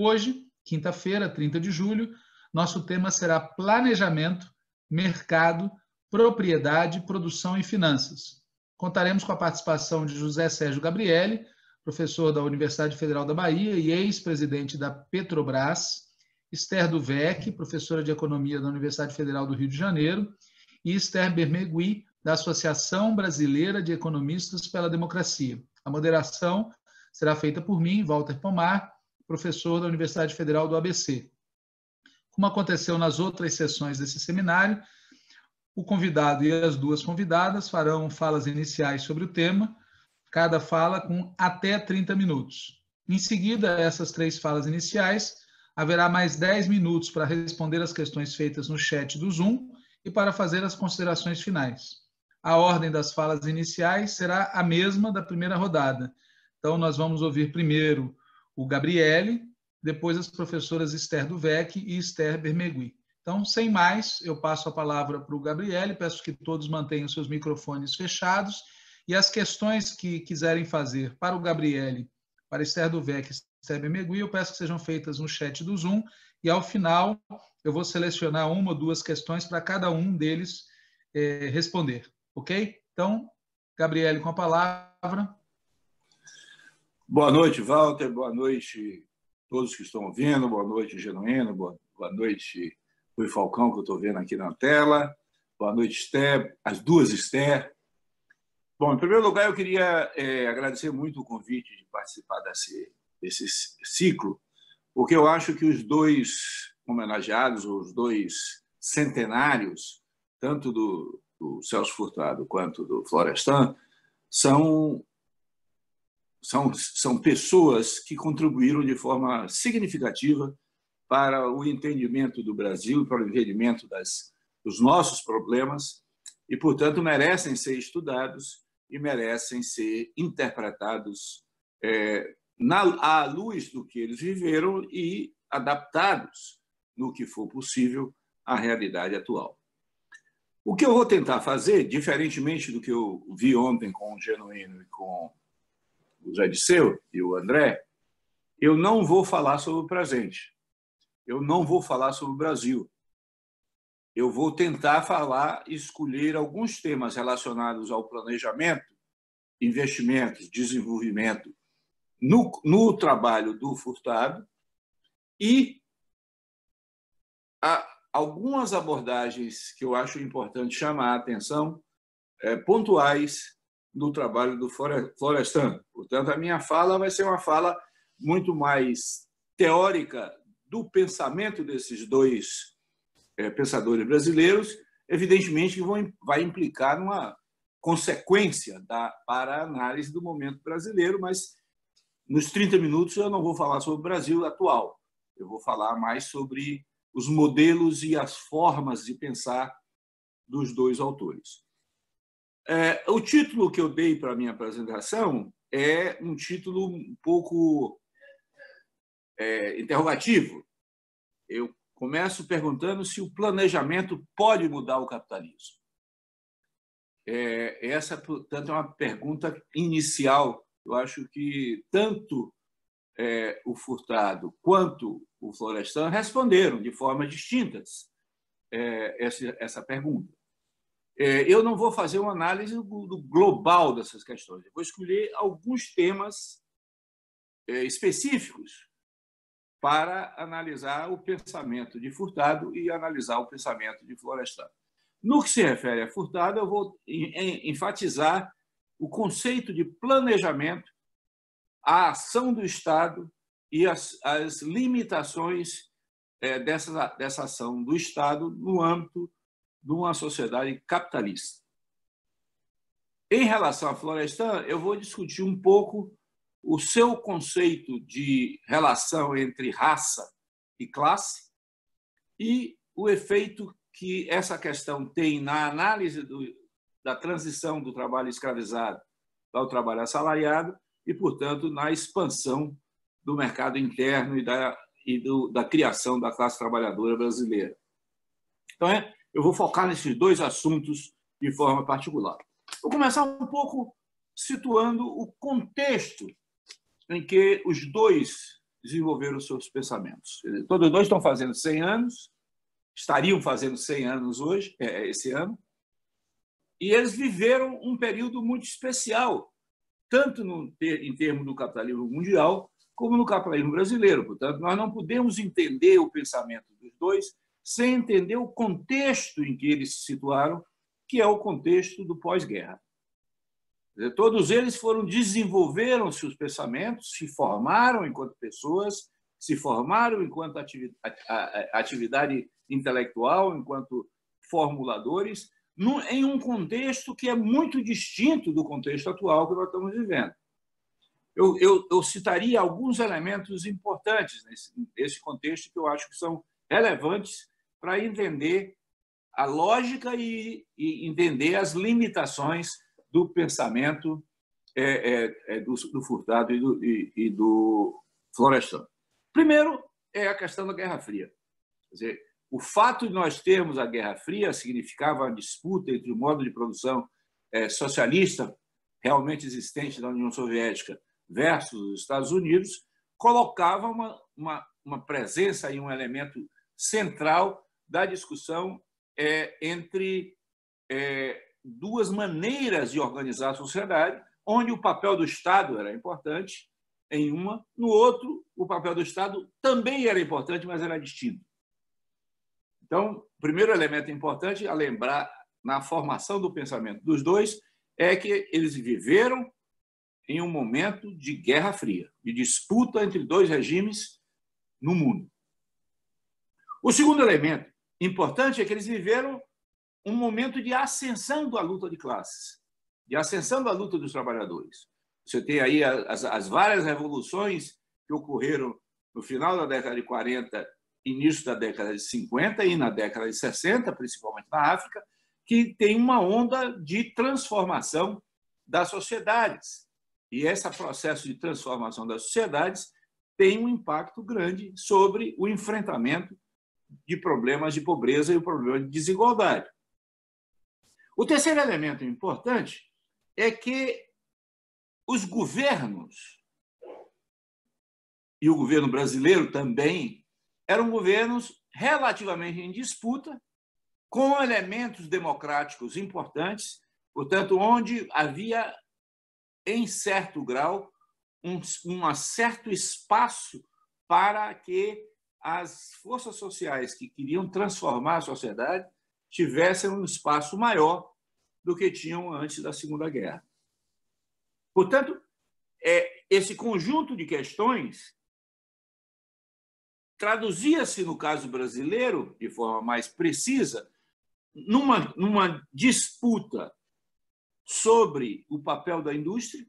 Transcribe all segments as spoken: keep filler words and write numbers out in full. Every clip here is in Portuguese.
Hoje, quinta-feira, trinta de julho, nosso tema será Planejamento, Mercado, Propriedade, Produção e Finanças. Contaremos com a participação de José Sérgio Gabrielli, professor da Universidade Federal da Bahia e ex-presidente da Petrobras, Esther Dweck, professora de Economia da Universidade Federal do Rio de Janeiro, e Esther Bemerguy, da Associação Brasileira de Economistas pela Democracia. A moderação será feita por mim, Valter Pomar, professor da Universidade Federal do A B C. Como aconteceu nas outras sessões desse seminário, o convidado e as duas convidadas farão falas iniciais sobre o tema, cada fala com até trinta minutos. Em seguida, essas três falas iniciais, haverá mais dez minutos para responder as questões feitas no chat do Zoom e para fazer as considerações finais. A ordem das falas iniciais será a mesma da primeira rodada. Então, nós vamos ouvir primeiro o Gabrielli, depois as professoras Esther Dweck e Esther Bemerguy. Então, sem mais, eu passo a palavra para o Gabrielli, peço que todos mantenham seus microfones fechados e as questões que quiserem fazer para o Gabrielli, para Esther Dweck, Esther Bemerguy, eu peço que sejam feitas no chat do Zoom e, ao final, eu vou selecionar uma ou duas questões para cada um deles eh, responder, ok? Então, Gabriele, com a palavra. Boa noite, Walter, boa noite a todos que estão ouvindo, boa noite, Genuíno, boa, boa noite, Rui Falcão, que eu estou vendo aqui na tela, boa noite, Esther, as duas Esther. Bom, em primeiro lugar, eu queria eh, agradecer muito o convite de participar desse esse ciclo, porque eu acho que os dois homenageados, os dois centenários, tanto do, do Celso Furtado quanto do Florestan, são, são, são pessoas que contribuíram de forma significativa para o entendimento do Brasil, para o entendimento das, dos nossos problemas e, portanto, merecem ser estudados e merecem ser interpretados é, Na, à luz do que eles viveram e adaptados, no que for possível, à realidade atual. O que eu vou tentar fazer, diferentemente do que eu vi ontem com o Genuíno e com o Zé Disseu e o André, eu não vou falar sobre o presente, eu não vou falar sobre o Brasil. Eu vou tentar falar e escolher alguns temas relacionados ao planejamento, investimentos, desenvolvimento, No, no trabalho do Furtado e há algumas abordagens que eu acho importante chamar a atenção, é, pontuais, no trabalho do Florestan. Portanto, a minha fala vai ser uma fala muito mais teórica do pensamento desses dois é, pensadores brasileiros, evidentemente que vão, vai implicar numa consequência da, para a análise do momento brasileiro, mas nos trinta minutos eu não vou falar sobre o Brasil atual, eu vou falar mais sobre os modelos e as formas de pensar dos dois autores. É, o título que eu dei para a minha apresentação é um título um pouco é, interrogativo. Eu começo perguntando se o planejamento pode mudar o capitalismo. É, essa, portanto, é uma pergunta inicial. Eu acho que tanto é, o Furtado quanto o Florestan responderam de formas distintas é, essa, essa pergunta. É, eu não vou fazer uma análise do, do global dessas questões, eu vou escolher alguns temas é, específicos para analisar o pensamento de Furtado e analisar o pensamento de Florestan. No que se refere a Furtado, eu vou em, em, enfatizar o conceito de planejamento, a ação do Estado e as, as limitações é, dessa, dessa ação do Estado no âmbito de uma sociedade capitalista. Em relação a Florestan, eu vou discutir um pouco o seu conceito de relação entre raça e classe e o efeito que essa questão tem na análise do da transição do trabalho escravizado ao trabalho assalariado e, portanto, na expansão do mercado interno e da, e do, da criação da classe trabalhadora brasileira. Então, é, eu vou focar nesses dois assuntos de forma particular. Vou começar um pouco situando o contexto em que os dois desenvolver os seus pensamentos. Todos dois estão fazendo cem anos, estariam fazendo cem anos hoje, é, esse ano, e eles viveram um período muito especial, tanto no, em termos do capitalismo mundial como no capitalismo brasileiro. Portanto, nós não podemos entender o pensamento dos dois sem entender o contexto em que eles se situaram, que é o contexto do pós-guerra. Todos eles foram, desenvolveram-se os pensamentos, se formaram enquanto pessoas, se formaram enquanto atividade intelectual, enquanto formuladores, em um contexto que é muito distinto do contexto atual que nós estamos vivendo. Eu, eu, eu citaria alguns elementos importantes nesse, nesse contexto que eu acho que são relevantes para entender a lógica e, e entender as limitações do pensamento é, é, é, do, do Furtado e do, e, e do Florestan. Primeiro, é a questão da Guerra Fria. Quer dizer, o fato de nós termos a Guerra Fria significava a disputa entre o modo de produção é, socialista realmente existente na União Soviética versus os Estados Unidos, colocava uma, uma, uma presença e um elemento central da discussão é, entre... É, duas maneiras de organizar a sociedade, onde o papel do Estado era importante, em uma, no outro, o papel do Estado também era importante, mas era distinto. Então, o primeiro elemento importante a lembrar na formação do pensamento dos dois é que eles viveram em um momento de Guerra Fria, de disputa entre dois regimes no mundo. O segundo elemento importante é que eles viveram um momento de ascensão da luta de classes, de ascensão da luta dos trabalhadores. Você tem aí as, as várias revoluções que ocorreram no final da década de quarenta, início da década de cinquenta e na década de sessenta, principalmente na África, que tem uma onda de transformação das sociedades. E esse processo de transformação das sociedades tem um impacto grande sobre o enfrentamento de problemas de pobreza e o problema de desigualdade. O terceiro elemento importante é que os governos, e o governo brasileiro também, eram governos relativamente em disputa, com elementos democráticos importantes, portanto, onde havia, em certo grau, um, um certo espaço para que as forças sociais que queriam transformar a sociedade tivessem um espaço maior do que tinham antes da Segunda Guerra. Portanto, é, esse conjunto de questões traduzia-se, no caso brasileiro, de forma mais precisa, numa, numa disputa sobre o papel da indústria,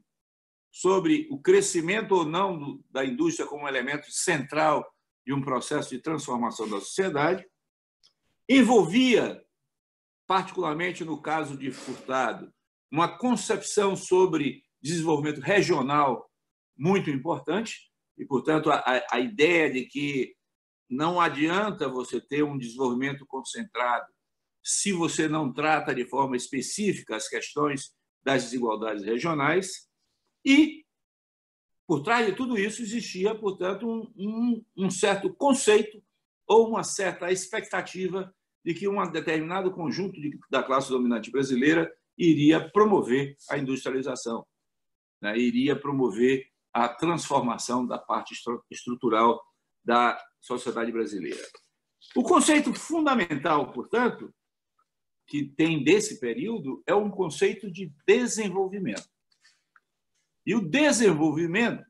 sobre o crescimento ou não do, da indústria como elemento central de um processo de transformação da sociedade, envolvia particularmente no caso de Furtado, uma concepção sobre desenvolvimento regional muito importante e, portanto, a, a ideia de que não adianta você ter um desenvolvimento concentrado se você não trata de forma específica as questões das desigualdades regionais e, por trás de tudo isso, existia, portanto, um, um, um certo conceito ou uma certa expectativa de que um determinado conjunto de, da classe dominante brasileira iria promover a industrialização, né? Iria promover a transformação da parte estrutural da sociedade brasileira. O conceito fundamental, portanto, que tem desse período é um conceito de desenvolvimento. E o desenvolvimento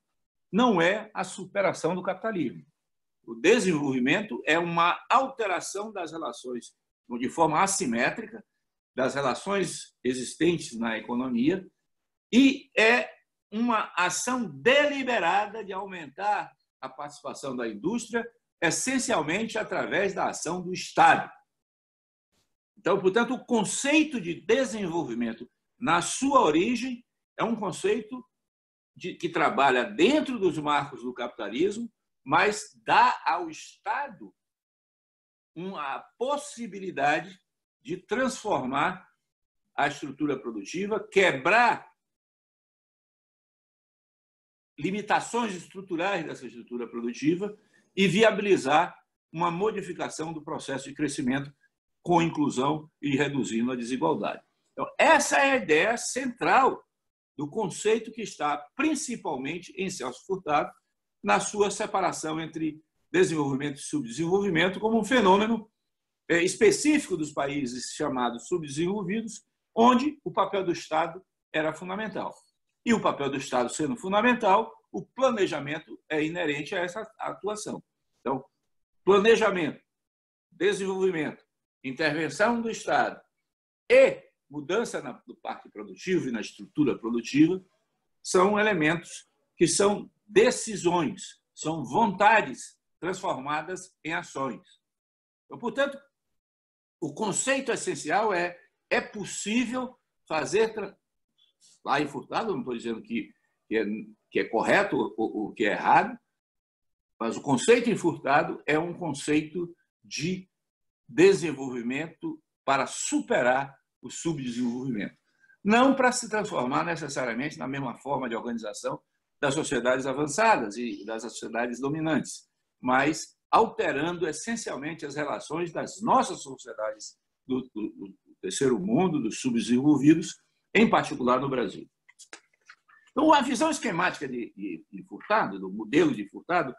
não é a superação do capitalismo. O desenvolvimento é uma alteração das relações, de forma assimétrica, das relações existentes na economia e é uma ação deliberada de aumentar a participação da indústria, essencialmente através da ação do Estado. Então, portanto, o conceito de desenvolvimento, na sua origem, é um conceito de, que trabalha dentro dos marcos do capitalismo, mas dá ao Estado uma possibilidade de transformar a estrutura produtiva, quebrar limitações estruturais dessa estrutura produtiva e viabilizar uma modificação do processo de crescimento com inclusão e reduzindo a desigualdade. Então, essa é a ideia central do conceito que está principalmente em Celso Furtado, na sua separação entre desenvolvimento e subdesenvolvimento como um fenômeno específico dos países chamados subdesenvolvidos, onde o papel do Estado era fundamental. E o papel do Estado sendo fundamental, o planejamento é inerente a essa atuação. Então, planejamento, desenvolvimento, intervenção do Estado e mudança no parque produtivo e na estrutura produtiva são elementos que são decisões, são vontades transformadas em ações. Então, portanto, o conceito essencial é é possível fazer... Lá em Furtado, não estou dizendo que, que, é, que é correto ou, ou que é errado, mas o conceito em Furtado é um conceito de desenvolvimento para superar o subdesenvolvimento. Não para se transformar necessariamente na mesma forma de organização das sociedades avançadas e das sociedades dominantes, mas alterando essencialmente as relações das nossas sociedades do, do, do terceiro mundo, dos subdesenvolvidos, em particular no Brasil. Então, a visão esquemática de, de, de Furtado, do modelo de Furtado,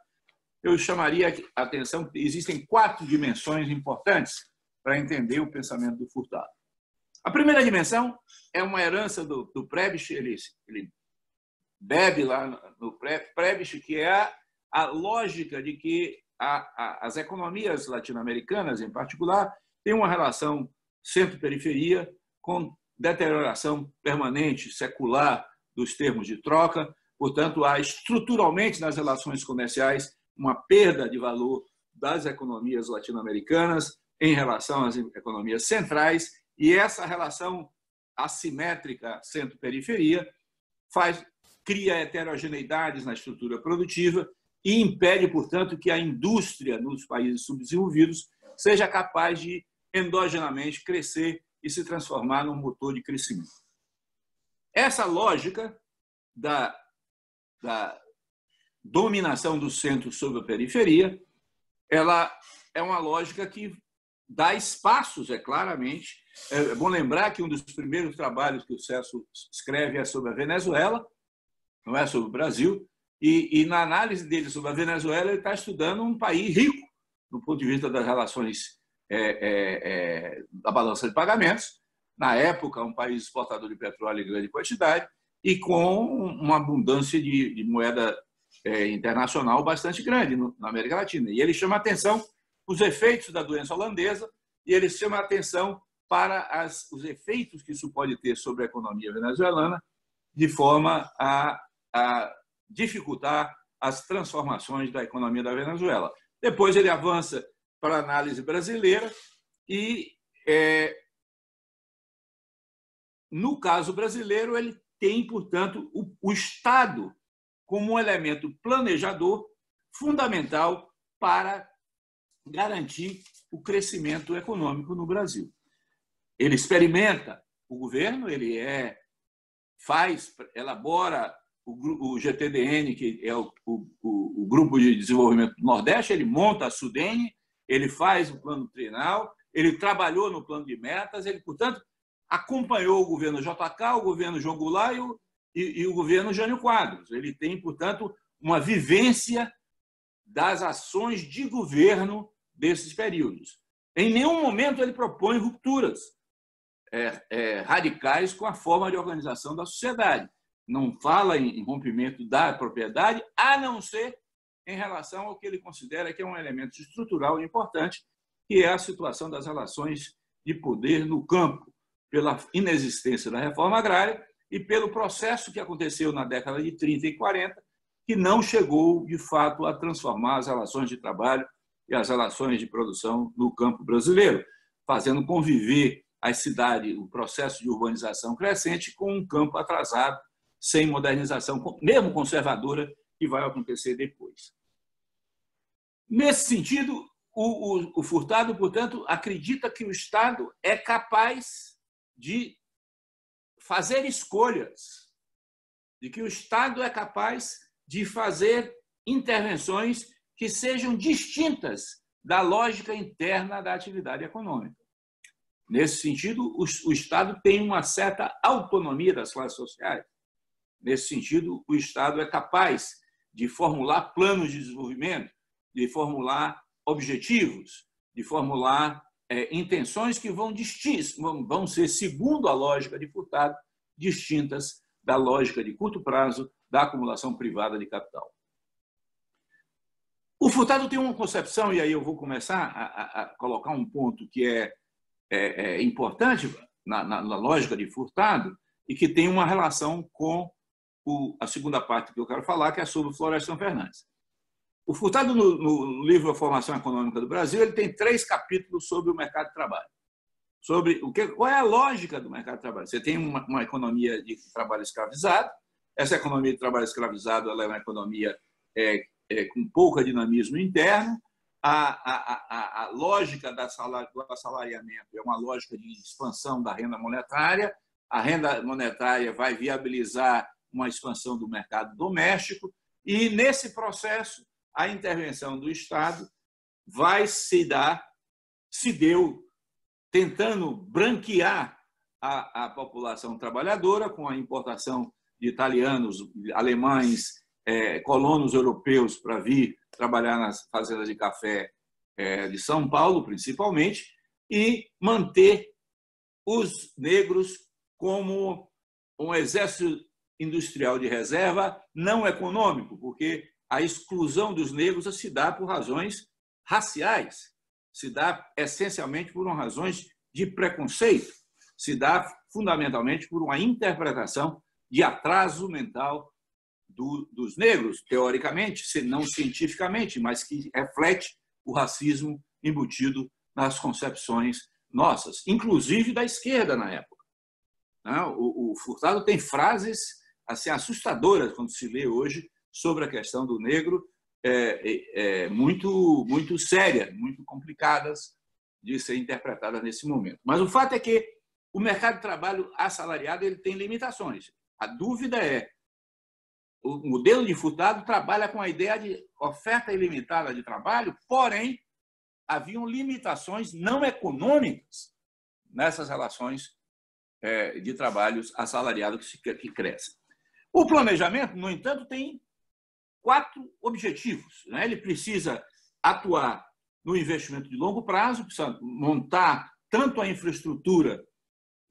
eu chamaria a atenção que existem quatro dimensões importantes para entender o pensamento do Furtado. A primeira dimensão é uma herança do, do Prebisch, ele, ele bebe lá no Prebisch, que é a, a lógica de que a, a, as economias latino-americanas, em particular, têm uma relação centro-periferia com deterioração permanente, secular, dos termos de troca. Portanto, há estruturalmente nas relações comerciais uma perda de valor das economias latino-americanas em relação às economias centrais, e essa relação assimétrica centro-periferia faz, cria heterogeneidades na estrutura produtiva e impede, portanto, que a indústria nos países subdesenvolvidos seja capaz de endogenamente crescer e se transformar num motor de crescimento. Essa lógica da, da dominação do centro sobre a periferia, ela é uma lógica que dá espaços, é claramente. É bom lembrar que um dos primeiros trabalhos que o Celso escreve é sobre a Venezuela, não é sobre o Brasil, e, e na análise dele sobre a Venezuela, ele está estudando um país rico, do ponto de vista das relações É, é, é, da balança de pagamentos, na época um país exportador de petróleo em grande quantidade e com uma abundância de, de moeda é, internacional bastante grande no, na América Latina. E ele chama atenção os efeitos da doença holandesa e ele chama atenção para as, os efeitos que isso pode ter sobre a economia venezuelana de forma a, a dificultar as transformações da economia da Venezuela. Depois ele avança para a análise brasileira e, é, no caso brasileiro, ele tem, portanto, o, o Estado como um elemento planejador fundamental para garantir o crescimento econômico no Brasil. Ele experimenta o governo, ele é, faz, elabora o, o G T D N, que é o, o, o Grupo de Desenvolvimento do Nordeste, ele monta a Sudene, ele faz o plano trienal, ele trabalhou no plano de metas, ele, portanto, acompanhou o governo J K, o governo João Goulart e o, e, e o governo Jânio Quadros. Ele tem, portanto, uma vivência das ações de governo desses períodos. Em nenhum momento ele propõe rupturas é, é, radicais com a forma de organização da sociedade. Não fala em rompimento da propriedade, a não ser em relação ao que ele considera que é um elemento estrutural importante, que é a situação das relações de poder no campo, pela inexistência da reforma agrária e pelo processo que aconteceu na década de trinta e quarenta, que não chegou, de fato, a transformar as relações de trabalho e as relações de produção no campo brasileiro, fazendo conviver a cidade, o processo de urbanização crescente, com um campo atrasado, sem modernização, mesmo conservadora, que vai acontecer depois. Nesse sentido, o, o, o Furtado, portanto, acredita que o Estado é capaz de fazer escolhas, de que o Estado é capaz de fazer intervenções que sejam distintas da lógica interna da atividade econômica. Nesse sentido, o, o Estado tem uma certa autonomia das classes sociais. Nesse sentido, o Estado é capaz de formular planos de desenvolvimento, de formular objetivos, de formular é, intenções que vão, vão ser, segundo a lógica de Furtado, distintas da lógica de curto prazo da acumulação privada de capital. O Furtado tem uma concepção, e aí eu vou começar a, a, a colocar um ponto que é, é, é importante na, na, na lógica de Furtado, e que tem uma relação com o, a segunda parte que eu quero falar, que é sobre o Florestan Fernandes. O Furtado, no, no livro A Formação Econômica do Brasil, ele tem três capítulos sobre o mercado de trabalho. Sobre o que, qual é a lógica do mercado de trabalho. Você tem uma, uma economia de trabalho escravizado. Essa economia de trabalho escravizado ela é uma economia é, é, com pouco dinamismo interno. A, a, a, a lógica da salar, do assalariamento é uma lógica de expansão da renda monetária. A renda monetária vai viabilizar uma expansão do mercado doméstico e, nesse processo, a intervenção do Estado vai se dar, se deu, tentando branquear a, a população trabalhadora com a importação de italianos, alemães, é, colonos europeus para vir trabalhar nas fazendas de café é, de São Paulo, principalmente, e manter os negros como um exército industrial de reserva não econômico, porque a exclusão dos negros se dá por razões raciais, se dá essencialmente por razões de preconceito, se dá fundamentalmente por uma interpretação de atraso mental do, dos negros, teoricamente, se não cientificamente, mas que reflete o racismo embutido nas concepções nossas, inclusive da esquerda na época. O Furtado tem frases assim, assustadoras quando se lê hoje sobre a questão do negro, é, é, muito, muito séria, muito complicadas de ser interpretadas nesse momento. Mas o fato é que o mercado de trabalho assalariado ele tem limitações. A dúvida é, o modelo de Furtado trabalha com a ideia de oferta ilimitada de trabalho, porém, haviam limitações não econômicas nessas relações de trabalhos assalariados que crescem. O planejamento, no entanto, tem quatro objetivos. Né? Ele precisa atuar no investimento de longo prazo, precisa montar tanto a infraestrutura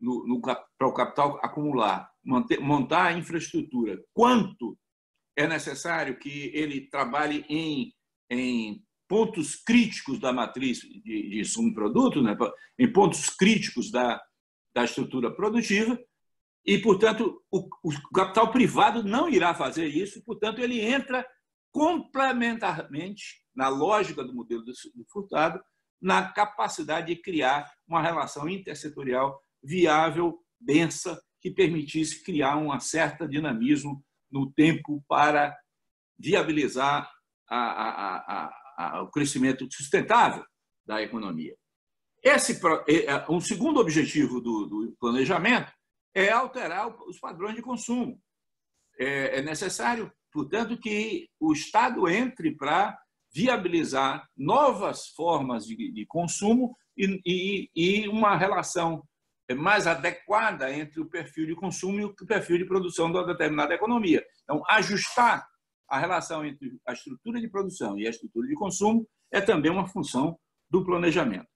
no, no, para o capital acumular, manter, montar a infraestrutura, quanto é necessário que ele trabalhe em, em pontos críticos da matriz de, de insumo produto, né? Em pontos críticos da da estrutura produtiva e, portanto, o, o capital privado não irá fazer isso, portanto, ele entra complementarmente, na lógica do modelo do, do Furtado, na capacidade de criar uma relação intersetorial viável, densa, que permitisse criar uma certa dinamismo no tempo para viabilizar a, a, a, a, o crescimento sustentável da economia. Esse, um segundo objetivo do, do planejamento é alterar os padrões de consumo. É, é necessário, portanto, que o Estado entre para viabilizar novas formas de, de consumo e, e, e uma relação mais adequada entre o perfil de consumo e o perfil de produção de uma determinada economia. Então, ajustar a relação entre a estrutura de produção e a estrutura de consumo é também uma função do planejamento.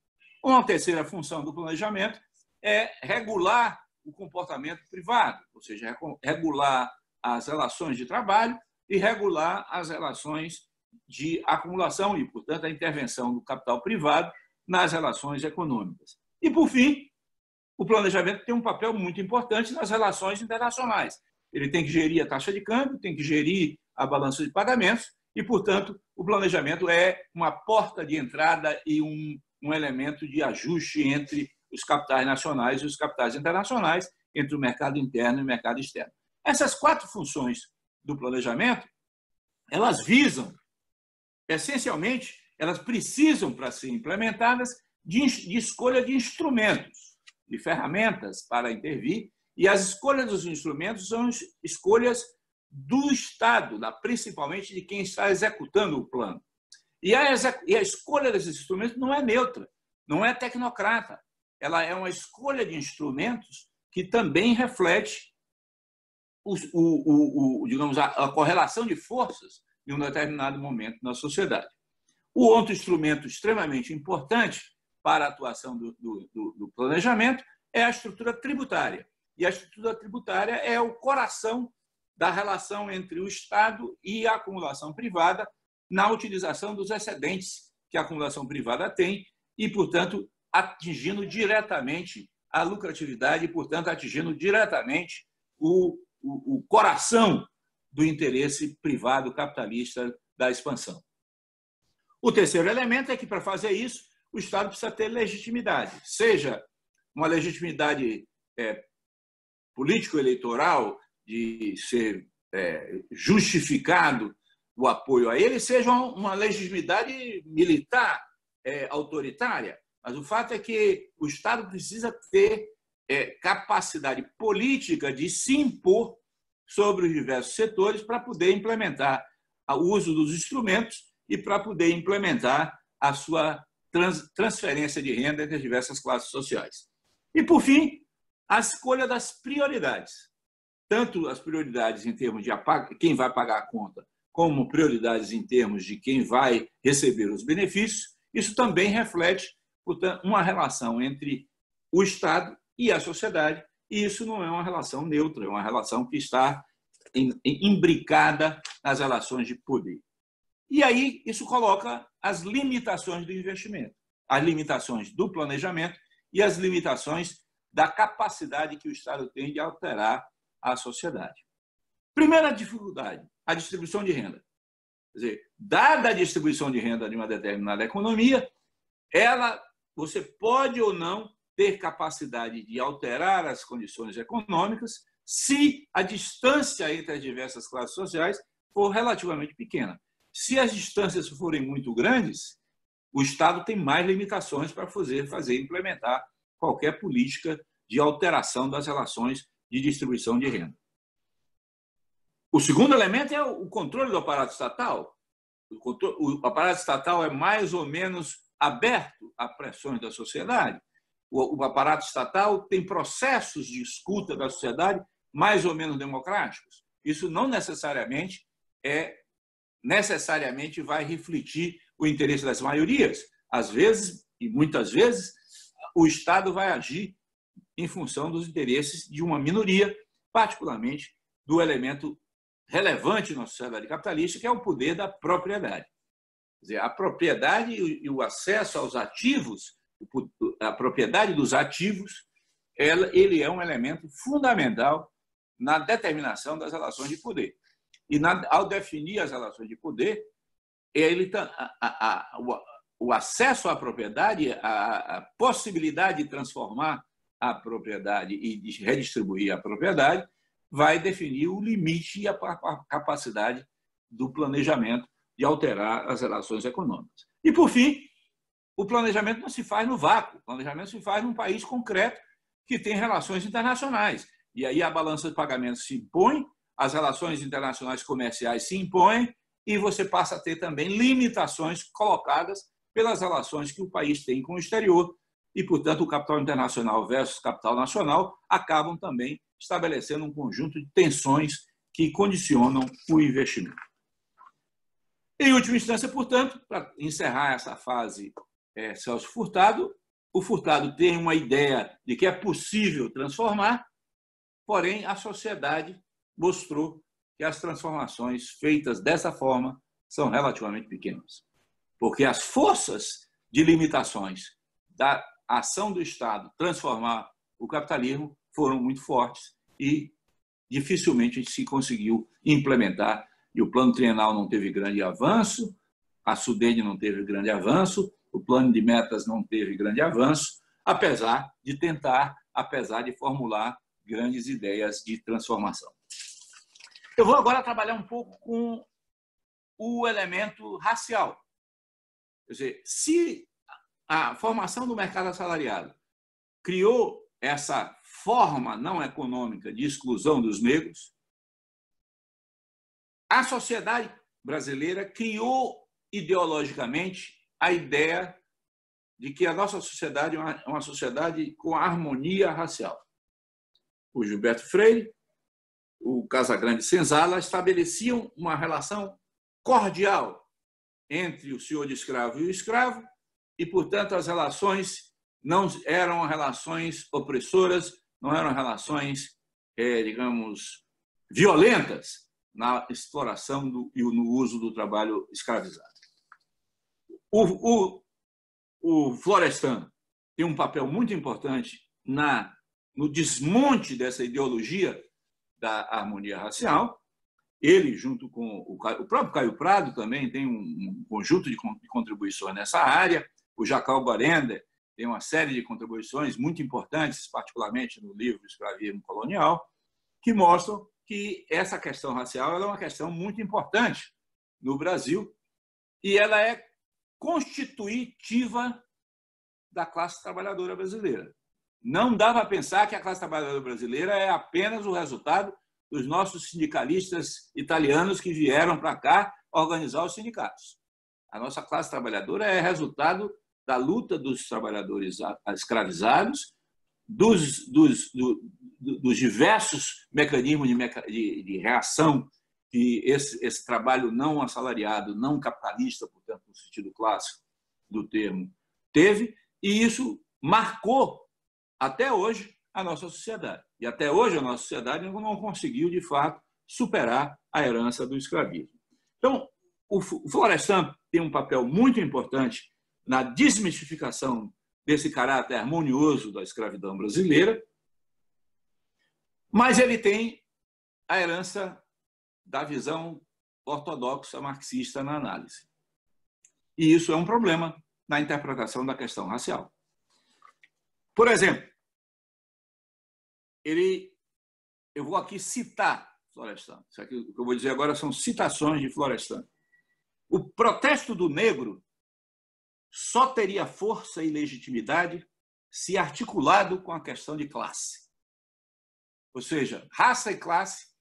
Uma terceira função do planejamento é regular o comportamento privado, ou seja, regular as relações de trabalho e regular as relações de acumulação e, portanto, a intervenção do capital privado nas relações econômicas. E, por fim, o planejamento tem um papel muito importante nas relações internacionais. Ele tem que gerir a taxa de câmbio, tem que gerir a balança de pagamentos e, portanto, o planejamento é uma porta de entrada e um um elemento de ajuste entre os capitais nacionais e os capitais internacionais, entre o mercado interno e o mercado externo. Essas quatro funções do planejamento, elas visam, essencialmente, elas precisam, para serem implementadas, de, de escolha de instrumentos, de ferramentas para intervir, e as escolhas dos instrumentos são escolhas do Estado, principalmente de quem está executando o plano. E a, e a escolha desses instrumentos não é neutra, não é tecnocrata. Ela é uma escolha de instrumentos que também reflete o, o, o, digamos, a, a correlação de forças em um determinado momento na sociedade. O outro instrumento extremamente importante para a atuação do, do, do planejamento é a estrutura tributária. E a estrutura tributária é o coração da relação entre o Estado e a acumulação privada na utilização dos excedentes que a acumulação privada tem e, portanto, atingindo diretamente a lucratividade e, portanto, atingindo diretamente o, o, o coração do interesse privado capitalista da expansão. O terceiro elemento é que, para fazer isso, o Estado precisa ter legitimidade, seja uma legitimidade é, político-eleitoral, de ser é, justificado o apoio a ele, seja uma legitimidade militar é, autoritária. Mas o fato é que o Estado precisa ter é, capacidade política de se impor sobre os diversos setores para poder implementar o uso dos instrumentos e para poder implementar a sua trans, transferência de renda entre as diversas classes sociais. E, por fim, a escolha das prioridades. Tanto as prioridades em termos de quem vai pagar a conta, como prioridades em termos de quem vai receber os benefícios, isso também reflete, portanto, uma relação entre o Estado e a sociedade, e isso não é uma relação neutra, é uma relação que está imbricada nas relações de poder. E aí isso coloca as limitações do investimento, as limitações do planejamento e as limitações da capacidade que o Estado tem de alterar à sociedade. Primeira dificuldade, a distribuição de renda. Quer dizer, dada a distribuição de renda de uma determinada economia, ela, você pode ou não ter capacidade de alterar as condições econômicas se a distância entre as diversas classes sociais for relativamente pequena. Se as distâncias forem muito grandes, o Estado tem mais limitações para fazer, fazer implementar qualquer política de alteração das relações de distribuição de renda. O segundo elemento é o controle do aparato estatal. O aparato estatal é mais ou menos aberto a pressões da sociedade. O aparato estatal tem processos de escuta da sociedade mais ou menos democráticos. Isso não necessariamente é necessariamente vai refletir o interesse das maiorias. Às vezes, e muitas vezes, o Estado vai agir em função dos interesses de uma minoria, particularmente do elemento relevante na sociedade capitalista, que é o poder da propriedade. Quer dizer, a propriedade e o acesso aos ativos, a propriedade dos ativos, ele é um elemento fundamental na determinação das relações de poder. E ao definir as relações de poder, ele a, a, a, o acesso à propriedade, a, a possibilidade de transformar a propriedade e de redistribuir a propriedade, vai definir o limite e a capacidade do planejamento de alterar as relações econômicas. E, por fim, o planejamento não se faz no vácuo, o planejamento se faz num país concreto que tem relações internacionais. E aí a balança de pagamentos se impõe, as relações internacionais comerciais se impõem e você passa a ter também limitações colocadas pelas relações que o país tem com o exterior, e, portanto, o capital internacional versus capital nacional acabam também estabelecendo um conjunto de tensões que condicionam o investimento. Em última instância, portanto, para encerrar essa fase é, Celso Furtado, o Furtado tem uma ideia de que é possível transformar, porém a sociedade mostrou que as transformações feitas dessa forma são relativamente pequenas, porque as forças de limitações da a ação do Estado transformar o capitalismo foram muito fortes e dificilmente se conseguiu implementar. E o plano trienal não teve grande avanço, a Sudene não teve grande avanço, o plano de metas não teve grande avanço, apesar de tentar, apesar de formular grandes ideias de transformação. Eu vou agora trabalhar um pouco com o elemento racial. Quer dizer, se a formação do mercado assalariado criou essa forma não econômica de exclusão dos negros, A sociedade brasileira criou ideologicamente a ideia de que a nossa sociedade é uma sociedade com harmonia racial. O Gilberto Freire, o Casagrande Senzala estabeleciam uma relação cordial entre o senhor de escravo e o escravo e, portanto, as relações não eram relações opressoras, não eram relações, é, digamos, violentas na exploração do, e no uso do trabalho escravizado. O, o, o Florestan tem um papel muito importante na, no desmonte dessa ideologia da harmonia racial. Ele, junto com o, o próprio Caio Prado, também tem um, um conjunto de contribuições nessa área. O Jacob Gorender tem uma série de contribuições muito importantes, particularmente no livro Escravismo Colonial, que mostram que essa questão racial ela é uma questão muito importante no Brasil e ela é constitutiva da classe trabalhadora brasileira. Não dá para pensar que a classe trabalhadora brasileira é apenas o resultado dos nossos sindicalistas italianos que vieram para cá organizar os sindicatos. A nossa classe trabalhadora é resultado da luta dos trabalhadores escravizados, dos, dos, do, dos diversos mecanismos de, meca... de, de reação que esse, esse trabalho não assalariado, não capitalista, portanto, no sentido clássico do termo, teve, e isso marcou até hoje a nossa sociedade. E até hoje a nossa sociedade não conseguiu, de fato, superar a herança do escravismo. Então, o Florestan tem um papel muito importante na desmistificação desse caráter harmonioso da escravidão brasileira, mas ele tem a herança da visão ortodoxa marxista na análise. E isso é um problema na interpretação da questão racial. Por exemplo, ele, eu vou aqui citar Florestan. Isso aqui, o que eu vou dizer agora são citações de Florestan. O protesto do negro só teria força e legitimidade se articulado com a questão de classe. Ou seja, raça e classe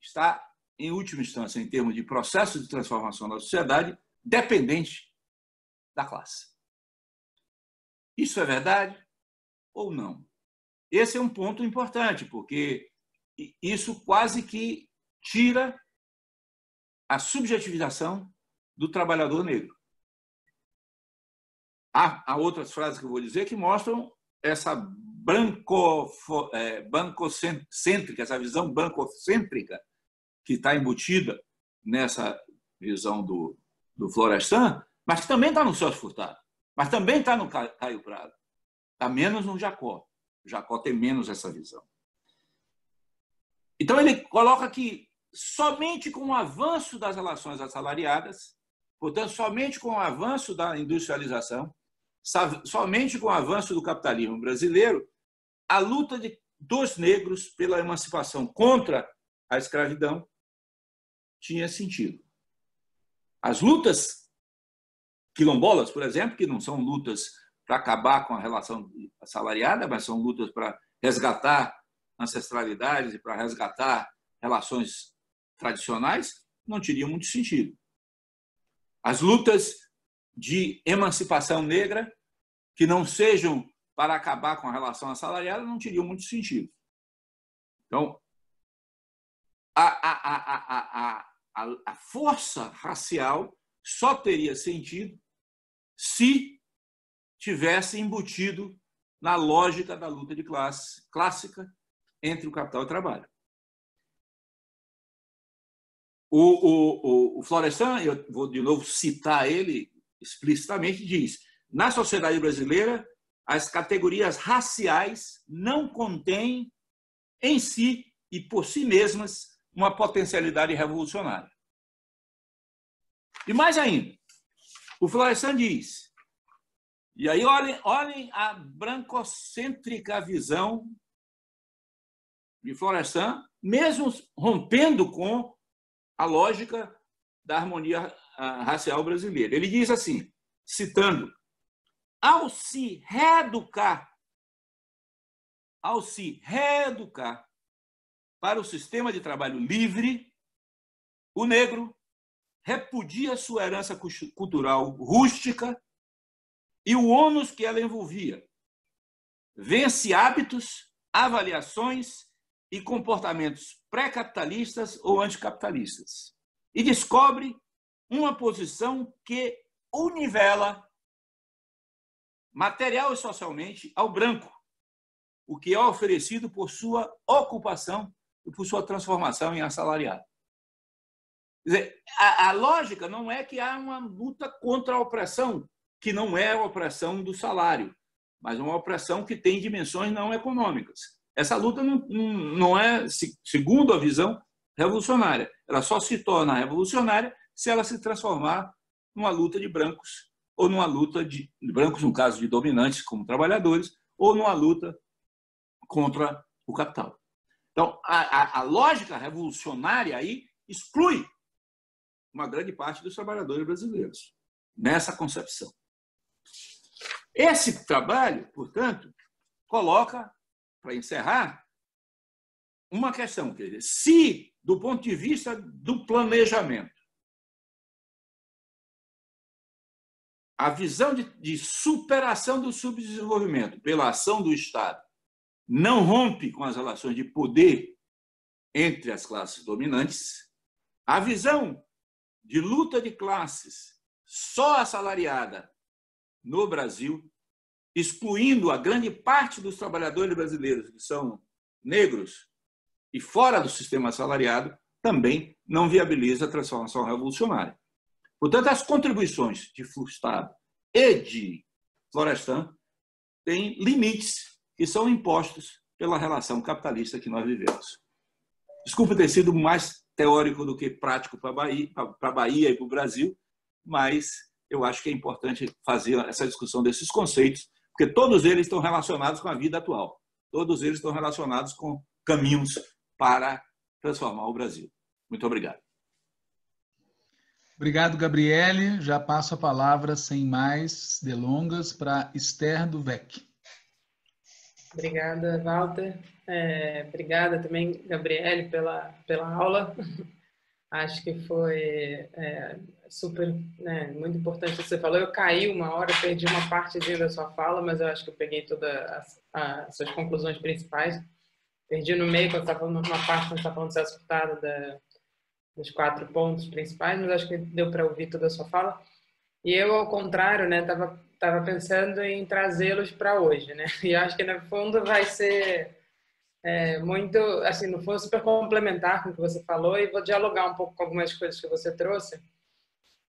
está, em última instância, em termos de processo de transformação da sociedade, dependente da classe. Isso é verdade ou não? Esse é um ponto importante, porque isso quase que tira a subjetivização do trabalhador negro. Há outras frases que eu vou dizer que mostram essa brancocêntrica, essa visão brancocêntrica que está embutida nessa visão do, do Florestan, mas que também está no Celso Furtado, mas também está no Caio Prado, está menos no Jacó. O Jacó tem menos essa visão. Então, ele coloca que somente com o avanço das relações assalariadas, portanto, somente com o avanço da industrialização, somente com o avanço do capitalismo brasileiro, a luta de, dos negros pela emancipação contra a escravidão tinha sentido. As lutas quilombolas, por exemplo, que não são lutas para acabar com a relação assalariada, mas são lutas para resgatar ancestralidades e para resgatar relações tradicionais, não teriam muito sentido. As lutas de emancipação negra, que não sejam para acabar com a relação assalariada, não teriam muito sentido. Então, a, a, a, a, a, a força racial só teria sentido se tivesse embutido na lógica da luta de classe clássica entre o capital e o trabalho. O, o, o Florestan, eu vou de novo citar ele explicitamente, diz: na sociedade brasileira, as categorias raciais não contêm em si e por si mesmas uma potencialidade revolucionária. E mais ainda, o Florestan diz, e aí olhem, olhem a brancocêntrica visão de Florestan, mesmo rompendo com a lógica da harmonia racial brasileira. Ele diz assim, citando, ao se reeducar, ao se reeducar para o sistema de trabalho livre, O negro repudia sua herança cultural rústica e o ônus que ela envolvia. Vence hábitos, avaliações e comportamentos pré-capitalistas ou anticapitalistas e descobre uma posição que o nivela material e socialmente ao branco, o que é oferecido por sua ocupação e por sua transformação em assalariado. Quer dizer, a, a lógica não é que há uma luta contra a opressão, que não é a opressão do salário, mas uma opressão que tem dimensões não econômicas. Essa luta não, não é, segundo a visão revolucionária, ela só se torna revolucionária se ela se transformar numa luta de brancos, ou numa luta de, de brancos, no caso de dominantes como trabalhadores, ou numa luta contra o capital. Então, a, a, a lógica revolucionária aí exclui uma grande parte dos trabalhadores brasileiros nessa concepção. Esse trabalho, portanto, coloca, para encerrar, uma questão. Quer dizer, se, do ponto de vista do planejamento, a visão de, de superação do subdesenvolvimento pela ação do Estado não rompe com as relações de poder entre as classes dominantes, a visão de luta de classes só assalariada no Brasil, excluindo a grande parte dos trabalhadores brasileiros que são negros e fora do sistema assalariado, também não viabiliza a transformação revolucionária. Portanto, as contribuições de Furtado e de Florestan têm limites que são impostos pela relação capitalista que nós vivemos. Desculpa ter sido mais teórico do que prático para a Bahia, para a Bahia e para o Brasil, mas eu acho que é importante fazer essa discussão desses conceitos, porque todos eles estão relacionados com a vida atual. Todos eles estão relacionados com caminhos para transformar o Brasil. Muito obrigado. Obrigado, Gabrielli. Já passo a palavra, sem mais delongas, para Esther Dweck. Obrigada, Valter. É, obrigada também, Gabrielli, pela, pela aula. Acho que foi é, super, né, muito importante o que você falou. Eu caí uma hora, perdi uma partezinha da sua fala, mas eu acho que eu peguei todas as suas conclusões principais. Perdi no meio, quando você estava falando uma parte, quando você estava falando de ser assustada da... os quatro pontos principais, mas acho que deu para ouvir toda a sua fala. E eu, ao contrário, né, tava tava pensando em trazê-los para hoje, né? E acho que no fundo vai ser é, muito, assim, no fundo super complementar com o que você falou, e vou dialogar um pouco com algumas coisas que você trouxe.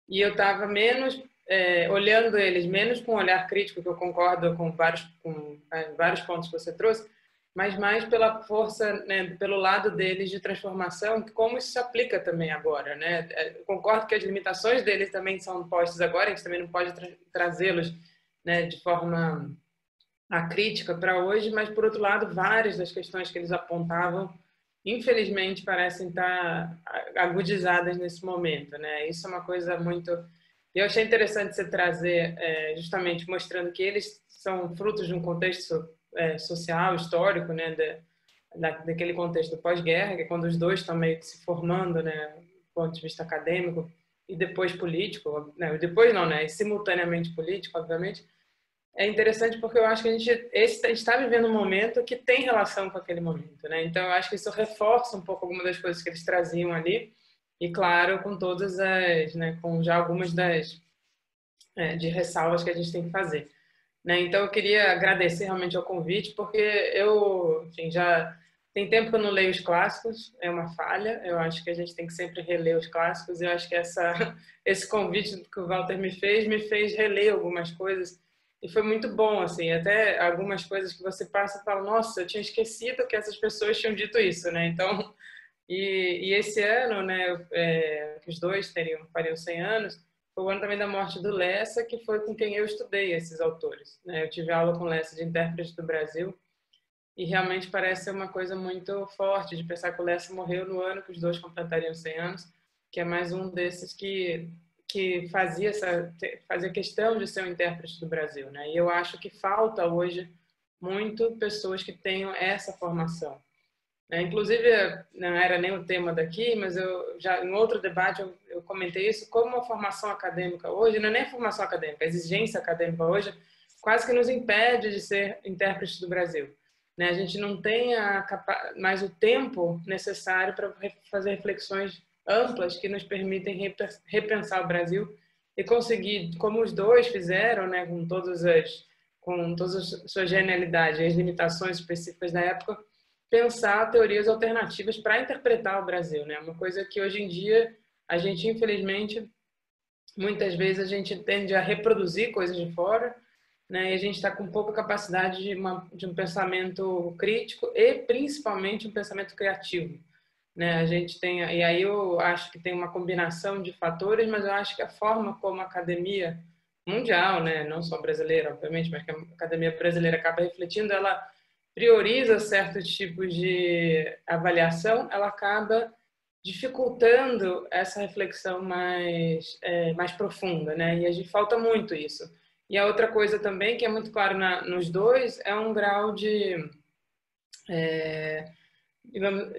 E eu tava menos é, olhando eles menos com um olhar crítico, que eu concordo com vários com é, vários pontos que você trouxe, mas mais pela força, né, pelo lado deles de transformação, como isso se aplica também agora, né? Eu concordo que as limitações deles também são postas agora, a gente também não pode tra trazê-los, né, de forma a crítica para hoje, mas, por outro lado, várias das questões que eles apontavam, infelizmente, parecem estar agudizadas nesse momento, né? Isso é uma coisa muito... Eu achei interessante você trazer, é, justamente mostrando que eles são frutos de um contexto É, social, histórico, né, da, daquele contexto pós-guerra, que é quando os dois estão meio que se formando, né, do ponto de vista acadêmico e depois político, né, depois não, né, e simultaneamente político, obviamente. É interessante porque eu acho que a gente está vivendo um momento que tem relação com aquele momento, né, então eu acho que isso reforça um pouco algumas das coisas que eles traziam ali, e claro, com todas as, né, com já algumas das é, de ressalvas que a gente tem que fazer. Né? Então, eu queria agradecer realmente ao convite, porque eu, enfim, já tem tempo que eu não leio os clássicos, é uma falha, eu acho que a gente tem que sempre reler os clássicos, e eu acho que essa, esse convite que o Valter me fez, me fez reler algumas coisas, e foi muito bom, assim, até algumas coisas que você passa e fala, nossa, eu tinha esquecido que essas pessoas tinham dito isso, né, então, e, e esse ano, né, é, os dois teriam, fariam cem anos, foi o ano também da morte do Lessa, que foi com quem eu estudei esses autores. Né? Eu tive aula com Lessa de intérprete do Brasil, e realmente parece ser uma coisa muito forte de pensar que o Lessa morreu no ano que os dois completariam cem anos, que é mais um desses que, que fazia, essa, fazia questão de ser um intérprete do Brasil. Né? E eu acho que falta hoje muito pessoas que tenham essa formação. Né? Inclusive, não era nem o tema daqui, mas eu já em outro debate eu, eu comentei isso, como a formação acadêmica hoje, não é nem a formação acadêmica, a exigência acadêmica hoje quase que nos impede de ser intérpretes do Brasil. Né? A gente não tem a capa... mais o tempo necessário para fazer reflexões amplas que nos permitem repensar o Brasil e conseguir, como os dois fizeram, né, com todas as com todas as suas genialidades e as limitações específicas da época, pensar teorias alternativas para interpretar o Brasil, né? Uma coisa que hoje em dia a gente, infelizmente, muitas vezes a gente tende a reproduzir coisas de fora, né? E a gente está com pouca capacidade de, uma, de um pensamento crítico e principalmente um pensamento criativo. Né, a gente tem, e aí eu acho que tem uma combinação de fatores, mas eu acho que a forma como a academia mundial, né, não só brasileira, obviamente, mas que a academia brasileira acaba refletindo, ela prioriza certos tipos de avaliação, ela acaba dificultando essa reflexão mais, é, mais profunda, né, e a gente falta muito isso. E a outra coisa também, que é muito claro na, nos dois, é um grau de... É,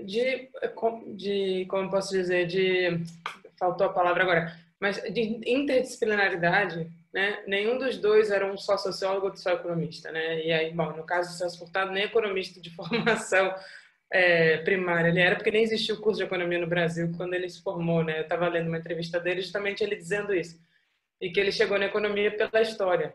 De, de, como posso dizer, de, faltou a palavra agora, mas de interdisciplinaridade, né? Nenhum dos dois era um só sociólogo ou só economista, né? E aí, bom, no caso do Celso Furtado, nem economista de formação é, primária ele era, porque nem existia o curso de economia no Brasil quando ele se formou, né? Eu estava lendo uma entrevista dele, justamente ele dizendo isso, e que ele chegou na economia pela história.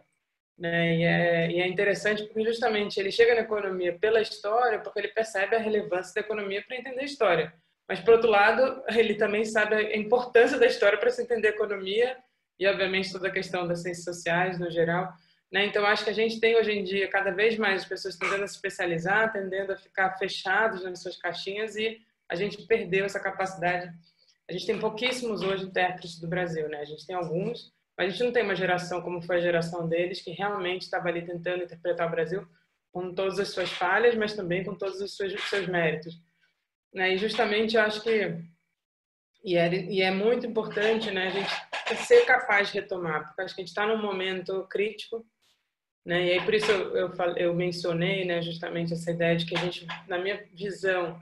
Né? E, é, e é interessante porque justamente ele chega na economia pela história porque ele percebe a relevância da economia para entender a história. Mas, por outro lado, ele também sabe a importância da história para se entender a economia e, obviamente, toda a questão das ciências sociais no geral. Né? Então, acho que a gente tem hoje em dia cada vez mais as pessoas tendendo a se especializar, tendendo a ficar fechados nas suas caixinhas e a gente perdeu essa capacidade. A gente tem pouquíssimos hoje intérpretes do Brasil, né? A gente tem alguns, mas a gente não tem uma geração como foi a geração deles, que realmente estava ali tentando interpretar o Brasil com todas as suas falhas, mas também com todos os seus, seus méritos. Né? E justamente eu acho que... E é, e é muito importante, né, a gente ser capaz de retomar, porque acho que a gente está num momento crítico. Né? E aí por isso eu, eu, eu mencionei, né, justamente essa ideia de que a gente, na minha visão,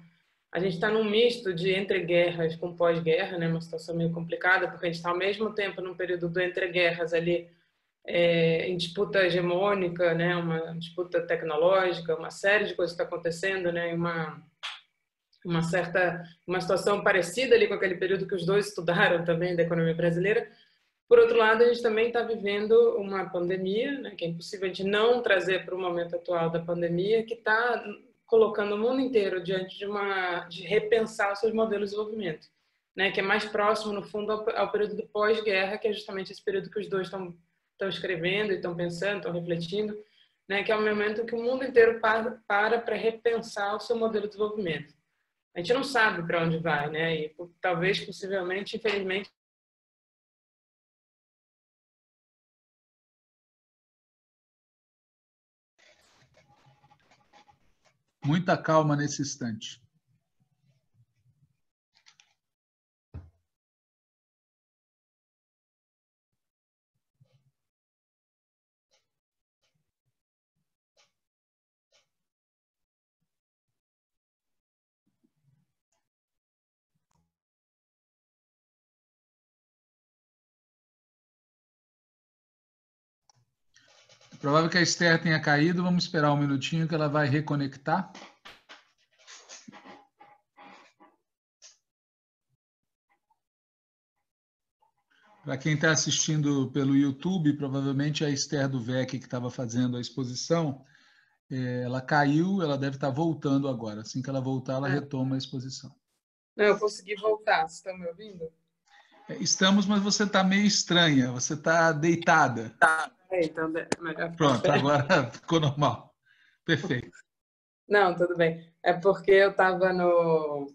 a gente está num misto de entre-guerras com pós-guerra, né? Uma situação meio complicada, porque a gente está ao mesmo tempo num período do entre-guerras ali, é, em disputa hegemônica, né? Uma disputa tecnológica, uma série de coisas que está acontecendo, né? Uma, uma certa, uma situação parecida ali com aquele período que os dois estudaram também da economia brasileira. Por outro lado, a gente também está vivendo uma pandemia, né? Que é impossível a gente não trazer para o momento atual da pandemia, que está... colocando o mundo inteiro diante de uma de repensar seus modelos de desenvolvimento, né, que é mais próximo no fundo ao, ao período do pós-guerra, que é justamente esse período que os dois estão estão escrevendo, estão pensando, estão refletindo, né, que é o momento que o mundo inteiro para para para repensar o seu modelo de desenvolvimento. A gente não sabe para onde vai, né, e talvez possivelmente, infelizmente, muita calma nesse instante. Provável que a Esther tenha caído, vamos esperar um minutinho que ela vai reconectar. Para quem está assistindo pelo YouTube, provavelmente a Esther Dweck, que estava fazendo a exposição, ela caiu, ela deve estar voltando agora. Assim que ela voltar, ela retoma a exposição. Não, eu consegui voltar, vocês estão me ouvindo? Estamos, mas você está meio estranha, você está deitada. Tá. Então, melhor... Pronto, agora ficou normal. Perfeito. Não, tudo bem. É porque eu estava no...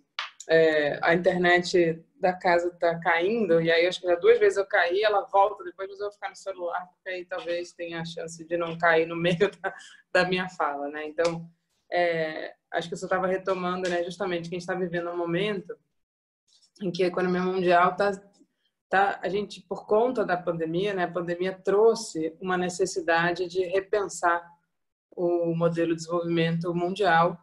É, a internet da casa está caindo, e aí acho que já duas vezes eu caí, ela volta depois, mas eu vou ficar no celular, porque aí talvez tenha a chance de não cair no meio da, da minha fala, né? Então, é, acho que eu só estava retomando, né, justamente que a gente está vivendo um momento em que a economia mundial está... Tá? A gente, por conta da pandemia, né, a pandemia trouxe uma necessidade de repensar o modelo de desenvolvimento mundial,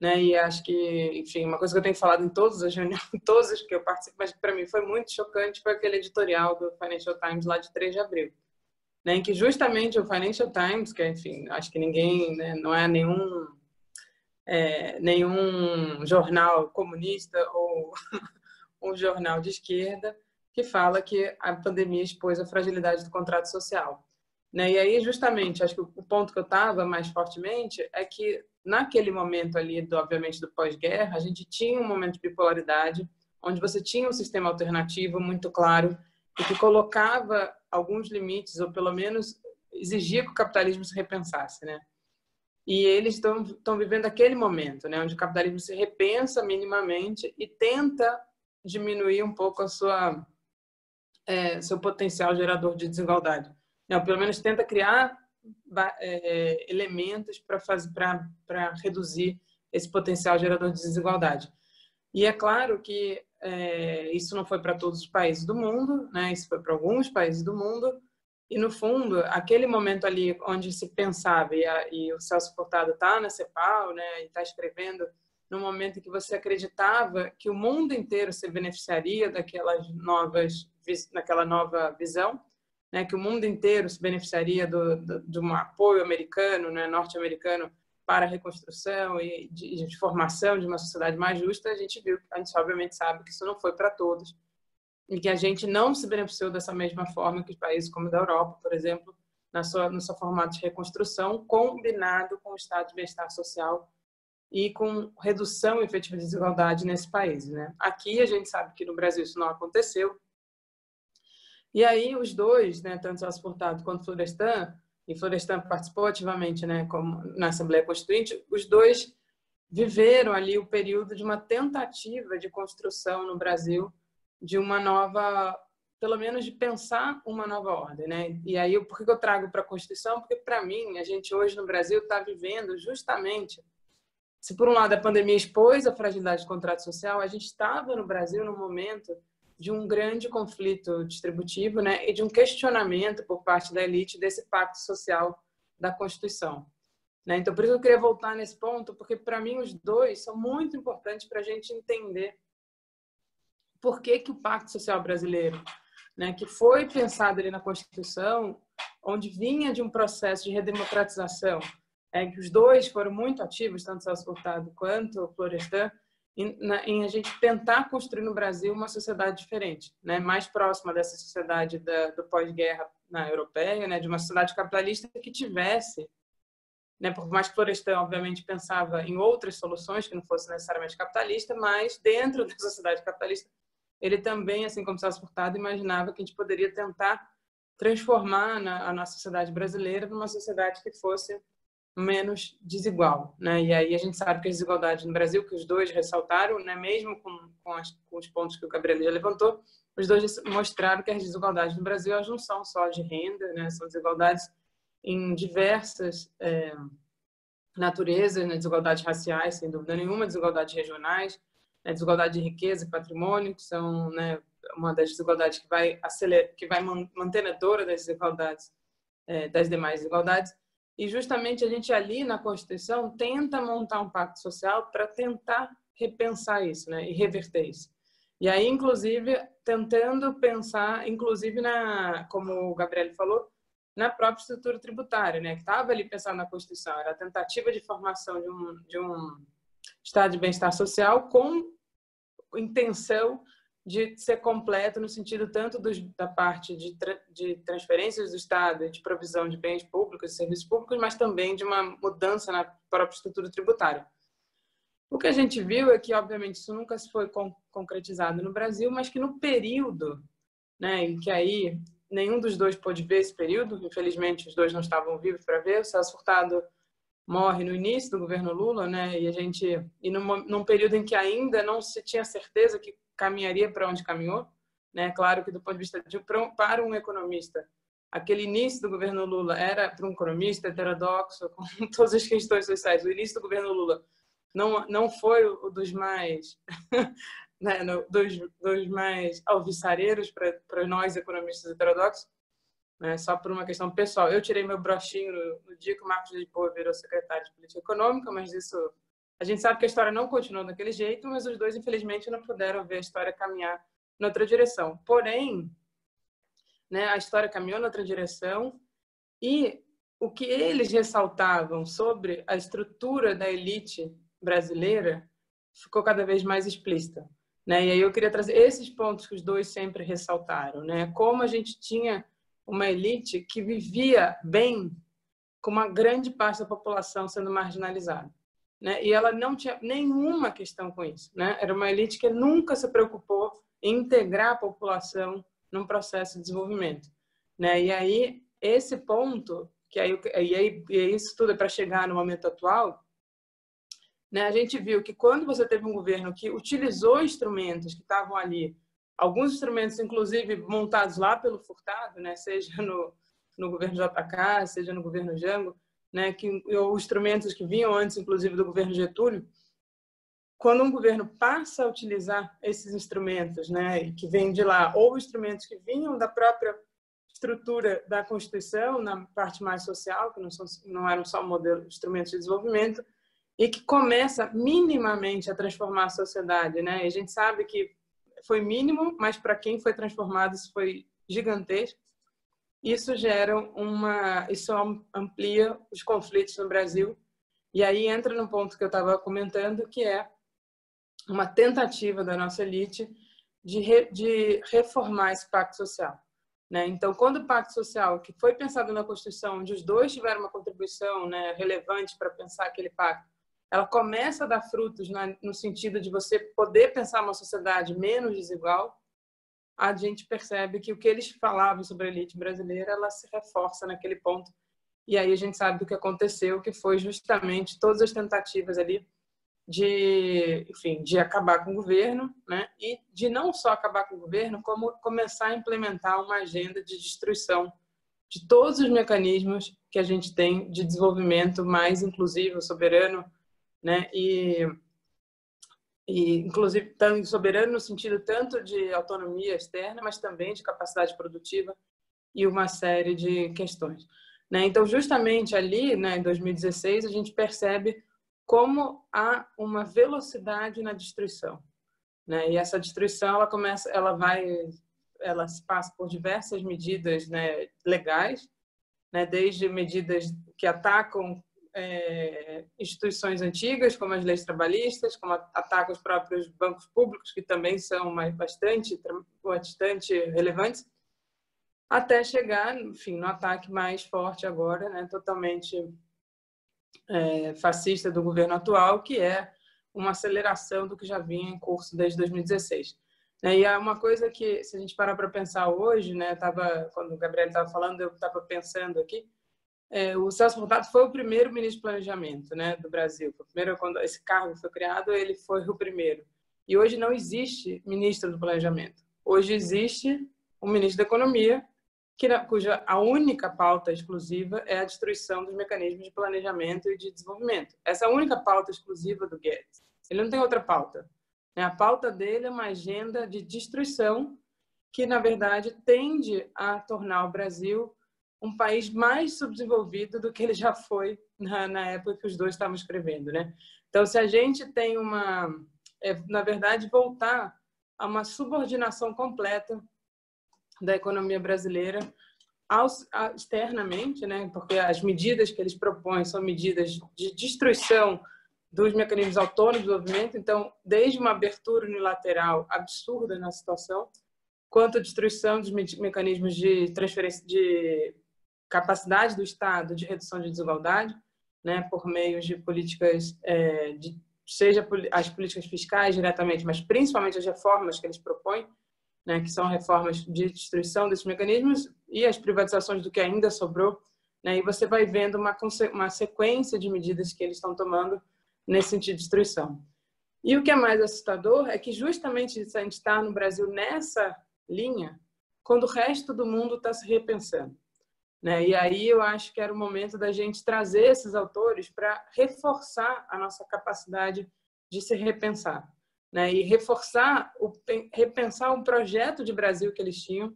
né? E acho que, enfim, uma coisa que eu tenho falado em todas as reuniões, em todas as que eu participo, mas para mim foi muito chocante, foi aquele editorial do Financial Times lá de três de abril, né? Em que justamente o Financial Times, que enfim, acho que ninguém, né, não é nenhum é, nenhum jornal comunista ou um jornal de esquerda que fala que a pandemia expôs a fragilidade do contrato social, né? E aí justamente, acho que o ponto que eu estava mais fortemente é que naquele momento ali, do, obviamente, do pós-guerra, a gente tinha um momento de bipolaridade, onde você tinha um sistema alternativo muito claro e que colocava alguns limites, ou pelo menos exigia que o capitalismo se repensasse, né? E eles estão vivendo aquele momento, né, onde o capitalismo se repensa minimamente e tenta diminuir um pouco a sua, é, seu potencial gerador de desigualdade. Não, pelo menos tenta criar é, elementos para fazer, para para reduzir esse potencial gerador de desigualdade. E é claro que é, isso não foi para todos os países do mundo, né? Isso foi para alguns países do mundo. E no fundo, aquele momento ali onde se pensava, e, a, e o Celso Furtado está na Cepal, né? E está escrevendo no momento em que você acreditava que o mundo inteiro se beneficiaria daquelas novas, daquela nova visão, né, que o mundo inteiro se beneficiaria do, do, de um apoio americano, né, norte-americano, para a reconstrução e de, de formação de uma sociedade mais justa. A gente viu, a gente obviamente sabe que isso não foi para todos e que a gente não se beneficiou dessa mesma forma que os países como da Europa, por exemplo, na sua, no seu formato de reconstrução, combinado com o estado de bem-estar social e com redução efetiva de desigualdade nesse país, né? Aqui a gente sabe que no Brasil isso não aconteceu. E aí os dois, né, tanto Celso Furtado quanto Florestan, e Florestan participou ativamente, né, como na Assembleia Constituinte, os dois viveram ali o período de uma tentativa de construção no Brasil de uma nova, pelo menos de pensar uma nova ordem, né? E aí por que eu trago para a Constituição? Porque para mim a gente hoje no Brasil está vivendo justamente, se por um lado a pandemia expôs a fragilidade do contrato social, a gente estava no Brasil no momento de um grande conflito distributivo, né, e de um questionamento por parte da elite desse pacto social da Constituição, né? Então, por isso eu queria voltar nesse ponto, porque para mim os dois são muito importantes para a gente entender por que que o pacto social brasileiro, né, que foi pensado ali na Constituição, onde vinha de um processo de redemocratização, é que os dois foram muito ativos, tanto Celso Furtado quanto o Florestan, em a gente tentar construir no Brasil uma sociedade diferente, né, mais próxima dessa sociedade da, do pós-guerra na europeia, né, de uma sociedade capitalista que tivesse, né, por mais que Florestan obviamente pensava em outras soluções que não fosse necessariamente capitalista, mas dentro da sociedade capitalista ele também, assim como Celso Furtado, imaginava que a gente poderia tentar transformar na, a nossa sociedade brasileira numa sociedade que fosse menos desigual, né? E aí a gente sabe que a desigualdade no Brasil, que os dois ressaltaram, né, mesmo com, com, as, com os pontos que o Gabriel já levantou, os dois mostraram que as desigualdades no Brasil elas não são só de renda, né? São desigualdades em diversas é, naturezas, né? Desigualdades raciais, sem dúvida nenhuma, desigualdades regionais, né? Desigualdade de riqueza e patrimônio, que são, né, uma das desigualdades que vai acelerar, que vai mantenedora das desigualdades, é, das demais desigualdades. E justamente a gente ali na Constituição tenta montar um pacto social para tentar repensar isso, né, e reverter isso. E aí, inclusive, tentando pensar, inclusive, na, como o Gabriel falou, na própria estrutura tributária, né, que estava ali pensado na Constituição. Era a tentativa de formação de um, de um estado de bem-estar social com intenção de ser completo no sentido tanto dos, da parte de, tra, de transferências do Estado, de provisão de bens públicos e serviços públicos, mas também de uma mudança na própria estrutura tributária. O que a gente viu é que, obviamente, isso nunca foi con concretizado no Brasil, mas que no período, né, em que aí nenhum dos dois pôde ver esse período, infelizmente os dois não estavam vivos para ver, o Celso Furtado morre no início do governo Lula, né, e a gente, e num, num período em que ainda não se tinha certeza que caminharia para onde caminhou, né? Claro que do ponto de vista de para um economista, aquele início do governo Lula era para um economista heterodoxo com todas as questões sociais. O início do governo Lula não não foi o dos mais né, dos, dos mais alvissareiros para para nós economistas heterodoxos, né? Só por uma questão pessoal. Eu tirei meu brochinho no, no dia que o Marcos de Boa virou secretário de Política Econômica, mas isso A gente sabe que a história não continuou daquele jeito, mas os dois, infelizmente, não puderam ver a história caminhar na outra direção. Porém, né, a história caminhou na outra direção e o que eles ressaltavam sobre a estrutura da elite brasileira ficou cada vez mais explícita, né? E aí eu queria trazer esses pontos que os dois sempre ressaltaram, né? Como a gente tinha uma elite que vivia bem com uma grande parte da população sendo marginalizada, né? E ela não tinha nenhuma questão com isso, né? Era uma elite que nunca se preocupou em integrar a população num processo de desenvolvimento, né? E aí esse ponto, que aí, e aí e isso tudo é para chegar no momento atual, né? A gente viu que quando você teve um governo que utilizou instrumentos que estavam ali, alguns instrumentos inclusive montados lá pelo Furtado, né? Seja no, no governo J K, seja no governo Jango, né? Que ou instrumentos que vinham antes, inclusive do governo Getúlio. Quando um governo passa a utilizar esses instrumentos, né, que vêm de lá, ou instrumentos que vinham da própria estrutura da Constituição, na parte mais social, que não, são, não eram só modelos, instrumentos de desenvolvimento, e que começa minimamente a transformar a sociedade, né? E a gente sabe que foi mínimo, mas para quem foi transformado isso foi gigantesco. Isso gera uma, isso amplia os conflitos no Brasil. E aí entra no ponto que eu estava comentando, que é uma tentativa da nossa elite de, re, de reformar esse pacto social, né? Então, quando o pacto social, que foi pensado na Constituição, onde os dois tiveram uma contribuição, né, relevante para pensar aquele pacto, ela começa a dar frutos na, no sentido de você poder pensar uma sociedade menos desigual, a gente percebe que o que eles falavam sobre a elite brasileira, ela se reforça naquele ponto. E aí a gente sabe do que aconteceu, que foi justamente todas as tentativas ali de, enfim, de acabar com o governo, né? E de não só acabar com o governo, como começar a implementar uma agenda de destruição de todos os mecanismos que a gente tem de desenvolvimento mais inclusivo, soberano, né? E, e inclusive soberano no sentido tanto de autonomia externa, mas também de capacidade produtiva e uma série de questões, né? Então, justamente ali, né, em dois mil e dezesseis, a gente percebe como há uma velocidade na destruição, né? E essa destruição ela começa, ela vai, ela se passa por diversas medidas, né, legais, né, desde medidas que atacam é, instituições antigas, como as leis trabalhistas, como atacam os próprios bancos públicos, que também são bastante, bastante relevantes, até chegar, enfim, no ataque mais forte agora, né, totalmente é, fascista do governo atual, que é uma aceleração do que já vinha em curso desde dois mil e dezesseis. E é uma coisa que, se a gente parar para pensar hoje, né, tava, quando o Gabriel estava falando, eu estava pensando aqui, é, o Celso Furtado foi o primeiro ministro de planejamento, né, do Brasil. O primeiro, quando esse cargo foi criado, ele foi o primeiro. E hoje não existe ministro do planejamento. Hoje existe o ministro da economia, que cuja a única pauta exclusiva é a destruição dos mecanismos de planejamento e de desenvolvimento. Essa é a única pauta exclusiva do Guedes. Ele não tem outra pauta, né? A pauta dele é uma agenda de destruição que, na verdade, tende a tornar o Brasil um país mais subdesenvolvido do que ele já foi na, na época que os dois estavam escrevendo, né? Então, se a gente tem uma... É, na verdade, voltar a uma subordinação completa da economia brasileira externamente, né? Porque as medidas que eles propõem são medidas de destruição dos mecanismos autônomos de desenvolvimento, então, desde uma abertura unilateral absurda na situação, quanto a destruição dos mecanismos de transferência de capacidade do Estado de redução de desigualdade, né? Por meio de políticas, é, de, seja as políticas fiscais diretamente, mas principalmente as reformas que eles propõem, né, que são reformas de destruição desses mecanismos e as privatizações do que ainda sobrou, né, e você vai vendo uma, uma sequência de medidas que eles estão tomando nesse sentido de destruição. E o que é mais assustador é que justamente a gente está no Brasil nessa linha quando o resto do mundo está se repensando, né, e aí eu acho que era o momento da gente trazer esses autores para reforçar a nossa capacidade de se repensar, né, e reforçar, o, repensar um projeto de Brasil que eles tinham,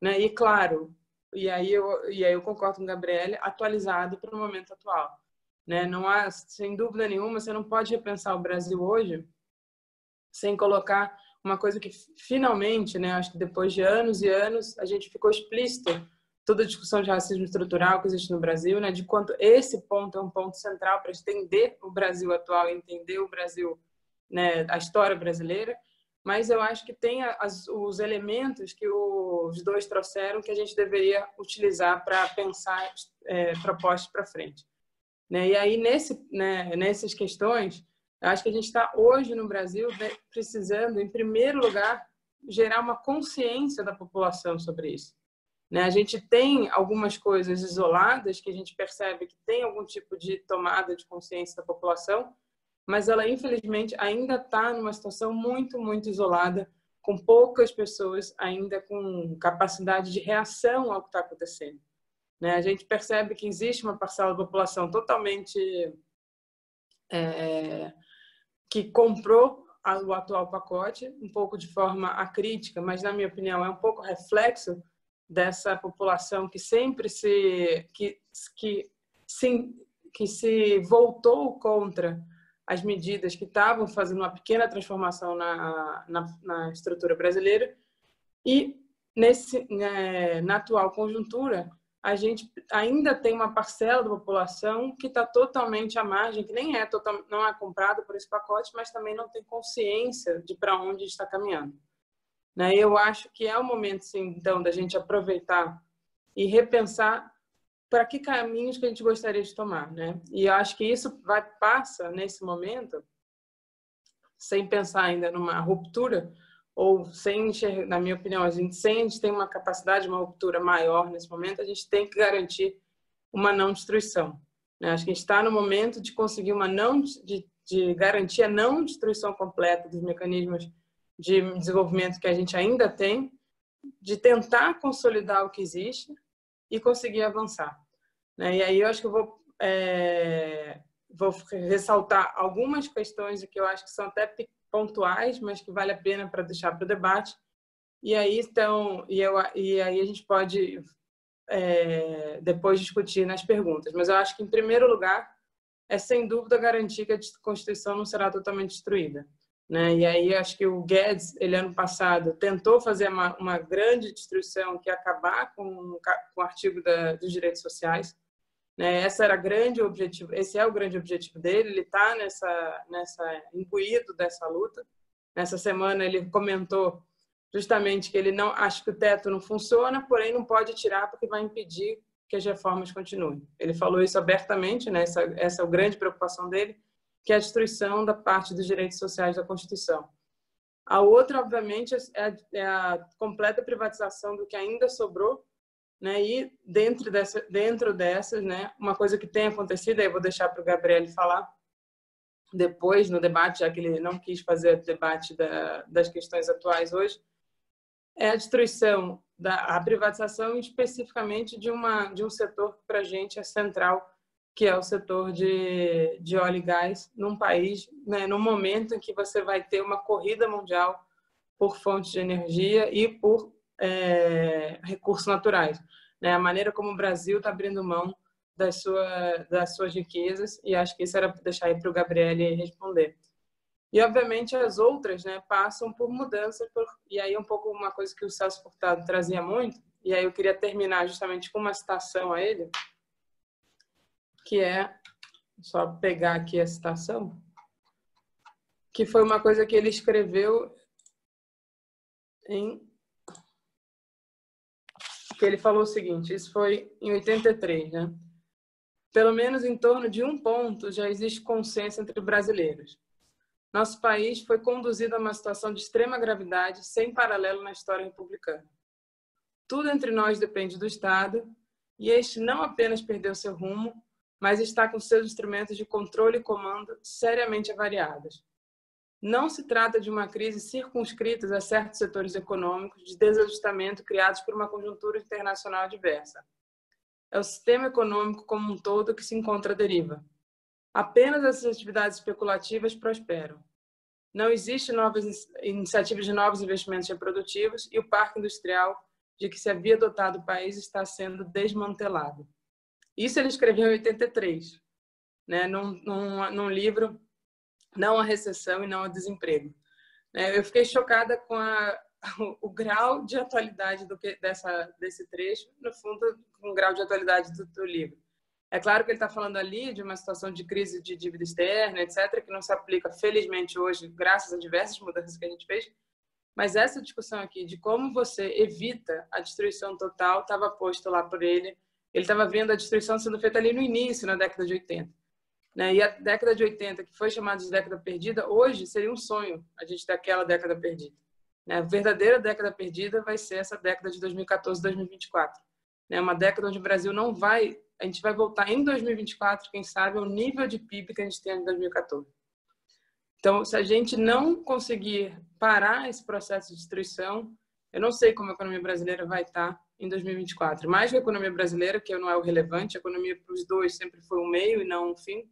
né, e claro, e aí, eu, e aí eu concordo com o Gabriel, atualizado para o momento atual, né? Não há, sem dúvida nenhuma, você não pode repensar o Brasil hoje sem colocar uma coisa que finalmente, né, acho que depois de anos e anos, a gente ficou explícito toda a discussão de racismo estrutural que existe no Brasil, né, de quanto esse ponto é um ponto central para entender o Brasil atual, entender o Brasil, né, a história brasileira. Mas eu acho que tem as, os elementos que os dois trouxeram que a gente deveria utilizar para pensar é, propostas para frente. Né? E aí, nesse, né, nessas questões, eu acho que a gente está hoje no Brasil precisando, em primeiro lugar, gerar uma consciência da população sobre isso. Né? A gente tem algumas coisas isoladas que a gente percebe que tem algum tipo de tomada de consciência da população, mas ela, infelizmente, ainda está numa situação muito, muito isolada, com poucas pessoas ainda com capacidade de reação ao que está acontecendo. Né? A gente percebe que existe uma parcela da população totalmente é, que comprou o atual pacote, um pouco de forma acrítica, mas, na minha opinião, é um pouco reflexo dessa população que sempre se... que, que, se, que se voltou contra as medidas que estavam fazendo uma pequena transformação na, na, na estrutura brasileira. E nesse, né, na atual conjuntura, a gente ainda tem uma parcela da população que está totalmente à margem, que nem é total, não é comprada por esse pacote, mas também não tem consciência de para onde está caminhando. Né? Eu acho que é o momento, sim, então, da gente aproveitar e repensar para que caminhos que a gente gostaria de tomar, né? E eu acho que isso vai passa nesse momento, sem pensar ainda numa ruptura ou sem enxergar, na minha opinião, a gente sem a gente tem uma capacidade, uma ruptura maior nesse momento, a gente tem que garantir uma não destruição, né? Acho que a gente está no momento de conseguir uma não de, de garantir a não destruição completa dos mecanismos de desenvolvimento que a gente ainda tem, de tentar consolidar o que existe e conseguir avançar. E aí eu acho que eu vou, é, vou ressaltar algumas questões que eu acho que são até pontuais, mas que vale a pena para deixar para o debate. E aí, então, e eu, e aí a gente pode é, depois discutir nas perguntas. Mas eu acho que, em primeiro lugar, é sem dúvida garantir que a Constituição não será totalmente destruída. Né? E aí acho que o Guedes, ele ano passado, tentou fazer uma, uma grande destruição que ia acabar com, com o artigo da, dos direitos sociais. Né? Essa era grande objetivo, esse é o grande objetivo dele, ele está nessa, nessa, imbuído dessa luta. Nessa semana ele comentou justamente que ele não acha que o teto não funciona, porém não pode tirar porque vai impedir que as reformas continuem. Ele falou isso abertamente, né? essa, essa é a grande preocupação dele, que é a destruição da parte dos direitos sociais da Constituição. A outra, obviamente, é a, é a completa privatização do que ainda sobrou, né? E dentro dessa, dentro dessas, né, uma coisa que tem acontecido, aí eu vou deixar para o Gabriel falar depois no debate, já que ele não quis fazer o debate da, das questões atuais hoje, é a destruição da a privatização especificamente de uma de um setor que para a gente é central, que é o setor de, de óleo e gás, num país, né, num momento em que você vai ter uma corrida mundial por fontes de energia e por é, recursos naturais. Né? A maneira como o Brasil está abrindo mão das, sua, das suas riquezas, e acho que isso era para deixar aí para o Gabriel responder. E, obviamente, as outras, né, passam por mudanças, por, e aí um pouco uma coisa que o Celso Furtado trazia muito, e aí eu queria terminar justamente com uma citação a ele, que é, só pegar aqui a citação, que foi uma coisa que ele escreveu em... que ele falou o seguinte, isso foi em oitenta e três, né? Pelo menos em torno de um ponto já existe consenso entre brasileiros. Nosso país foi conduzido a uma situação de extrema gravidade sem paralelo na história republicana. Tudo entre nós depende do Estado, e este não apenas perdeu seu rumo, mas está com seus instrumentos de controle e comando seriamente avariados. Não se trata de uma crise circunscrita a certos setores econômicos de desajustamento criados por uma conjuntura internacional adversa. É o sistema econômico como um todo que se encontra à deriva. Apenas essas atividades especulativas prosperam. Não existe novas iniciativas de novos investimentos reprodutivos e o parque industrial de que se havia dotado o país está sendo desmantelado. Isso ele escreveu em oitenta e três. né, num, num, num livro, Não a Recessão e Não ao Desemprego. É, eu fiquei chocada com a, o, o grau de atualidade do que, dessa, desse trecho, no fundo, com o grau de atualidade do, do livro. É claro que ele está falando ali de uma situação de crise de dívida externa, etcétera, que não se aplica, felizmente, hoje, graças a diversas mudanças que a gente fez, mas essa discussão aqui de como você evita a destruição total estava posto lá por ele. Ele estava vendo a destruição sendo feita ali no início, na década de oitenta. Né? E a década de oitenta, que foi chamada de década perdida, hoje seria um sonho a gente ter aquela década perdida. Né? A verdadeira década perdida vai ser essa década de dois mil e quatorze, dois mil e vinte e quatro. Né? Uma década onde o Brasil não vai... A gente vai voltar em dois mil e vinte e quatro, quem sabe, ao nível de P I B que a gente tem em dois mil e quatorze. Então, se a gente não conseguir parar esse processo de destruição, eu não sei como a economia brasileira vai estar em dois mil e vinte e quatro. Mais que a economia brasileira, que não é o relevante, a economia para os dois sempre foi um meio e não um fim,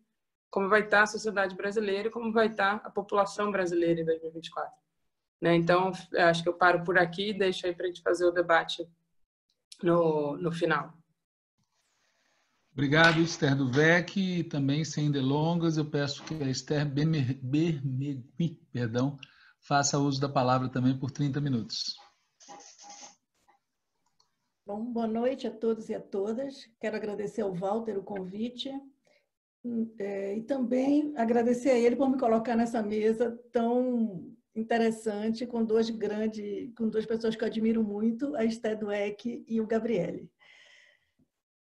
como vai estar a sociedade brasileira e como vai estar a população brasileira em dois mil e vinte e quatro. Né? Então, acho que eu paro por aqui e deixo aí para a gente fazer o debate no, no final. Obrigado, Esther Dweck. E também, sem delongas, eu peço que a Esther Bemerguy, perdão, faça uso da palavra também por trinta minutos. Bom, boa noite a todos e a todas. Quero agradecer ao Valter o convite e também agradecer a ele por me colocar nessa mesa tão interessante com dois grandes, com duas pessoas que eu admiro muito, a Esther Dweck e o Gabrielli.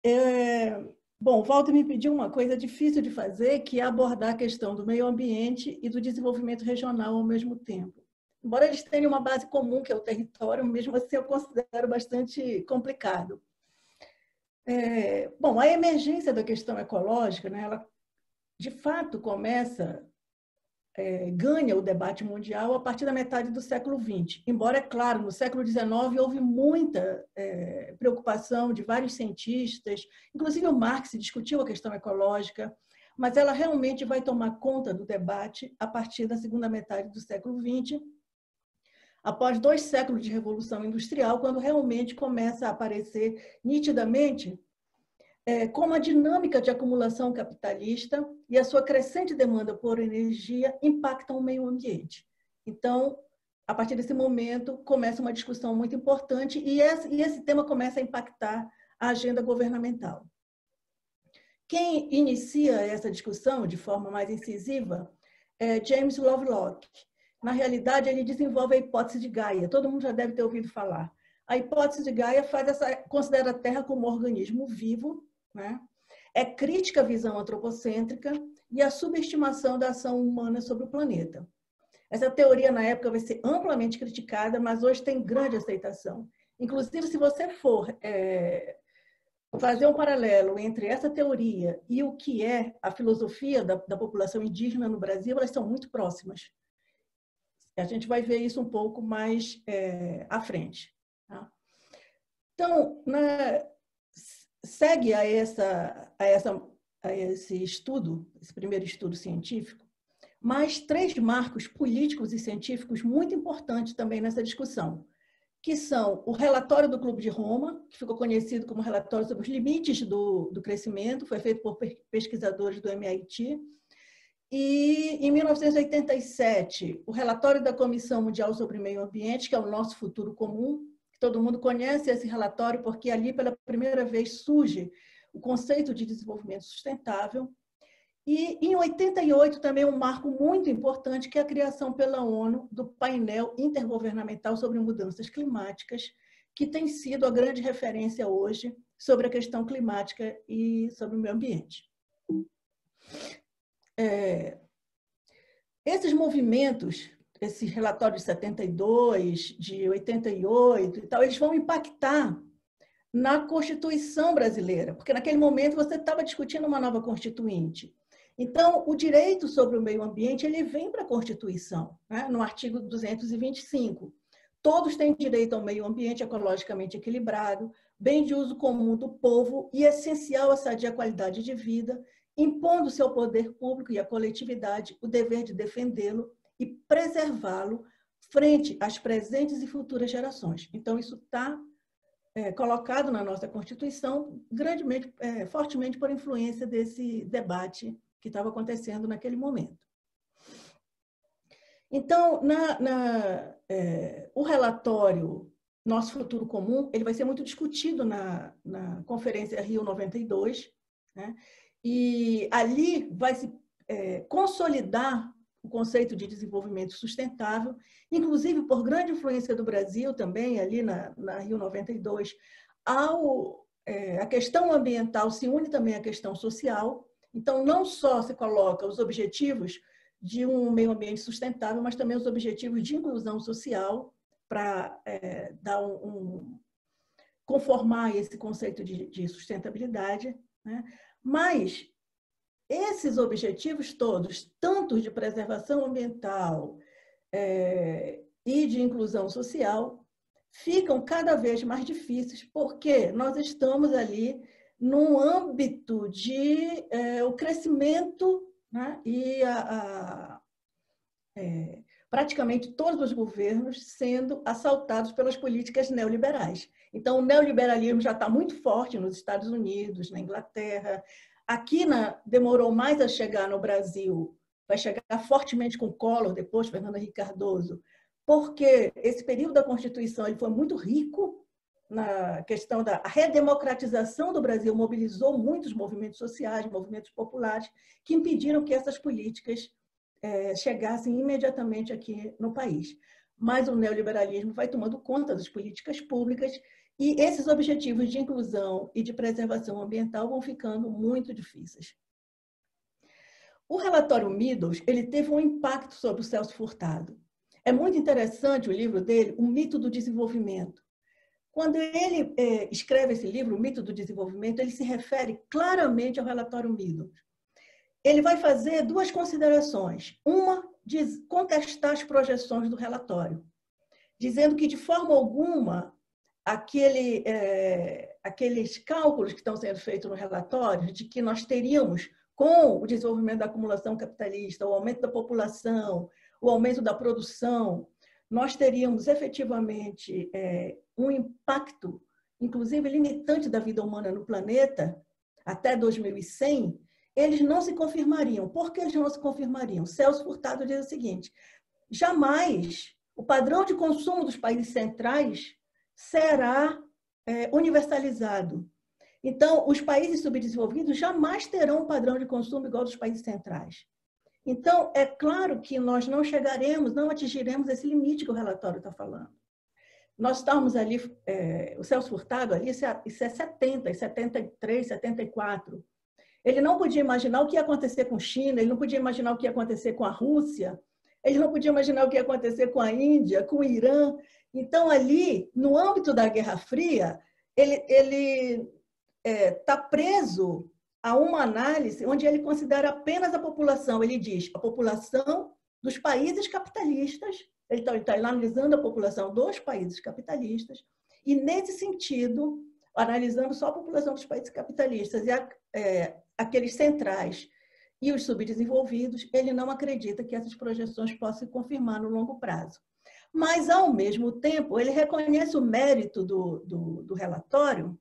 É... Bom, o Walter me pediu uma coisa difícil de fazer, que é abordar a questão do meio ambiente e do desenvolvimento regional ao mesmo tempo. Embora eles tenham uma base comum, que é o território, mesmo assim eu considero bastante complicado. É... Bom, a emergência da questão ecológica, né, ela de fato começa, é, ganha o debate mundial a partir da metade do século vinte. Embora, é claro, no século dezenove houve muita é, preocupação de vários cientistas, inclusive o Marx discutiu a questão ecológica, mas ela realmente vai tomar conta do debate a partir da segunda metade do século vinte, após dois séculos de revolução industrial, quando realmente começa a aparecer nitidamente É, como a dinâmica de acumulação capitalista e a sua crescente demanda por energia impactam o meio ambiente. Então, a partir desse momento, começa uma discussão muito importante e esse, e esse tema começa a impactar a agenda governamental. Quem inicia essa discussão de forma mais incisiva é James Lovelock. Na realidade, ele desenvolve a hipótese de Gaia, todo mundo já deve ter ouvido falar. A hipótese de Gaia faz essa, considera a Terra como um organismo vivo, né? É crítica à visão antropocêntrica e à subestimação da ação humana sobre o planeta. Essa teoria, na época, vai ser amplamente criticada, mas hoje tem grande aceitação. Inclusive, se você for é, fazer um paralelo entre essa teoria e o que é a filosofia da, da população indígena no Brasil, elas são muito próximas. A gente vai ver isso um pouco mais é, à frente. Tá? Então, na... Segue a, essa, a, essa, a esse estudo, esse primeiro estudo científico, mais três marcos políticos e científicos muito importantes também nessa discussão, que são o relatório do Clube de Roma, que ficou conhecido como relatório sobre os limites do, do crescimento, foi feito por pesquisadores do M I T, e em mil novecentos e oitenta e sete, o relatório da Comissão Mundial sobre o Meio Ambiente, que é o nosso futuro comum. Todo mundo conhece esse relatório porque ali pela primeira vez surge o conceito de desenvolvimento sustentável. E em oitenta e oito também um marco muito importante que é a criação pela ONU do painel intergovernamental sobre mudanças climáticas, que tem sido a grande referência hoje sobre a questão climática e sobre o meio ambiente. É, esses movimentos, esse relatório de setenta e dois, de oitenta e oito e tal, eles vão impactar na Constituição brasileira, porque naquele momento você estava discutindo uma nova Constituinte. Então, o direito sobre o meio ambiente, ele vem para a Constituição, né? No artigo duzentos e vinte e cinco. Todos têm direito ao meio ambiente ecologicamente equilibrado, bem de uso comum do povo e essencial à sadia qualidade de vida, impondo-se ao poder público e à coletividade o dever de defendê-lo e preservá-lo frente às presentes e futuras gerações. Então, isso está é, colocado na nossa Constituição, grandemente, é, fortemente por influência desse debate que estava acontecendo naquele momento. Então, na, na, é, o relatório Nosso Futuro Comum, ele vai ser muito discutido na, na Conferência Rio noventa e dois, né? E ali vai se é, consolidar o conceito de desenvolvimento sustentável, inclusive por grande influência do Brasil também, ali na, na Rio noventa e dois, ao, é, a questão ambiental se une também à questão social. Então, não só se coloca os objetivos de um meio ambiente sustentável, mas também os objetivos de inclusão social para é, dar um, um, conformar esse conceito de, de sustentabilidade, né? Mas esses objetivos todos, tanto de preservação ambiental é, e de inclusão social, ficam cada vez mais difíceis, porque nós estamos ali num âmbito de é, o crescimento, né? E a, a, é, praticamente todos os governos sendo assaltados pelas políticas neoliberais. Então, o neoliberalismo já está muito forte nos Estados Unidos, na Inglaterra. Aqui na, demorou mais a chegar no Brasil, vai chegar fortemente com Collor, depois Fernando Henrique Cardoso, porque esse período da Constituição ele foi muito rico na questão da redemocratização do Brasil, mobilizou muitos movimentos sociais, movimentos populares, que impediram que essas políticas é, chegassem imediatamente aqui no país. Mas o neoliberalismo vai tomando conta das políticas públicas e esses objetivos de inclusão e de preservação ambiental vão ficando muito difíceis. O relatório Meadows, ele teve um impacto sobre o Celso Furtado. É muito interessante o livro dele, O Mito do Desenvolvimento. Quando ele eh, escreve esse livro, O Mito do Desenvolvimento, ele se refere claramente ao relatório Meadows. Ele vai fazer duas considerações. Uma, diz, contestar as projeções do relatório, dizendo que, de forma alguma, aquele, eh, aqueles cálculos que estão sendo feitos no relatório, de que nós teríamos, com o desenvolvimento da acumulação capitalista, o aumento da população, o aumento da produção, nós teríamos efetivamente é, um impacto, inclusive limitante da vida humana no planeta, até dois mil e cem, eles não se confirmariam. Por que eles não se confirmariam? Celso Furtado diz o seguinte: jamais o padrão de consumo dos países centrais será é, universalizado. Então, os países subdesenvolvidos jamais terão um padrão de consumo igual dos países centrais. Então, é claro que nós não chegaremos, não atingiremos esse limite que o relatório está falando. Nós estamos ali, é, o Celso Furtado ali, isso é, isso é setenta, setenta e três, setenta e quatro. Ele não podia imaginar o que ia acontecer com a China, ele não podia imaginar o que ia acontecer com a Rússia, ele não podia imaginar o que ia acontecer com a Índia, com o Irã. Então, ali, no âmbito da Guerra Fria, ele, ele é, tá preso a uma análise onde ele considera apenas a população. Ele diz a população dos países capitalistas, ele está analisando a população dos países capitalistas, e nesse sentido, analisando só a população dos países capitalistas e a, é, aqueles centrais e os subdesenvolvidos, ele não acredita que essas projeções possam se confirmar no longo prazo. Mas, ao mesmo tempo, ele reconhece o mérito do, do, do relatório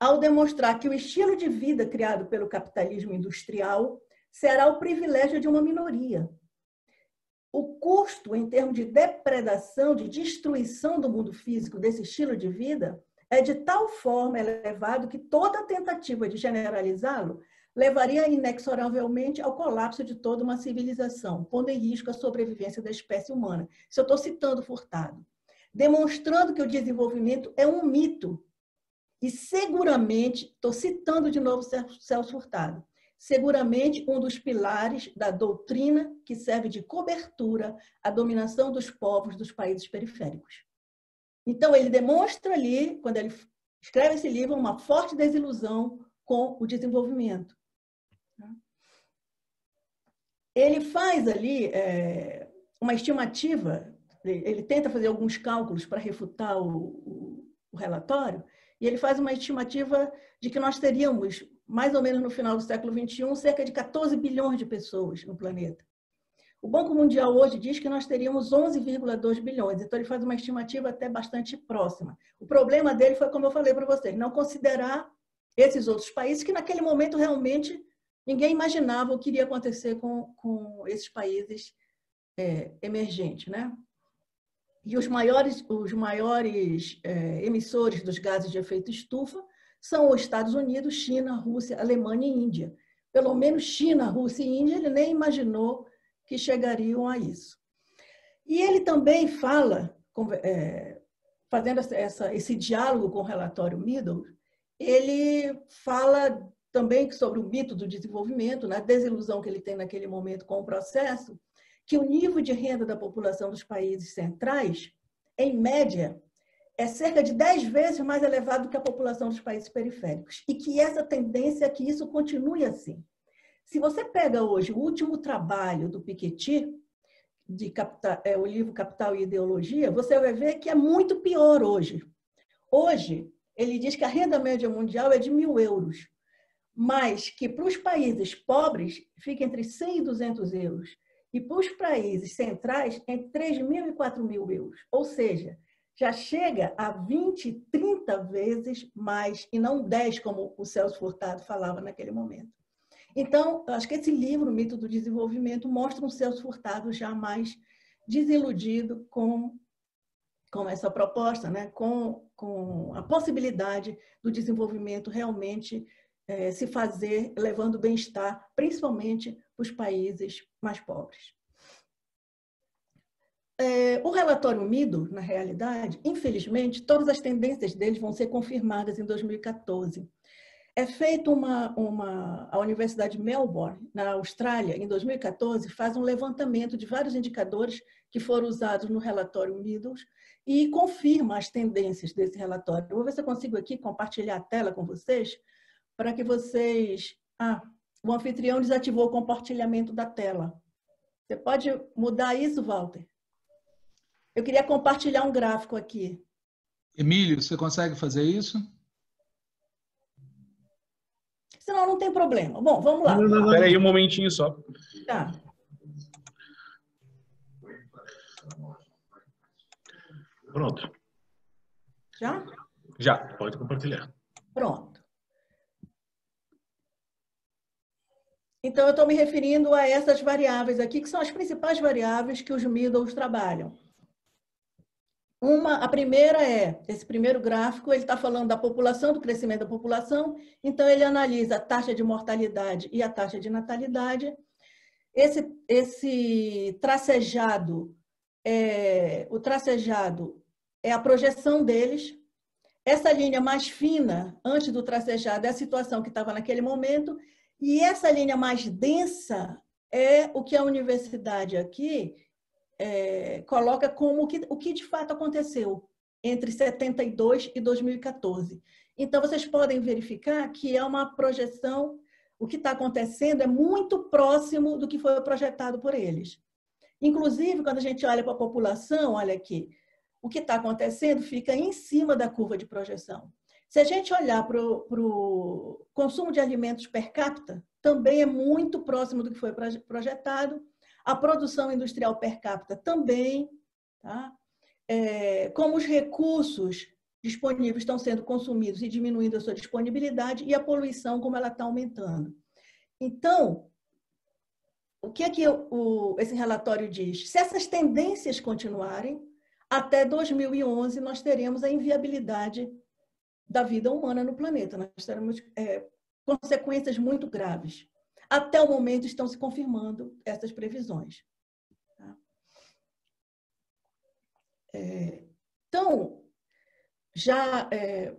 ao demonstrar que o estilo de vida criado pelo capitalismo industrial será o privilégio de uma minoria. O custo em termos de depredação, de destruição do mundo físico desse estilo de vida é de tal forma elevado que toda tentativa de generalizá-lo levaria inexoravelmente ao colapso de toda uma civilização, pondo em risco a sobrevivência da espécie humana. Isso eu estou citando Furtado. Demonstrando que o desenvolvimento é um mito. E seguramente, estou citando de novo Celso Furtado, seguramente um dos pilares da doutrina que serve de cobertura à dominação dos povos dos países periféricos. Então, ele demonstra ali, quando ele escreve esse livro, uma forte desilusão com o desenvolvimento. Ele faz ali é, uma estimativa, ele tenta fazer alguns cálculos para refutar o, o, o relatório, e ele faz uma estimativa de que nós teríamos, mais ou menos no final do século vinte e um, cerca de quatorze bilhões de pessoas no planeta. O Banco Mundial hoje diz que nós teríamos onze vírgula dois bilhões, então ele faz uma estimativa até bastante próxima. O problema dele foi, como eu falei para vocês, não considerar esses outros países que naquele momento realmente Ninguém imaginava o que iria acontecer com, com esses países é, emergentes, né? E os maiores, os maiores é, emissores dos gases de efeito estufa são os Estados Unidos, China, Rússia, Alemanha e Índia. Pelo menos China, Rússia e Índia, ele nem imaginou que chegariam a isso. E ele também fala, é, fazendo essa, esse diálogo com o relatório Meadows, ele fala também sobre o mito do desenvolvimento, na desilusão que ele tem naquele momento com o processo, que o nível de renda da população dos países centrais, em média, é cerca de dez vezes mais elevado que a população dos países periféricos. E que essa tendência é que isso continue assim. Se você pega hoje o último trabalho do Piketty, de capital, é, o livro Capital e Ideologia, você vai ver que é muito pior hoje. Hoje, ele diz que a renda média mundial é de mil euros, mas que para os países pobres fica entre cem e duzentos euros. E para os países centrais, entre três mil e quatro mil euros. Ou seja, já chega a vinte, trinta vezes mais, e não dez, como o Celso Furtado falava naquele momento. Então, acho que esse livro, O Mito do Desenvolvimento, mostra um Celso Furtado já mais desiludido com, com essa proposta, né? com, com a possibilidade do desenvolvimento realmente é, se fazer, levando bem-estar, principalmente os países mais pobres. É, o relatório Meadows, na realidade, infelizmente, todas as tendências deles vão ser confirmadas em dois mil e quatorze. É feito uma, uma... A Universidade de Melbourne, na Austrália, em dois mil e quatorze, faz um levantamento de vários indicadores que foram usados no relatório Meadows e confirma as tendências desse relatório. Eu vou ver se eu consigo aqui compartilhar a tela com vocês, para que vocês... Ah, o anfitrião desativou o compartilhamento da tela. Você pode mudar isso, Valter? Eu queria compartilhar um gráfico aqui. Emílio, você consegue fazer isso? Senão não tem problema. Bom, vamos lá. Espera aí um momentinho só. Tá. Pronto. Já? Já, pode compartilhar. Pronto. Então, eu estou me referindo a essas variáveis aqui, que são as principais variáveis que os Meadows trabalham. Uma, a primeira é, esse primeiro gráfico, ele está falando da população, do crescimento da população, então ele analisa a taxa de mortalidade e a taxa de natalidade. Esse, esse tracejado, é, o tracejado é a projeção deles. Essa linha mais fina, antes do tracejado, é a situação que estava naquele momento. E essa linha mais densa é o que a universidade aqui é, coloca como o que, o que de fato aconteceu entre setenta e dois e dois mil e quatorze. Então, vocês podem verificar que é uma projeção, o que está acontecendo é muito próximo do que foi projetado por eles. Inclusive, quando a gente olha para a população, olha aqui, o que está acontecendo fica em cima da curva de projeção. Se a gente olhar para o consumo de alimentos per capita, também é muito próximo do que foi projetado. A produção industrial per capita também. Tá? É, como os recursos disponíveis estão sendo consumidos e diminuindo a sua disponibilidade, e a poluição, como ela está aumentando. Então, o que é que eu, o, esse relatório diz? Se essas tendências continuarem, até dois mil e onze nós teremos a inviabilidade da vida humana no planeta. Nós teremos é, consequências muito graves. Até o momento estão se confirmando essas previsões. Tá? É, então, já é,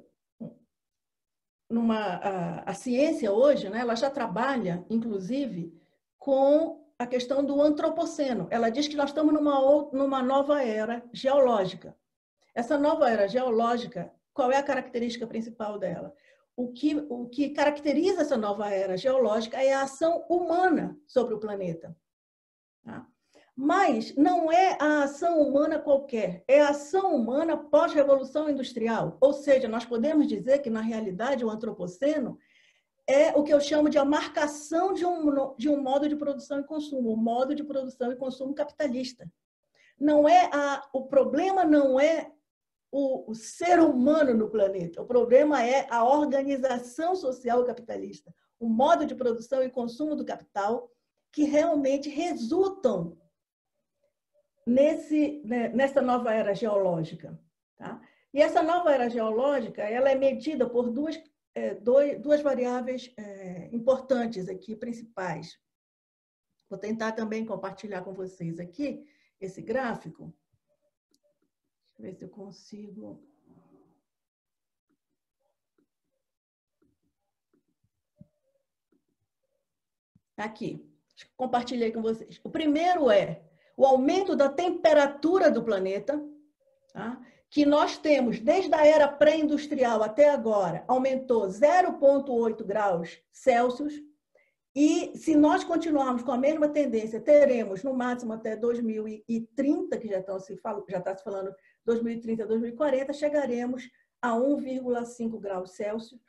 numa, a, a ciência hoje, né, ela já trabalha, inclusive, com a questão do antropoceno. Ela diz que nós estamos numa, numa nova era geológica. Essa nova era geológica, qual é a característica principal dela? O que, o que caracteriza essa nova era geológica é a ação humana sobre o planeta. Tá? Mas não é a ação humana qualquer, é a ação humana pós-revolução industrial. Ou seja, nós podemos dizer que, na realidade, o antropoceno é o que eu chamo de a marcação de um, de um modo de produção e consumo, um modo de produção e consumo capitalista. Não é a, o problema não é O, o ser humano no planeta. O problema é a organização social capitalista, um modo de produção e consumo do capital que realmente resultam nesse, né, nessa nova era geológica. Tá? E essa nova era geológica ela é medida por duas, é, dois, duas variáveis é, importantes aqui, principais. Vou tentar também compartilhar com vocês aqui esse gráfico. Deixa eu ver se eu consigo... Aqui, compartilhei com vocês. O primeiro é o aumento da temperatura do planeta, tá? Que nós temos desde a era pré-industrial até agora, aumentou zero vírgula oito graus Celsius, e se nós continuarmos com a mesma tendência, teremos no máximo até dois mil e trinta, que já está se, tá se falando dois mil e trinta, dois mil e quarenta, chegaremos a um vírgula cinco graus Celsius,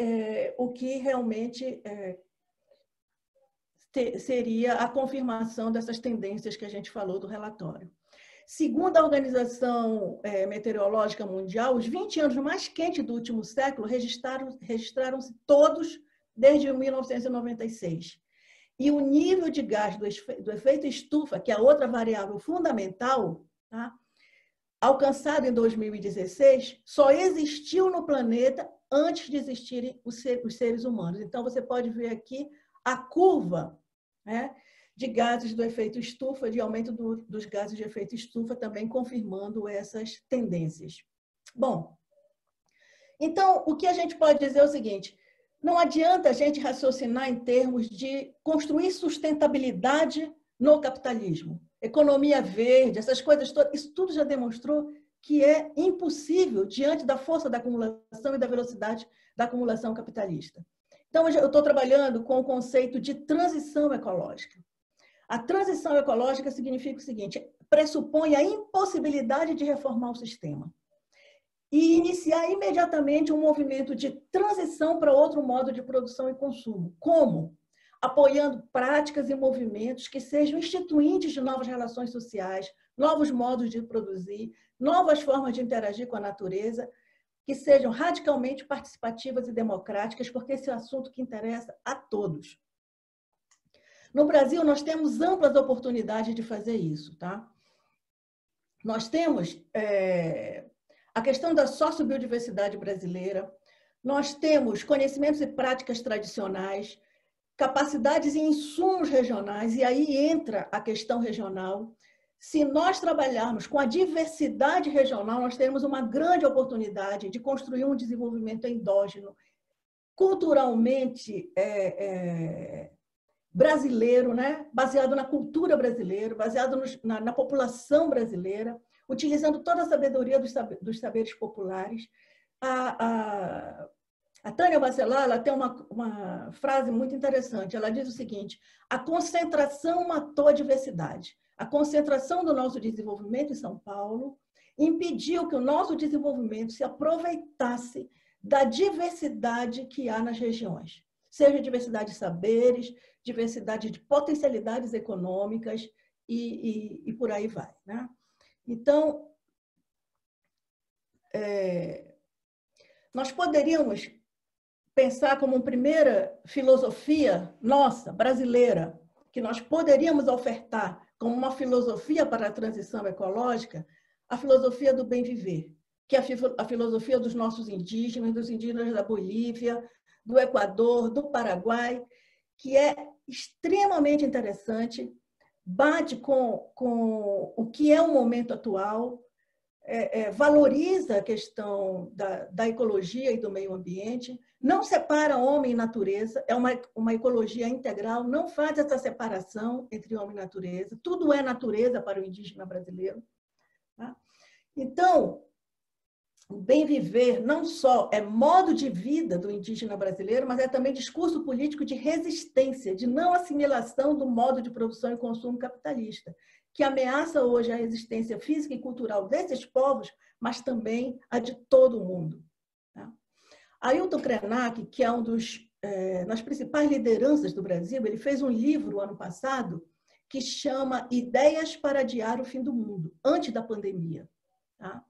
é, o que realmente... É, seria a confirmação dessas tendências que a gente falou do relatório. Segundo a Organização Meteorológica Mundial, os vinte anos mais quentes do último século registraram, registraram-se todos desde mil novecentos e noventa e seis. E o nível de gás do, do efeito estufa, que é outra variável fundamental, tá? Alcançado em dois mil e dezesseis, só existiu no planeta antes de existirem os, ser, os seres humanos. Então, você pode ver aqui a curva, né, de gases do efeito estufa, de aumento do, dos gases de efeito estufa, também confirmando essas tendências. Bom, então o que a gente pode dizer é o seguinte, não adianta a gente raciocinar em termos de construir sustentabilidade no capitalismo. Economia verde, essas coisas todas, isso tudo já demonstrou que é impossível diante da força da acumulação e da velocidade da acumulação capitalista. Então, eu estou trabalhando com o conceito de transição ecológica. A transição ecológica significa o seguinte, pressupõe a impossibilidade de reformar o sistema e iniciar imediatamente um movimento de transição para outro modo de produção e consumo. Como? Apoiando práticas e movimentos que sejam instituintes de novas relações sociais, novos modos de produzir, novas formas de interagir com a natureza, que sejam radicalmente participativas e democráticas, porque esse é um assunto que interessa a todos. No Brasil, nós temos amplas oportunidades de fazer isso, tá? Nós temos é, a questão da sociobiodiversidade brasileira, nós temos conhecimentos e práticas tradicionais, capacidades e insumos regionais, e aí entra a questão regional. Se nós trabalharmos com a diversidade regional, nós teremos uma grande oportunidade de construir um desenvolvimento endógeno, culturalmente é, é, brasileiro, né? Baseado na cultura brasileira, baseado nos, na, na população brasileira, utilizando toda a sabedoria dos, dos saberes populares. A, a, a Tânia Bacelar, ela tem uma, uma frase muito interessante, ela diz o seguinte, a concentração matou a diversidade. A concentração do nosso desenvolvimento em São Paulo impediu que o nosso desenvolvimento se aproveitasse da diversidade que há nas regiões. Seja diversidade de saberes, diversidade de potencialidades econômicas e, e, e por aí vai, né? Então, é, nós poderíamos pensar como uma primeira filosofia nossa, brasileira, que nós poderíamos ofertar como uma filosofia para a transição ecológica, a filosofia do bem viver, que é a filosofia dos nossos indígenas, dos indígenas da Bolívia, do Equador, do Paraguai, que é extremamente interessante, bate com, com o que é o momento atual, é, é, valoriza a questão da, da ecologia e do meio ambiente, não separa homem e natureza, é uma, uma ecologia integral, não faz essa separação entre homem e natureza, tudo é natureza para o indígena brasileiro. Tá? Então, o bem viver não só é modo de vida do indígena brasileiro, mas é também discurso político de resistência, de não assimilação do modo de produção e consumo capitalista, que ameaça hoje a existência física e cultural desses povos, mas também a de todo mundo. Ailton Krenak, que é um dos é, nas principais lideranças do Brasil, ele fez um livro ano passado que chama Ideias para Adiar o Fim do Mundo, antes da pandemia. Tá?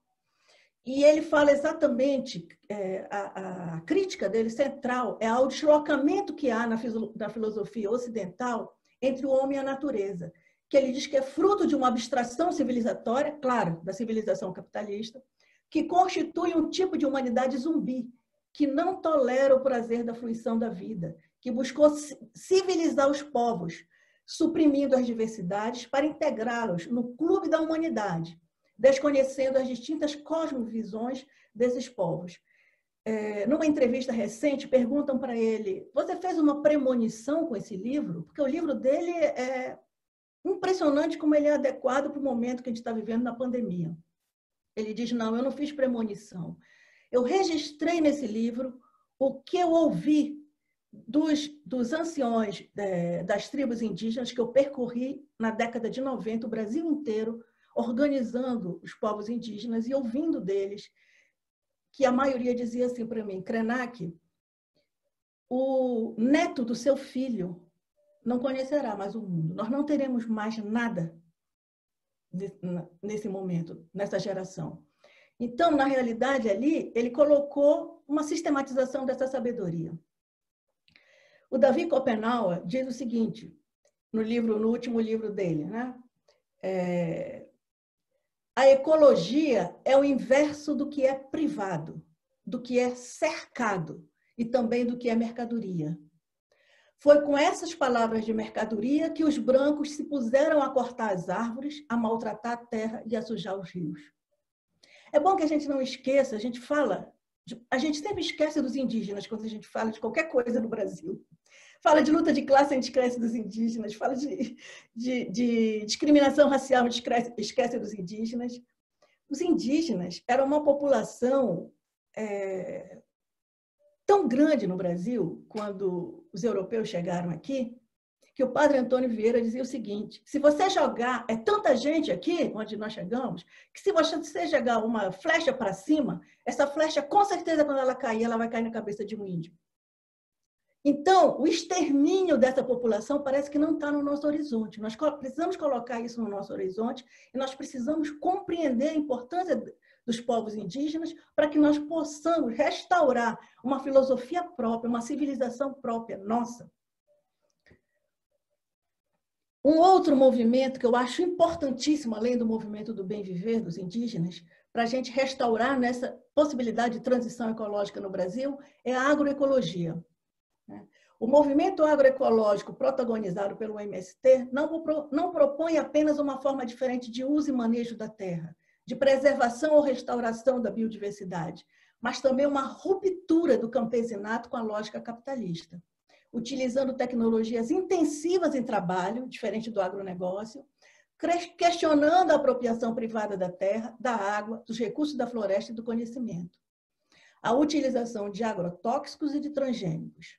E ele fala exatamente, é, a, a crítica dele central é ao deslocamento que há na, na filosofia ocidental entre o homem e a natureza, que ele diz que é fruto de uma abstração civilizatória, claro, da civilização capitalista, que constitui um tipo de humanidade zumbi, que não tolera o prazer da fruição da vida, que buscou civilizar os povos, suprimindo as diversidades para integrá-los no clube da humanidade, desconhecendo as distintas cosmovisões desses povos. É, numa entrevista recente, perguntam para ele: você fez uma premonição com esse livro? Porque o livro dele é impressionante como ele é adequado para o momento que a gente está vivendo na pandemia. Ele diz: não, eu não fiz premonição. Eu registrei nesse livro o que eu ouvi dos, dos anciões é, das tribos indígenas que eu percorri na década de noventa, o Brasil inteiro, organizando os povos indígenas e ouvindo deles, que a maioria dizia assim para mim: Krenak, o neto do seu filho não conhecerá mais o mundo. Nós não teremos mais nada nesse momento, nessa geração. Então, na realidade, ali, ele colocou uma sistematização dessa sabedoria. O Davi Kopenhauer diz o seguinte, no livro, no último livro dele, né? É... A ecologia é o inverso do que é privado, do que é cercado e também do que é mercadoria. Foi com essas palavras de mercadoria que os brancos se puseram a cortar as árvores, a maltratar a terra e a sujar os rios. É bom que a gente não esqueça, a gente fala, a gente sempre esquece dos indígenas quando a gente fala de qualquer coisa no Brasil. Fala de luta de classe, a gente esquece dos indígenas. Fala de, de, de discriminação racial, a gente esquece dos indígenas. Os indígenas eram uma população é, tão grande no Brasil, quando os europeus chegaram aqui, que o padre Antônio Vieira dizia o seguinte: se você jogar, é tanta gente aqui, onde nós chegamos, que se você jogar uma flecha para cima, essa flecha, com certeza, quando ela cair, ela vai cair na cabeça de um índio. Então, o extermínio dessa população parece que não está no nosso horizonte. Nós precisamos colocar isso no nosso horizonte e nós precisamos compreender a importância dos povos indígenas para que nós possamos restaurar uma filosofia própria, uma civilização própria nossa. Um outro movimento que eu acho importantíssimo, além do movimento do bem viver dos indígenas, para a gente restaurar nessa possibilidade de transição ecológica no Brasil, é a agroecologia. O movimento agroecológico protagonizado pelo M S T não, não propõe apenas uma forma diferente de uso e manejo da terra, de preservação ou restauração da biodiversidade, mas também uma ruptura do campesinato com a lógica capitalista, utilizando tecnologias intensivas em trabalho, diferente do agronegócio, questionando a apropriação privada da terra, da água, dos recursos da floresta e do conhecimento, a utilização de agrotóxicos e de transgênicos.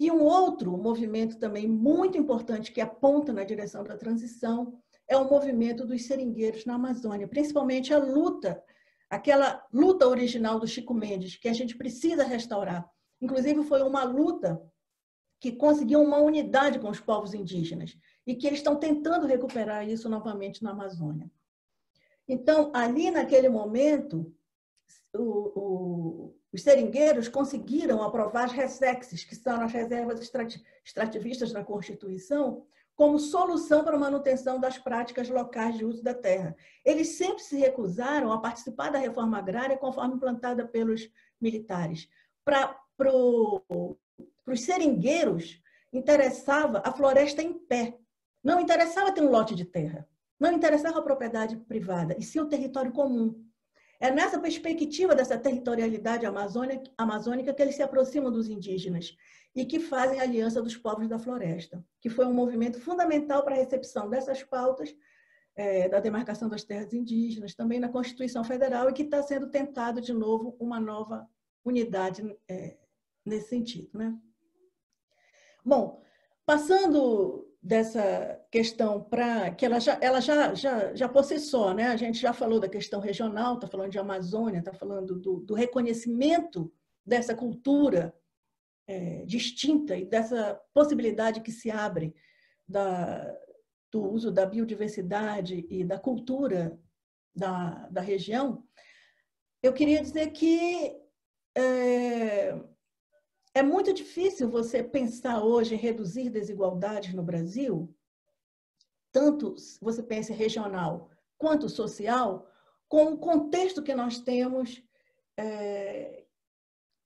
E um outro movimento também muito importante que aponta na direção da transição é o movimento dos seringueiros na Amazônia, principalmente a luta, aquela luta original do Chico Mendes, que a gente precisa restaurar. Inclusive, foi uma luta que conseguiu uma unidade com os povos indígenas e que eles estão tentando recuperar isso novamente na Amazônia. Então, ali naquele momento, o, o Os seringueiros conseguiram aprovar as resexes, que são as reservas extrativistas na Constituição, como solução para a manutenção das práticas locais de uso da terra. Eles sempre se recusaram a participar da reforma agrária conforme implantada pelos militares. Para pro, os seringueiros, interessava a floresta em pé. Não interessava ter um lote de terra. Não interessava a propriedade privada, e sim o território comum. É nessa perspectiva dessa territorialidade amazônica que eles se aproximam dos indígenas e que fazem a Aliança dos Povos da Floresta, que foi um movimento fundamental para a recepção dessas pautas, é, da demarcação das terras indígenas, também na Constituição Federal, e que está sendo tentado de novo uma nova unidade é, nesse sentido, né? Bom, passando dessa questão para que ela já ela já já já por si só, né? A gente já falou da questão regional, está falando de Amazônia, está falando do, do reconhecimento dessa cultura é, distinta e dessa possibilidade que se abre da, do uso da biodiversidade e da cultura da, da região. Eu queria dizer que é, é muito difícil você pensar hoje em reduzir desigualdades no Brasil, tanto você pensa regional quanto social, com o contexto que nós temos, é,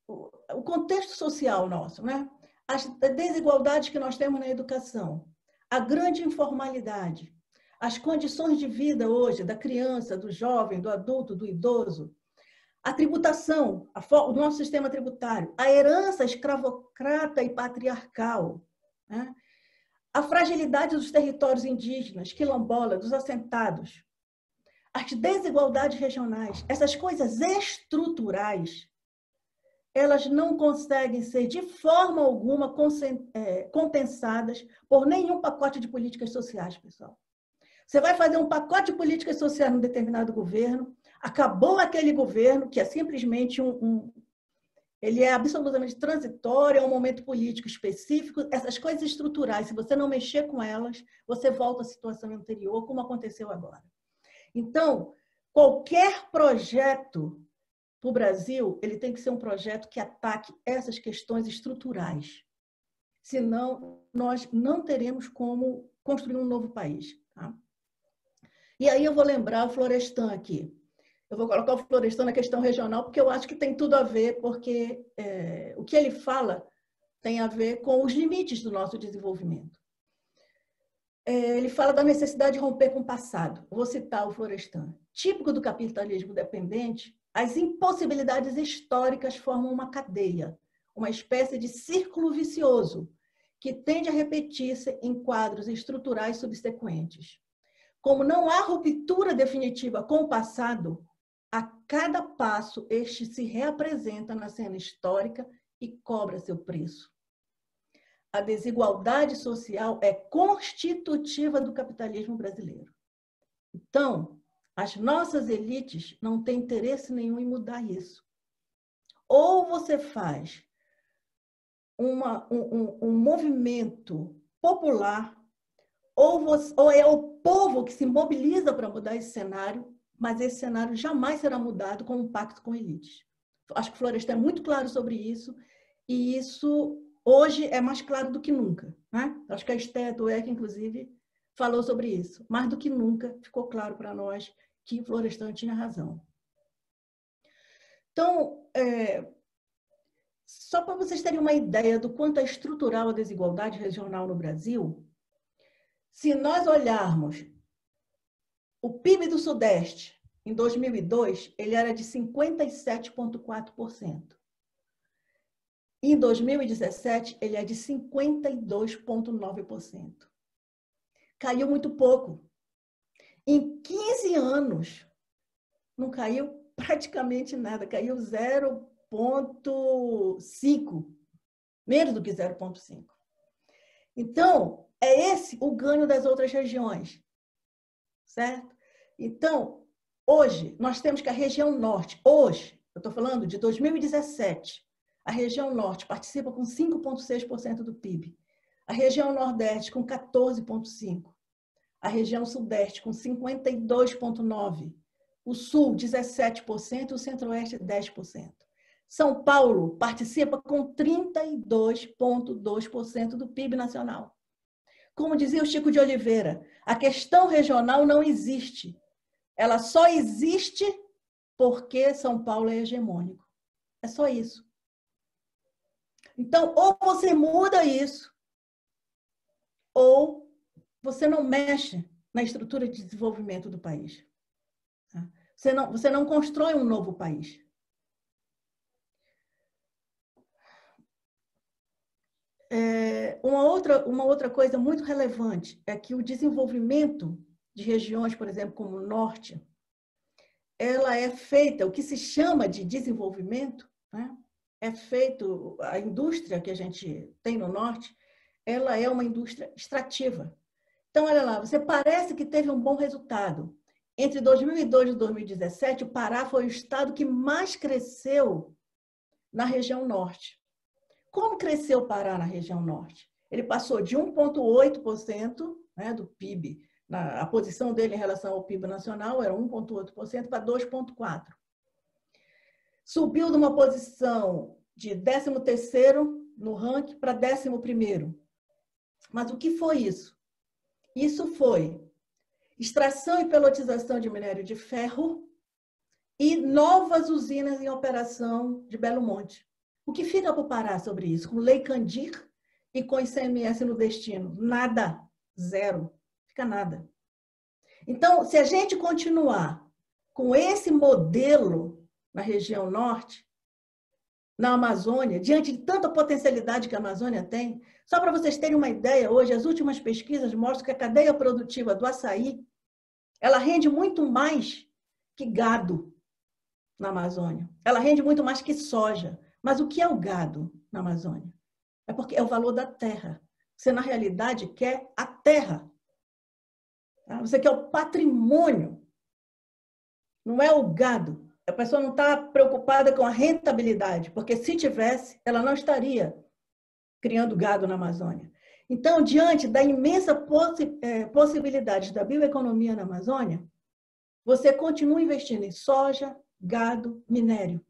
o contexto social nosso, né? As desigualdades que nós temos na educação, a grande informalidade, as condições de vida hoje da criança, do jovem, do adulto, do idoso, a tributação, a o nosso sistema tributário, a herança escravocrata e patriarcal, né? A fragilidade dos territórios indígenas, quilombolas, dos assentados, as desigualdades regionais, essas coisas estruturais, elas não conseguem ser de forma alguma compensadas por nenhum pacote de políticas sociais, pessoal. Você vai fazer um pacote de políticas sociais num determinado governo, acabou aquele governo que é simplesmente um, um ele é absolutamente transitório, é um momento político específico, essas coisas estruturais, se você não mexer com elas, você volta à situação anterior, como aconteceu agora. Então, qualquer projeto para o Brasil, ele tem que ser um projeto que ataque essas questões estruturais. Senão, nós não teremos como construir um novo país. Tá? E aí eu vou lembrar o Florestan aqui. Eu vou colocar o Florestan na questão regional, porque eu acho que tem tudo a ver, porque é, o que ele fala tem a ver com os limites do nosso desenvolvimento. É, ele fala da necessidade de romper com o passado. Vou citar o Florestan. Típico do capitalismo dependente, as impossibilidades históricas formam uma cadeia, uma espécie de círculo vicioso que tende a repetir-se em quadros estruturais subsequentes. Como não há ruptura definitiva com o passado, a cada passo este se reapresenta na cena histórica e cobra seu preço. A desigualdade social é constitutiva do capitalismo brasileiro. Então, as nossas elites não têm interesse nenhum em mudar isso. Ou você faz uma, um, um, um movimento popular, ou, você, ou é o povo que se mobiliza para mudar esse cenário, mas esse cenário jamais será mudado com um pacto com elites. Acho que o Florestan é muito claro sobre isso, e isso hoje é mais claro do que nunca, né? Acho que a Esther Dweck, inclusive, falou sobre isso. Mais do que nunca ficou claro para nós que Florestan tinha razão. Então, é, só para vocês terem uma ideia do quanto é estrutural a desigualdade regional no Brasil, se nós olharmos o P I B do Sudeste, em dois mil e dois, ele era de cinquenta e sete vírgula quatro por cento. Em dois mil e dezessete, ele é de cinquenta e dois vírgula nove por cento. Caiu muito pouco. Em quinze anos, não caiu praticamente nada, caiu zero vírgula cinco, menos do que zero vírgula cinco. Então, é esse o ganho das outras regiões, certo? Então, hoje, nós temos que a região norte, hoje, eu estou falando de dois mil e dezessete, a região norte participa com cinco vírgula seis por cento do P I B. A região nordeste com quatorze vírgula cinco por cento, a região sudeste com cinquenta e dois vírgula nove por cento, o sul dezessete por cento e o centro-oeste dez por cento. São Paulo participa com trinta e dois vírgula dois por cento do P I B nacional. Como dizia o Chico de Oliveira, a questão regional não existe. Ela só existe porque São Paulo é hegemônico. É só isso. Então, ou você muda isso, ou você não mexe na estrutura de desenvolvimento do país. Você não, você não constrói um novo país. É, uma, outra, uma outra coisa muito relevante é que o desenvolvimento de regiões, por exemplo, como o Norte, ela é feita, o que se chama de desenvolvimento, né? É feito, a indústria que a gente tem no Norte, ela é uma indústria extrativa. Então, olha lá, você parece que teve um bom resultado. Entre dois mil e dois e dois mil e dezessete, o Pará foi o estado que mais cresceu na região norte. Como cresceu o Pará na região norte? Ele passou de um vírgula oito por cento, né, do P I B, na, a posição dele em relação ao P I B nacional era um vírgula oito por cento para dois vírgula quatro por cento. subiu de uma posição de décimo terceiro no ranking para décimo primeiro. Mas o que foi isso? Isso foi extração e pelotização de minério de ferro e novas usinas em operação de Belo Monte. O que fica para o Pará sobre isso? Com Lei Kandir e com I C M S no destino? Nada. Zero. Fica nada. Então, se a gente continuar com esse modelo na região norte, na Amazônia, diante de tanta potencialidade que a Amazônia tem, só para vocês terem uma ideia, hoje as últimas pesquisas mostram que a cadeia produtiva do açaí, ela rende muito mais que gado na Amazônia. Ela rende muito mais que soja. Mas o que é o gado na Amazônia? É porque é o valor da terra. Você, na realidade, quer a terra. Você quer o patrimônio. Não é o gado. A pessoa não está preocupada com a rentabilidade, porque se tivesse, ela não estaria criando gado na Amazônia. Então, diante da imensa possi- eh, possibilidade da bioeconomia na Amazônia, você continua investindo em soja, gado, minério.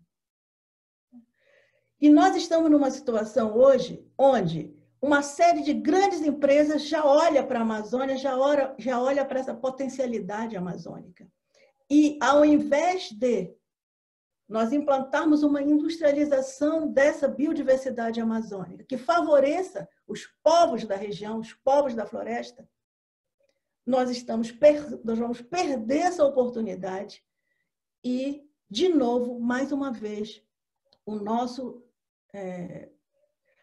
E nós estamos numa situação hoje onde uma série de grandes empresas já olha para a Amazônia, já olha, já olha para essa potencialidade amazônica. E ao invés de nós implantarmos uma industrialização dessa biodiversidade amazônica, que favoreça os povos da região, os povos da floresta, nós, estamos per... nós vamos perder essa oportunidade e, de novo, mais uma vez, o nosso, é...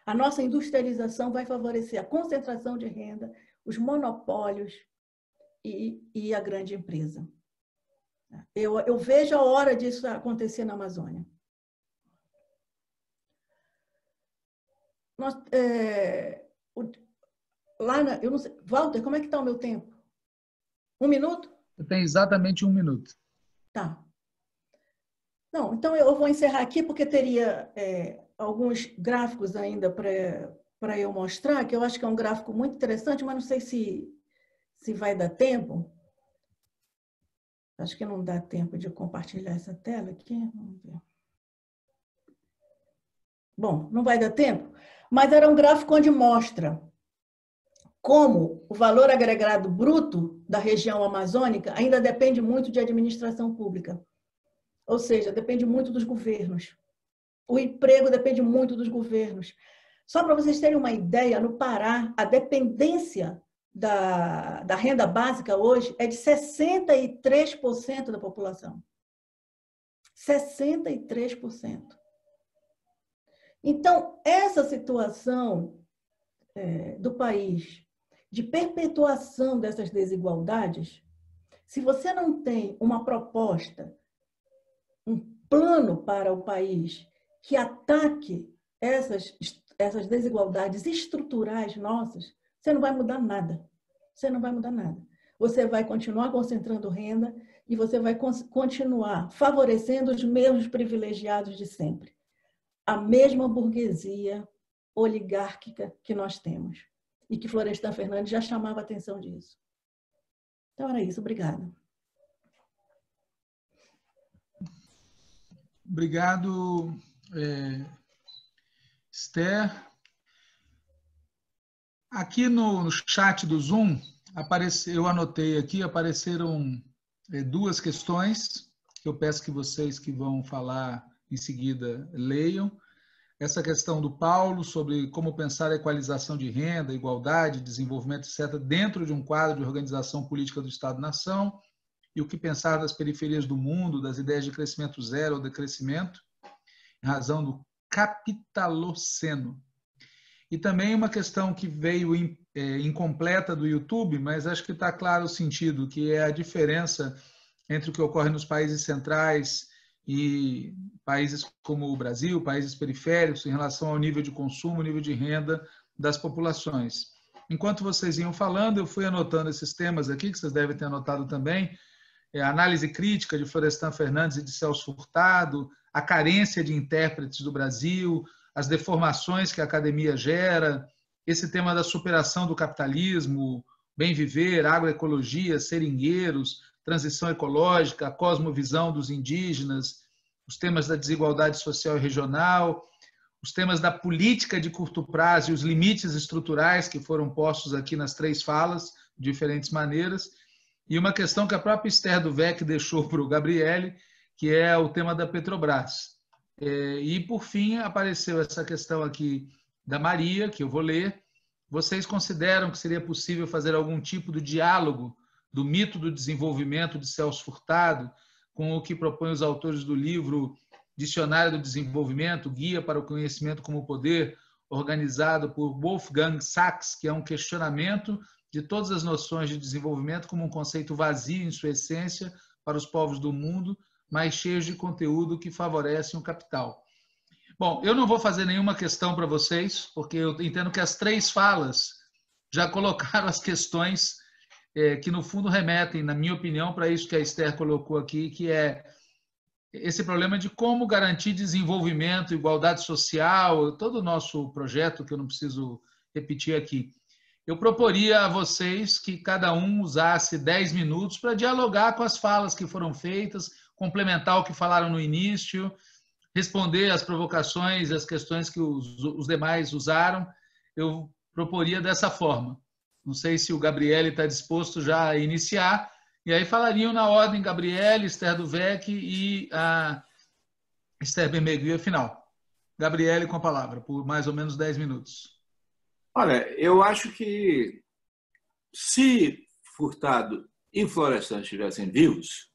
a nossa industrialização vai favorecer a concentração de renda, os monopólios e, e a grande empresa. Eu, eu vejo a hora disso acontecer na Amazônia. Nós, é, o, lá na, eu não sei, Valter, como é que está o meu tempo? Um minuto? Eu tenho exatamente um minuto. Tá. Não, então eu vou encerrar aqui porque teria é, alguns gráficos ainda para eu mostrar, que eu acho que é um gráfico muito interessante, mas não sei se, se vai dar tempo. Acho que não dá tempo de compartilhar essa tela aqui. Vamos ver. Bom, não vai dar tempo, mas era um gráfico onde mostra como o valor agregado bruto da região amazônica ainda depende muito de administração pública. Ou seja, depende muito dos governos. O emprego depende muito dos governos. Só para vocês terem uma ideia, no Pará, a dependência Da, da renda básica hoje é de sessenta e três por cento da população. sessenta e três por cento. Então, essa situação é, do país, de perpetuação dessas desigualdades, se você não tem uma proposta, um plano para o país que ataque essas, essas desigualdades estruturais nossas, você não vai mudar nada. Você não vai mudar nada. Você vai continuar concentrando renda e você vai continuar favorecendo os mesmos privilegiados de sempre. A mesma burguesia oligárquica que nós temos. E que Florestan Fernandes já chamava a atenção disso. Então era isso. Obrigada. Obrigado, é, Esther. Aqui no chat do Zoom, apareceu, eu anotei aqui, apareceram duas questões que eu peço que vocês que vão falar em seguida leiam. Essa questão do Paulo sobre como pensar a equalização de renda, igualdade, desenvolvimento, etcétera dentro de um quadro de organização política do Estado-nação e o que pensar das periferias do mundo, das ideias de crescimento zero ou decrescimento, em razão do capitaloceno. E também uma questão que veio in, é, incompleta do YouTube, mas acho que está claro o sentido, que é a diferença entre o que ocorre nos países centrais e países como o Brasil, países periféricos, em relação ao nível de consumo, nível de renda das populações. Enquanto vocês iam falando, eu fui anotando esses temas aqui, que vocês devem ter anotado também, é, a análise crítica de Florestan Fernandes e de Celso Furtado, a carência de intérpretes do Brasil, as deformações que a academia gera, esse tema da superação do capitalismo, bem viver, agroecologia, seringueiros, transição ecológica, a cosmovisão dos indígenas, os temas da desigualdade social e regional, os temas da política de curto prazo e os limites estruturais que foram postos aqui nas três falas, de diferentes maneiras, e uma questão que a própria Esther Dweck deixou para o Gabrielli, que é o tema da Petrobras. E, por fim, apareceu essa questão aqui da Maria, que eu vou ler. Vocês consideram que seria possível fazer algum tipo de diálogo do mito do desenvolvimento de Celso Furtado com o que propõem os autores do livro Dicionário do Desenvolvimento, Guia para o Conhecimento como Poder, organizado por Wolfgang Sachs, que é um questionamento de todas as noções de desenvolvimento como um conceito vazio em sua essência para os povos do mundo, mas cheio de conteúdo que favorece o capital. Bom, eu não vou fazer nenhuma questão para vocês, porque eu entendo que as três falas já colocaram as questões é, que, no fundo, remetem, na minha opinião, para isso que a Esther colocou aqui, que é esse problema de como garantir desenvolvimento, igualdade social, todo o nosso projeto, que eu não preciso repetir aqui. Eu proporia a vocês que cada um usasse dez minutos para dialogar com as falas que foram feitas, complementar o que falaram no início, responder às provocações, às questões que os, os demais usaram. Eu proporia dessa forma. Não sei se o Gabrielli está disposto já a iniciar, e aí falariam na ordem Gabrielli, Esther Dweck e a Esther Bemerguy ao final. Gabrielli com a palavra, por mais ou menos dez minutos. Olha, eu acho que se Furtado e Florestan estivessem vivos,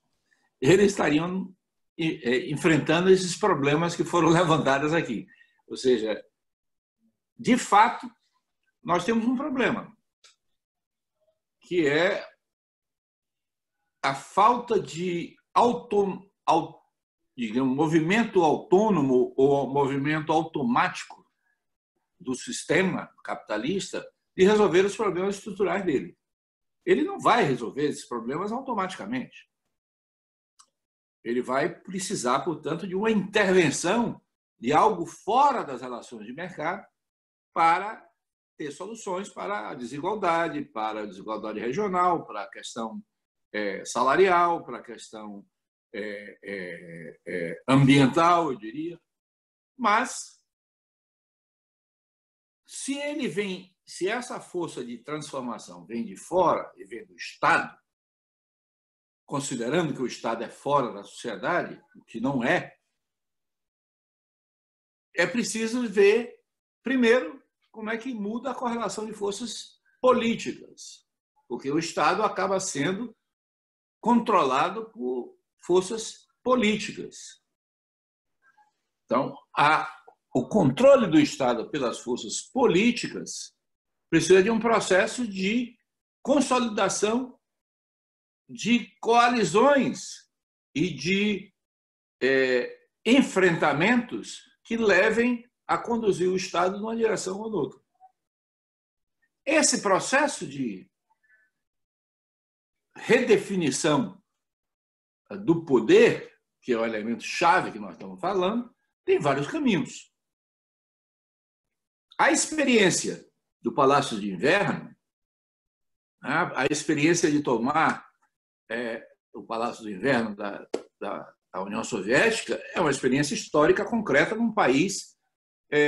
eles estariam enfrentando esses problemas que foram levantados aqui. Ou seja, de fato, nós temos um problema, que é a falta de auto, auto, digamos, movimento autônomo ou movimento automático do sistema capitalista de resolver os problemas estruturais dele. Ele não vai resolver esses problemas automaticamente. Ele vai precisar, portanto, de uma intervenção de algo fora das relações de mercado para ter soluções para a desigualdade, para a desigualdade regional, para a questão É, salarial, para a questão é, é, é, ambiental, eu diria. Mas, se ele vem, se essa força de transformação vem de fora e vem do Estado, considerando que o Estado é fora da sociedade, o que não é, é preciso ver, primeiro, como é que muda a correlação de forças políticas, porque o Estado acaba sendo controlado por forças políticas. Então, a, o controle do Estado pelas forças políticas precisa de um processo de consolidação de coalizões e de é, enfrentamentos que levem a conduzir o Estado numa direção ou noutra. Esse processo de redefinição do poder, que é o elemento chave que nós estamos falando, tem vários caminhos. A experiência do Palácio de Inverno, a experiência de tomar é, o Palácio do Inverno da, da, da União Soviética, é uma experiência histórica concreta num país é,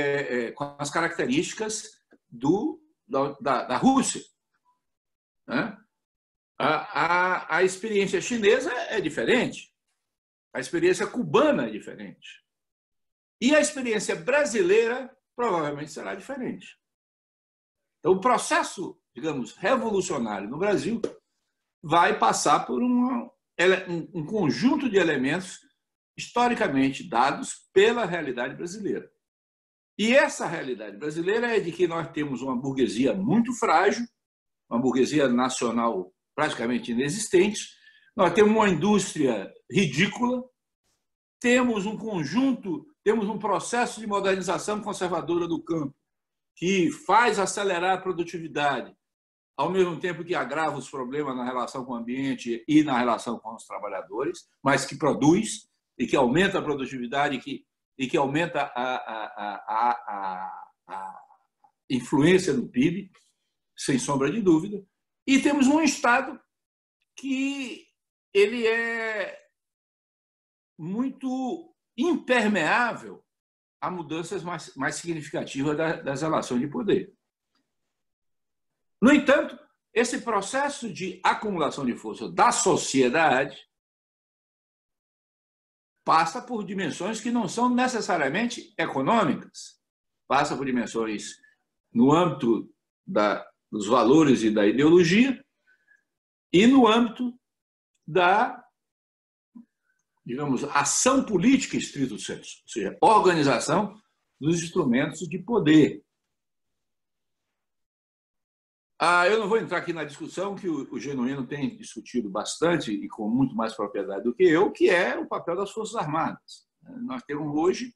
é, com as características do, da, da, da Rússia, né? A, a, a experiência chinesa é diferente, a experiência cubana é diferente e a experiência brasileira provavelmente será diferente. Então, o processo, digamos, revolucionário no Brasil vai passar por uma, um conjunto de elementos historicamente dados pela realidade brasileira. E essa realidade brasileira é de que nós temos uma burguesia muito frágil, uma burguesia nacional praticamente inexistentes, nós temos uma indústria ridícula, temos um conjunto, temos um processo de modernização conservadora do campo que faz acelerar a produtividade, ao mesmo tempo que agrava os problemas na relação com o ambiente e na relação com os trabalhadores, mas que produz e que aumenta a produtividade e que, e que aumenta a, a, a, a, a influência no P I B, sem sombra de dúvida. E temos um Estado que ele é muito impermeável a mudanças mais, mais significativas da, das relações de poder. No entanto, esse processo de acumulação de força da sociedade passa por dimensões que não são necessariamente econômicas, passa por dimensões no âmbito da, dos valores e da ideologia e no âmbito da, digamos, ação política estrito sensu, ou seja, organização dos instrumentos de poder. Ah, eu não vou entrar aqui na discussão que o, o Genuíno tem discutido bastante e com muito mais propriedade do que eu, que é o papel das Forças Armadas. Nós temos hoje,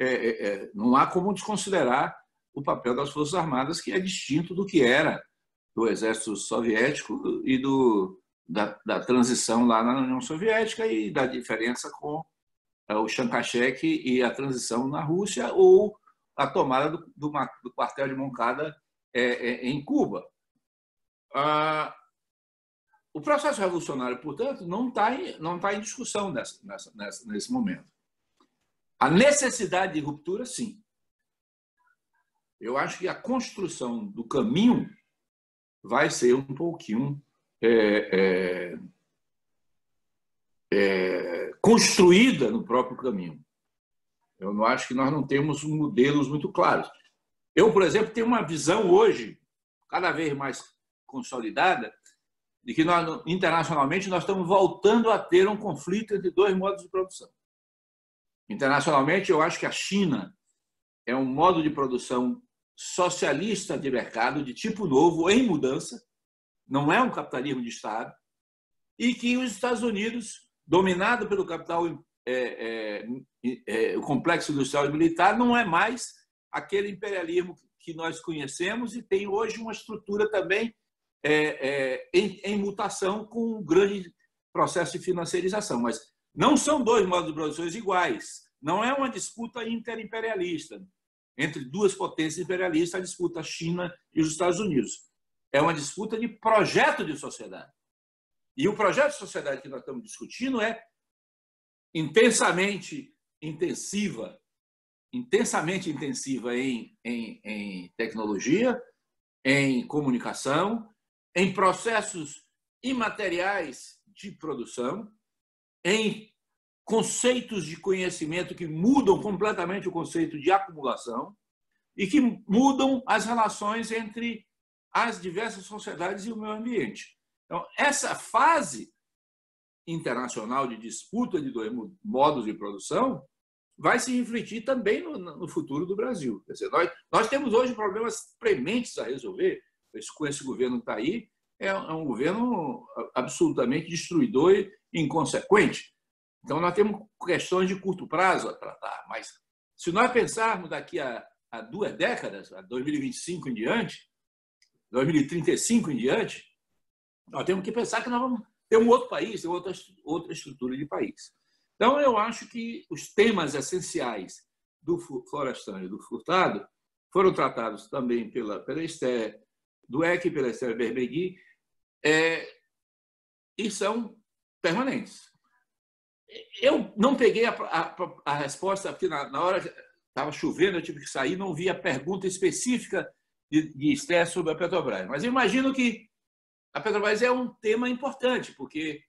é, é, não há como desconsiderar o papel das Forças Armadas, que é distinto do que era do Exército Soviético e do, da, da transição lá na União Soviética e da diferença com o Chankashek e a transição na Rússia ou a tomada do, do, do quartel de Moncada é, é, em Cuba. Ah, o processo revolucionário, portanto, não está em, não tá em discussão nessa, nessa, nessa, nesse momento. A necessidade de ruptura, sim. Eu acho que a construção do caminho vai ser um pouquinho é, é, é, construída no próprio caminho. Eu não acho que nós não temos modelos muito claros. Eu, por exemplo, tenho uma visão hoje, cada vez mais consolidada, de que nós, internacionalmente, nós estamos voltando a ter um conflito entre dois modos de produção. Internacionalmente, eu acho que a China é um modo de produção socialista de mercado, de tipo novo, em mudança, não é um capitalismo de Estado, e que os Estados Unidos, dominado pelo capital, é, é, é, o complexo industrial e militar, não é mais aquele imperialismo que nós conhecemos e tem hoje uma estrutura também é, é, em, em mutação com um grande processo de financiarização. Mas não são dois modos de produção iguais, não é uma disputa interimperialista. Entre duas potências imperialistas, a disputa China e os Estados Unidos. É uma disputa de projeto de sociedade. E o projeto de sociedade que nós estamos discutindo é intensamente intensiva, intensamente intensiva em, em, em tecnologia, em comunicação, em processos imateriais de produção, em conceitos de conhecimento que mudam completamente o conceito de acumulação e que mudam as relações entre as diversas sociedades e o meio ambiente. Então, essa fase internacional de disputa de dois modos de produção vai se refletir também no, no futuro do Brasil. Quer dizer, nós, nós temos hoje problemas prementes a resolver, com esse governo que está aí, é um, é um governo absolutamente destruidor e inconsequente. Então, nós temos questões de curto prazo a tratar, mas se nós pensarmos daqui a, a duas décadas, a dois mil e vinte e cinco em diante, dois mil e trinta e cinco em diante, nós temos que pensar que nós vamos ter um outro país, outra, outra estrutura de país. Então, eu acho que os temas essenciais do Florestan e do Furtado foram tratados também pela, pela Esther Dweck, pela Esther Bemerguy, é, e são permanentes. Eu não peguei a, a, a resposta, porque na, na hora estava chovendo, eu tive que sair, não vi a pergunta específica de, de Esther sobre a Petrobras. Mas eu imagino que a Petrobras é um tema importante, porque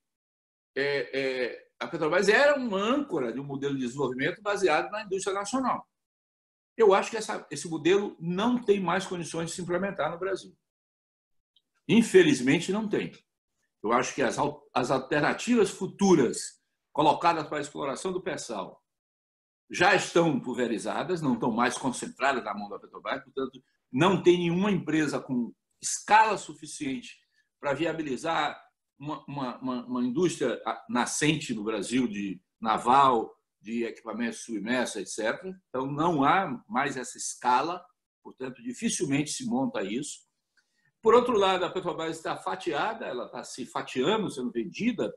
é, é, a Petrobras era uma âncora de um modelo de desenvolvimento baseado na indústria nacional. Eu acho que essa, esse modelo não tem mais condições de se implementar no Brasil. Infelizmente, não tem. Eu acho que as, as alternativas futuras colocadas para a exploração do pré-sal, já estão pulverizadas, não estão mais concentradas na mão da Petrobras, portanto, não tem nenhuma empresa com escala suficiente para viabilizar uma, uma, uma, uma indústria nascente no Brasil de naval, de equipamentos submersos, etcétera. Então, não há mais essa escala, portanto, dificilmente se monta isso. Por outro lado, a Petrobras está fatiada, ela está se fatiando, sendo vendida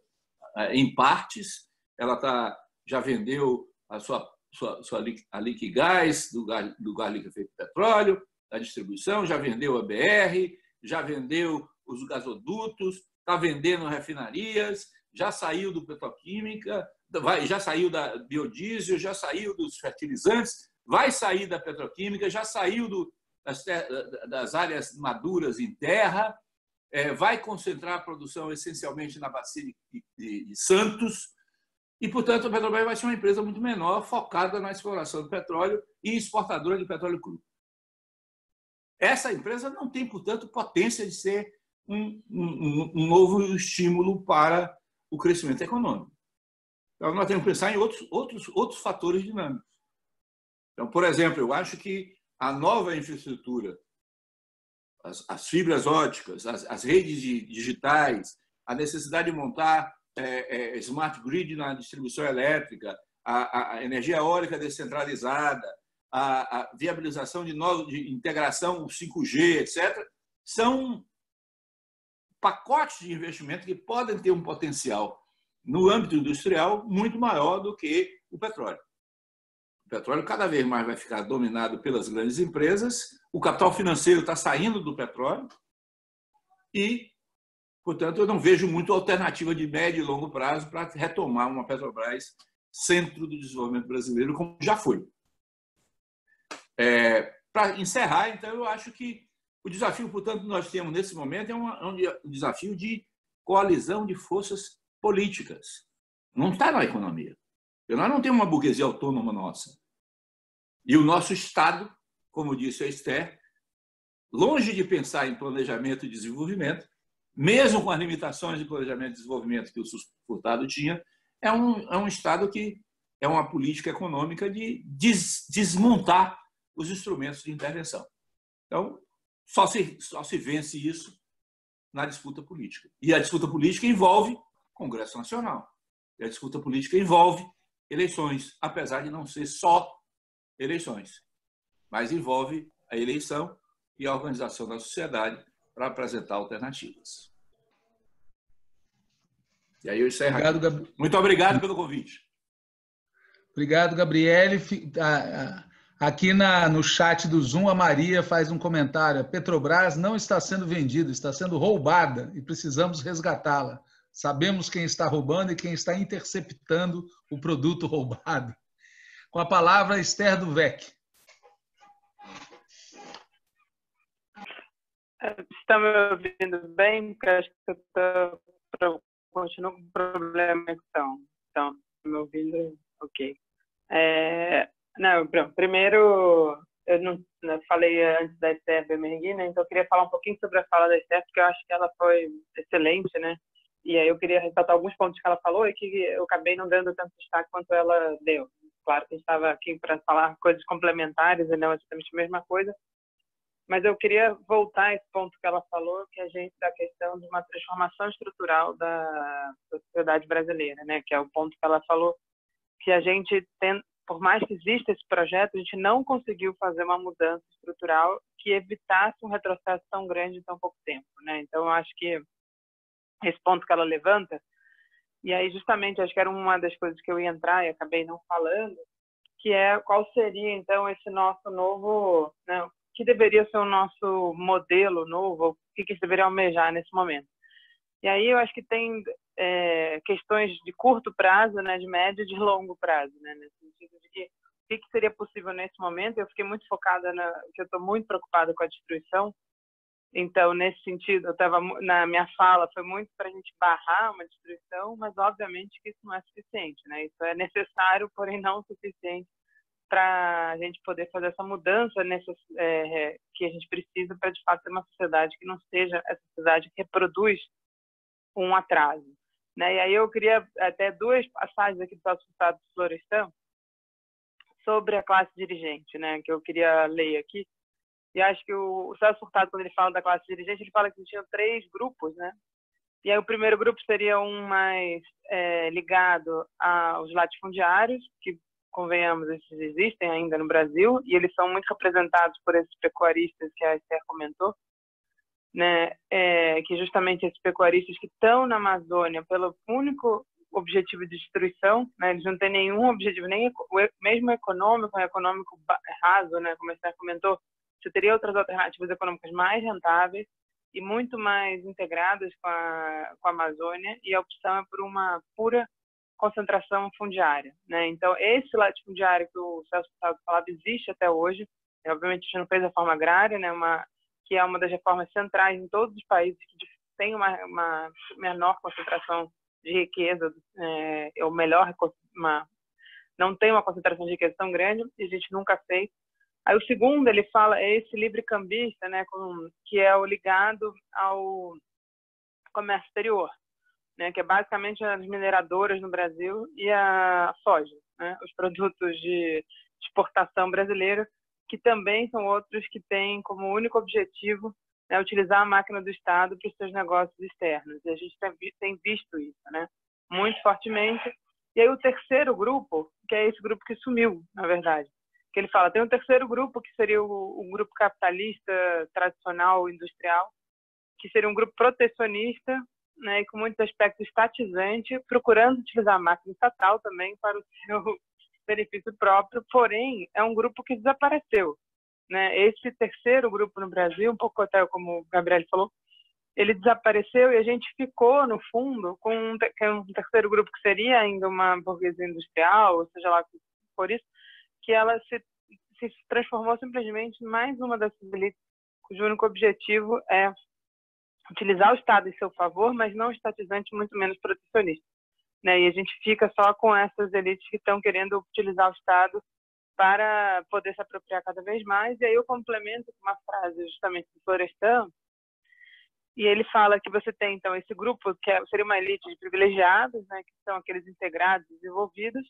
em partes, ela tá, já vendeu a sua, sua, sua a Liquigás, do gás, do gás liquefeito de petróleo, a distribuição, já vendeu a B R, já vendeu os gasodutos, está vendendo refinarias, já saiu do Petroquímica, vai, já saiu da biodiesel, já saiu dos fertilizantes, vai sair da petroquímica, já saiu do, das, das áreas maduras em terra, é, vai concentrar a produção essencialmente na bacia de, de, de Santos, e, portanto, a Petrobras vai ser uma empresa muito menor, focada na exploração do petróleo e exportadora de petróleo cru. Essa empresa não tem, portanto, potência de ser um, um, um novo estímulo para o crescimento econômico. Então, nós temos que pensar em outros, outros, outros fatores dinâmicos. Então, por exemplo, eu acho que a nova infraestrutura, as, as fibras óticas, as, as redes digitais, a necessidade de montar é, é, smart grid na distribuição elétrica, a, a energia eólica descentralizada, a viabilização de, novo, de integração cinco G, etcétera, são pacotes de investimento que podem ter um potencial no âmbito industrial muito maior do que o petróleo. O petróleo cada vez mais vai ficar dominado pelas grandes empresas, o capital financeiro está saindo do petróleo e, portanto, eu não vejo muito alternativa de médio e longo prazo para retomar uma Petrobras centro do desenvolvimento brasileiro, como já foi. É, para encerrar, então, eu acho que o desafio, portanto, que nós temos nesse momento é uma, um desafio de coalizão de forças políticas. Não está na economia. Nós não temos uma burguesia autônoma nossa. E o nosso Estado, como disse a Esther, longe de pensar em planejamento e desenvolvimento, mesmo com as limitações de planejamento e desenvolvimento que o Furtado tinha, é um, é um Estado que é uma política econômica de des, desmontar os instrumentos de intervenção. Então, só se, só se vence isso na disputa política. E a disputa política envolve Congresso Nacional. E a disputa política envolve eleições, apesar de não ser só eleições, mas envolve a eleição e a organização da sociedade para apresentar alternativas. E aí eu encerro. Obrigado, Gab... Muito obrigado pelo convite. Obrigado, Gabriele. Aqui na, no chat do Zoom, a Maria faz um comentário. A Petrobras não está sendo vendida, está sendo roubada e precisamos resgatá-la. Sabemos quem está roubando e quem está interceptando o produto roubado. Com a palavra, Esther Dweck. Estão me ouvindo bem? Porque acho que eu tô, continuo com problema. Então, estão me ouvindo? Ok. É... Não, pronto. Primeiro, eu não, não falei antes da Esther Bemerguy, né? Então eu queria falar um pouquinho sobre a fala da Esther, porque eu acho que ela foi excelente, né? E aí eu queria ressaltar alguns pontos que ela falou e que eu acabei não dando tanto destaque quanto ela deu. Claro que a gente estava aqui para falar coisas complementares e não exatamente a mesma coisa, mas eu queria voltar a esse ponto que ela falou, que a gente da questão de uma transformação estrutural da sociedade brasileira, né? Que é o ponto que ela falou, que a gente tem... Por mais que exista esse projeto, a gente não conseguiu fazer uma mudança estrutural que evitasse um retrocesso tão grande em tão pouco tempo, né? Então, eu acho que esse ponto que ela levanta, e aí justamente acho que era uma das coisas que eu ia entrar e acabei não falando, que é qual seria, então, esse nosso novo... Né, que deveria ser o nosso modelo novo, o que que deveria almejar nesse momento. E aí eu acho que tem... É, questões de curto prazo, né, de médio e de longo prazo, né, nesse sentido de que o que, que seria possível nesse momento. Eu fiquei muito focada, na, que eu estou muito preocupada com a destruição, então nesse sentido, eu estava na minha fala foi muito para a gente barrar uma destruição, mas obviamente que isso não é suficiente, né, isso é necessário, porém não suficiente para a gente poder fazer essa mudança nessa, é, que a gente precisa para de fato ter uma sociedade que não seja essa sociedade que reproduz um atraso. Né? E aí eu queria até duas passagens aqui do Estado do Florestan sobre a classe dirigente, né? Que eu queria ler aqui. E acho que o, o Celso Furtado, quando ele fala da classe dirigente, ele fala que tinha três grupos, né? E aí o primeiro grupo seria um mais é, ligado aos latifundiários, que, convenhamos, esses existem ainda no Brasil, e eles são muito representados por esses pecuaristas que a Esther comentou, né, é, que justamente esses pecuaristas que estão na Amazônia pelo único objetivo de destruição, né, eles não têm nenhum objetivo, nem eco, mesmo econômico, econômico raso, né, como a Esther comentou, você teria outras alternativas econômicas mais rentáveis e muito mais integradas com a, com a Amazônia, e a opção é por uma pura concentração fundiária, né? Então, esse latifundiário que o Celso Furtado falava existe até hoje. E, obviamente, a gente não fez a reforma agrária, né? Uma, que é uma das reformas centrais em todos os países que tem uma, uma menor concentração de riqueza, é, ou melhor, uma, não tem uma concentração de riqueza tão grande, e a gente nunca fez. Aí o segundo, ele fala, é esse livre-cambista, né, com, que é o ligado ao comércio exterior, né, que é basicamente as mineradoras no Brasil e a soja, né, os produtos de exportação brasileira, que também são outros que têm como único objetivo, né, utilizar a máquina do Estado para os seus negócios externos. E a gente tem visto isso, né, muito fortemente. E aí o terceiro grupo, que é esse grupo que sumiu, na verdade, que ele fala, tem um terceiro grupo, que seria o, o grupo capitalista tradicional, industrial, que seria um grupo protecionista, né, e com muitos aspectos estatizante, procurando utilizar a máquina estatal também para o seu benefício próprio, porém, é um grupo que desapareceu, né? Esse terceiro grupo no Brasil, um pouco até como o Gabriel falou, ele desapareceu e a gente ficou, no fundo, com um, um terceiro grupo que seria ainda uma burguesia industrial, ou seja lá por isso, que ela se, se transformou simplesmente em mais uma das elites, cujo único objetivo é utilizar o Estado em seu favor, mas não estatizante, muito menos protecionista, né? E a gente fica só com essas elites que estão querendo utilizar o Estado para poder se apropriar cada vez mais. E aí eu complemento com uma frase justamente do Florestan, e ele fala que você tem, então, esse grupo que seria uma elite de privilegiados, né, que são aqueles integrados, desenvolvidos,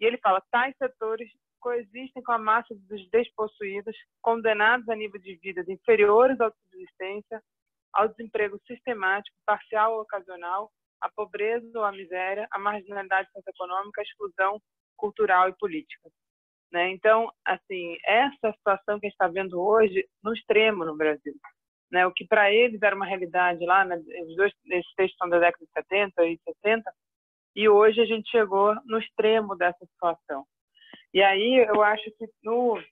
e ele fala, tais setores coexistem com a massa dos despossuídos, condenados a nível de vida inferiores à subsistência, ao desemprego sistemático, parcial ou ocasional, à pobreza ou à miséria, à marginalidade socioeconômica, à exclusão cultural e política, né? Então, assim, essa situação que a gente está vendo hoje no extremo no Brasil, né? O que para eles era uma realidade lá, né? Os dois, esses textos são da década de setenta e sessenta, e hoje a gente chegou no extremo dessa situação. E aí eu acho que no,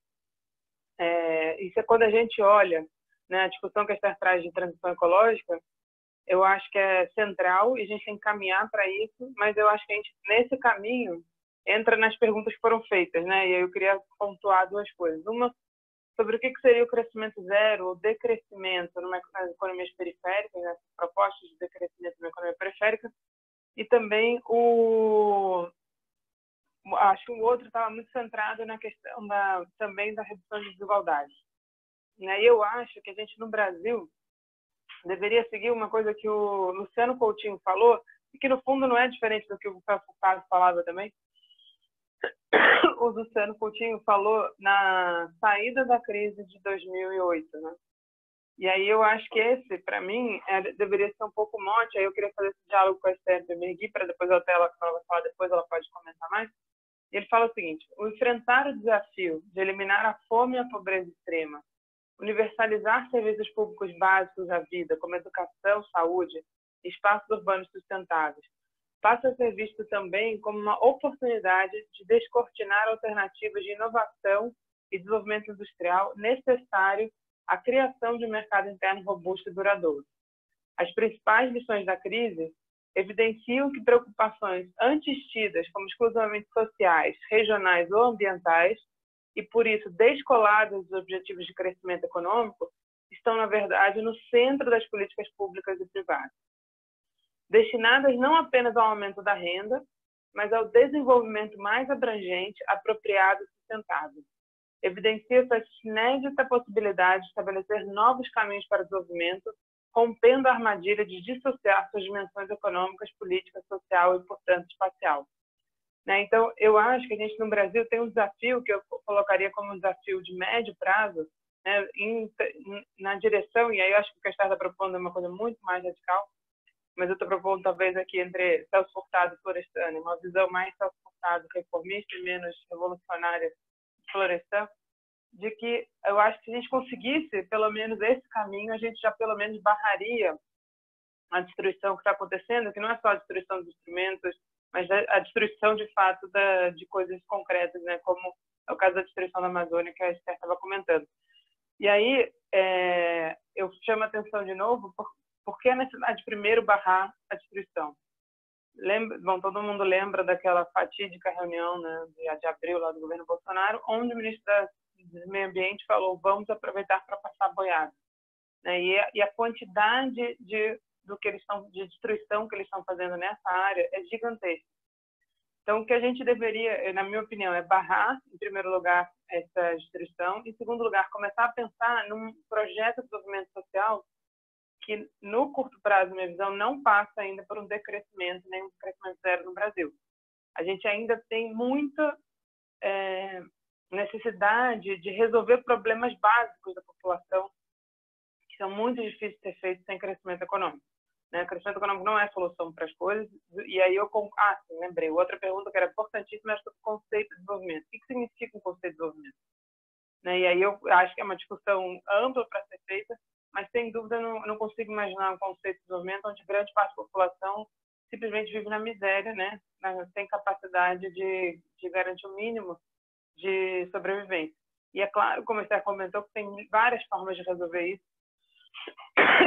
é, isso é quando a gente olha, né, a discussão que a Esther traz de transição ecológica, eu acho que é central e a gente tem que caminhar para isso, mas eu acho que a gente, nesse caminho, entra nas perguntas que foram feitas, né? E aí eu queria pontuar duas coisas. Uma, sobre o que seria o crescimento zero ou decrescimento nas economias periféricas, né, propostas de decrescimento na economia periférica, e também o acho que o outro estava muito centrado na questão da também da redução de desigualdades, né? E eu acho que a gente no Brasil deveria seguir uma coisa que o Luciano Coutinho falou e que no fundo não é diferente do que o Celso Furtado falava também. O Luciano Coutinho falou na saída da crise de dois mil e oito, né? E aí eu acho que esse, para mim, é, deveria ser um pouco mote. Aí eu queria fazer esse diálogo com a Esther Bemerguy, para depois eu até ela, ela falar, depois ela pode comentar mais. E ele fala o seguinte, o enfrentar o desafio de eliminar a fome e a pobreza extrema, universalizar serviços públicos básicos à vida, como educação, saúde, espaços urbanos sustentáveis, passa a ser visto também como uma oportunidade de descortinar alternativas de inovação e desenvolvimento industrial necessário a criação de um mercado interno robusto e duradouro. As principais lições da crise evidenciam que preocupações antes tidas como exclusivamente sociais, regionais ou ambientais, e por isso descoladas dos objetivos de crescimento econômico, estão, na verdade, no centro das políticas públicas e privadas, destinadas não apenas ao aumento da renda, mas ao desenvolvimento mais abrangente, apropriado e sustentável. Evidencia-se a inédita possibilidade de estabelecer novos caminhos para o desenvolvimento, rompendo a armadilha de dissociar suas dimensões econômicas, políticas, social e, portanto, espacial, né? Então, eu acho que a gente no Brasil tem um desafio que eu colocaria como um desafio de médio prazo, né, em, na direção, e aí eu acho que o que a Esther está propondo é uma coisa muito mais radical, mas eu estou propondo talvez aqui entre Celso Furtado e Florestan, uma visão mais Celso Furtado reformista e menos revolucionária Florestan, de que eu acho que se a gente conseguisse pelo menos esse caminho, a gente já pelo menos barraria a destruição que está acontecendo, que não é só a destruição dos instrumentos, mas a destruição de fato da, de coisas concretas, né? Como é o caso da destruição da Amazônia que a Esther estava comentando. E aí é, eu chamo a atenção de novo, por, por que a necessidade de primeiro barrar a destruição? Lembra, bom, todo mundo lembra daquela fatídica reunião, né, de, de abril lá do governo Bolsonaro, onde o ministro da, do Meio Ambiente falou: vamos aproveitar para passar boiada, né? E, e a quantidade de do que eles estão de destruição que eles estão fazendo nessa área é gigantesca. Então, o que a gente deveria, na minha opinião, é barrar, em primeiro lugar, essa destruição. Em segundo lugar, começar a pensar num projeto de desenvolvimento social que, no curto prazo, minha visão, não passa ainda por um decrescimento, nem um crescimento zero no Brasil. A gente ainda tem muita é, necessidade de resolver problemas básicos da população, que são muito difíceis de ser feitos sem crescimento econômico. Né? Crescimento econômico não é solução para as coisas. E aí eu... Ah, sim, lembrei. Outra pergunta que era importantíssima era sobre o conceito de desenvolvimento. O que significa um conceito de desenvolvimento? Né? E aí eu acho que é uma discussão ampla para ser feita, mas, sem dúvida, não, não consigo imaginar um conceito de desenvolvimento onde grande parte da população simplesmente vive na miséria, né? Sem capacidade de, de garantir o mínimo de sobrevivência. E é claro, como o Esther comentou, que tem várias formas de resolver isso,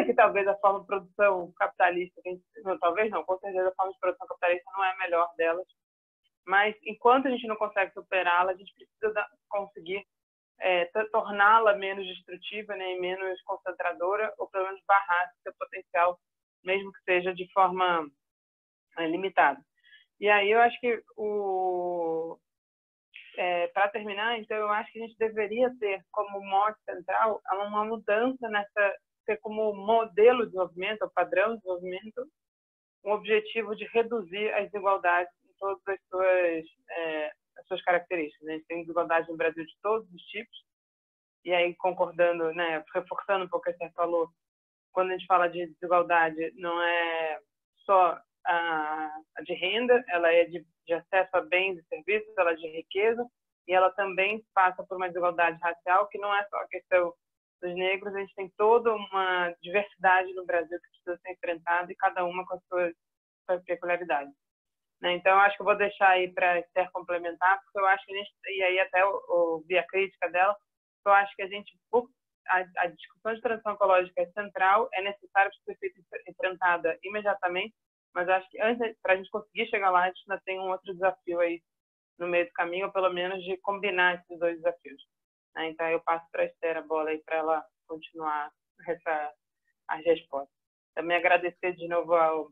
que talvez a forma de produção capitalista, não, talvez não, com certeza a forma de produção capitalista não é a melhor delas, mas enquanto a gente não consegue superá-la, a gente precisa da, conseguir é, torná-la menos destrutiva, né, e menos concentradora, ou pelo menos barrar seu potencial, mesmo que seja de forma é, limitada. E aí eu acho que, o é, para terminar, então eu acho que a gente deveria ter como mote central uma mudança nessa... ter como modelo de desenvolvimento, o padrão de desenvolvimento, um objetivo de reduzir as desigualdades em todas as suas, é, as suas características. Né? A gente tem desigualdades no Brasil de todos os tipos, e aí concordando, né, reforçando um pouco o que você falou, quando a gente fala de desigualdade, não é só a, a de renda, ela é de, de acesso a bens e serviços, ela é de riqueza, e ela também passa por uma desigualdade racial, que não é só a questão dos negros. A gente tem toda uma diversidade no Brasil que precisa ser enfrentada, e cada uma com as suas, suas peculiaridades. Né? Então, eu acho que eu vou deixar aí para a Esther complementar, porque eu acho que a gente, e aí até ouvi a crítica dela, eu acho que a gente, a, a discussão de transição ecológica é central, é necessário que seja enfrentada imediatamente, mas acho que antes, para a gente conseguir chegar lá, a gente ainda tem um outro desafio aí no meio do caminho, ou pelo menos de combinar esses dois desafios. Então, eu passo para a Esther a bola aí para ela continuar essa, as respostas. Também agradecer de novo ao,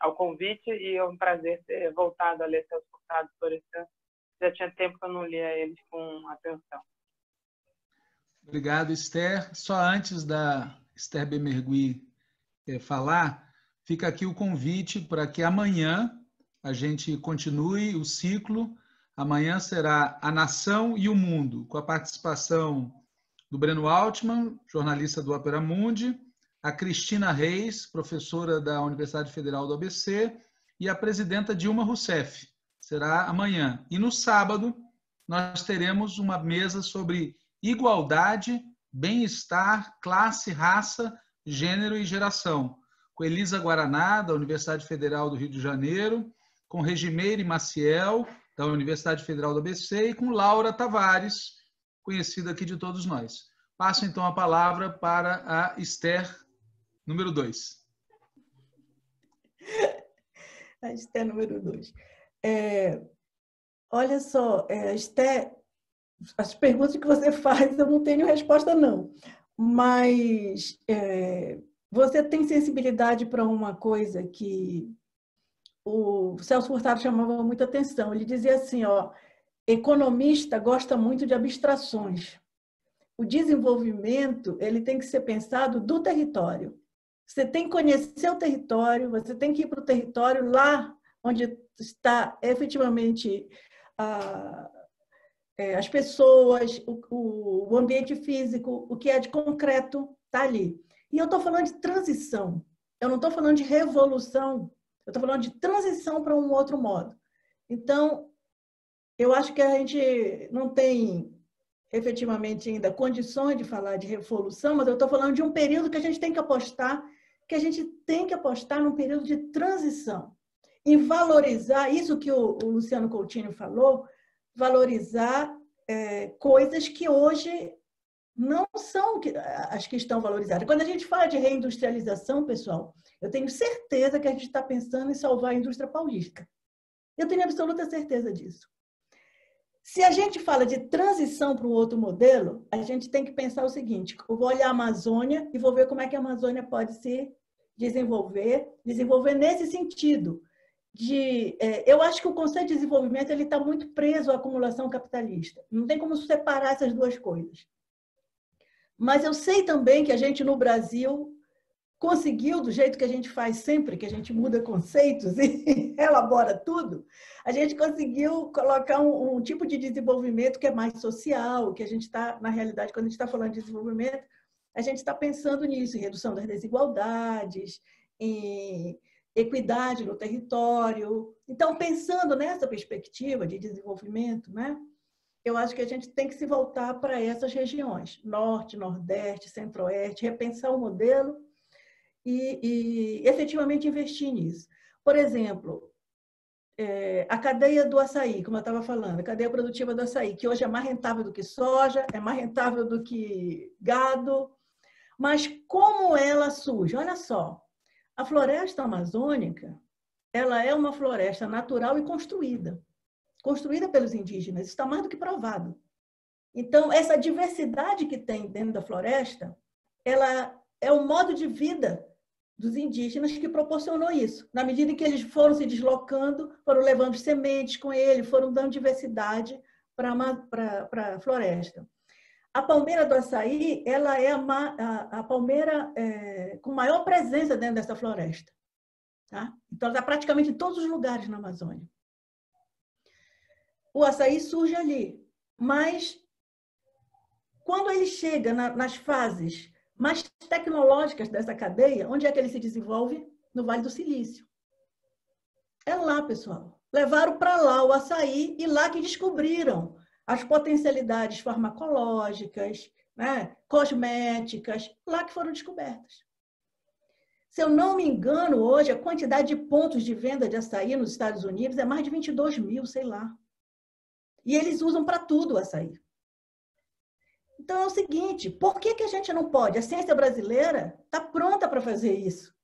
ao convite, e é um prazer ter voltado a ler Celso Furtado e Florestan. Já tinha tempo que eu não lia eles com atenção. Obrigado, Esther. Só antes da Esther Bemerguy falar, fica aqui o convite para que amanhã a gente continue o ciclo. Amanhã será A Nação e o Mundo, com a participação do Breno Altman, jornalista do Opera Mundi, a Cristina Reis, professora da Universidade Federal do A B C, e a presidenta Dilma Rousseff. Será amanhã. E no sábado nós teremos uma mesa sobre igualdade, bem-estar, classe, raça, gênero e geração, com Elisa Guaraná, da Universidade Federal do Rio de Janeiro, com Regimeire Maciel, da Universidade Federal do A B C, e com Laura Tavares, conhecida aqui de todos nós. Passo, então, a palavra para a Esther, número dois. A Esther, número dois. É, olha só, é, Esther, as perguntas que você faz, eu não tenho resposta, não. Mas é, você tem sensibilidade para uma coisa que... o Celso Furtado chamava muita atenção. Ele dizia assim, ó, economista gosta muito de abstrações. O desenvolvimento, ele tem que ser pensado do território. Você tem que conhecer o território, você tem que ir para o território lá onde está efetivamente a, é, as pessoas, o, o ambiente físico, o que é de concreto está ali. E eu estou falando de transição, eu não estou falando de revolução. Eu estou falando de transição para um outro modo. Então, eu acho que a gente não tem, efetivamente, ainda condições de falar de revolução, mas eu estou falando de um período que a gente tem que apostar, que a gente tem que apostar num período de transição. E valorizar, isso que o, o Luciano Coutinho falou, valorizar é, coisas que hoje não são as que estão valorizadas. Quando a gente fala de reindustrialização, pessoal, eu tenho certeza que a gente está pensando em salvar a indústria paulista. Eu tenho absoluta certeza disso. Se a gente fala de transição para um outro modelo, a gente tem que pensar o seguinte: eu vou olhar a Amazônia e vou ver como é que a Amazônia pode se desenvolver, desenvolver nesse sentido. De, é, eu acho que o conceito de desenvolvimento ele está muito preso à acumulação capitalista. Não tem como separar essas duas coisas. Mas eu sei também que a gente, no Brasil, conseguiu, do jeito que a gente faz sempre, que a gente muda conceitos e elabora tudo, a gente conseguiu colocar um, um tipo de desenvolvimento que é mais social, que a gente está, na realidade, quando a gente está falando de desenvolvimento, a gente está pensando nisso, em redução das desigualdades, em equidade no território. Então, pensando nessa perspectiva de desenvolvimento, né, eu acho que a gente tem que se voltar para essas regiões, Norte, Nordeste, Centro-Oeste, repensar o modelo E, e efetivamente investir nisso. Por exemplo, é, a cadeia do açaí, como eu estava falando, a cadeia produtiva do açaí, que hoje é mais rentável do que soja, é mais rentável do que gado, mas como ela surge? Olha só, a floresta amazônica, ela é uma floresta natural e construída, construída pelos indígenas, isso está mais do que provado. Então, essa diversidade que tem dentro da floresta, ela é o modo de vida dos indígenas que proporcionou isso. Na medida em que eles foram se deslocando, foram levando sementes com ele, foram dando diversidade para a floresta. A palmeira do açaí, ela é a, a, a palmeira é, com maior presença dentro dessa floresta. Tá? Então, ela está praticamente em todos os lugares na Amazônia. O açaí surge ali, mas quando ele chega na, nas fases mais tecnológicas dessa cadeia, onde é que ele se desenvolve? No Vale do Silício. É lá, pessoal. Levaram para lá o açaí e lá que descobriram as potencialidades farmacológicas, né, cosméticas, lá que foram descobertas. Se eu não me engano, hoje a quantidade de pontos de venda de açaí nos Estados Unidos é mais de vinte e dois mil, sei lá. E eles usam para tudo o açaí. Então, é o seguinte, por que que a gente não pode? A ciência brasileira está pronta para fazer isso.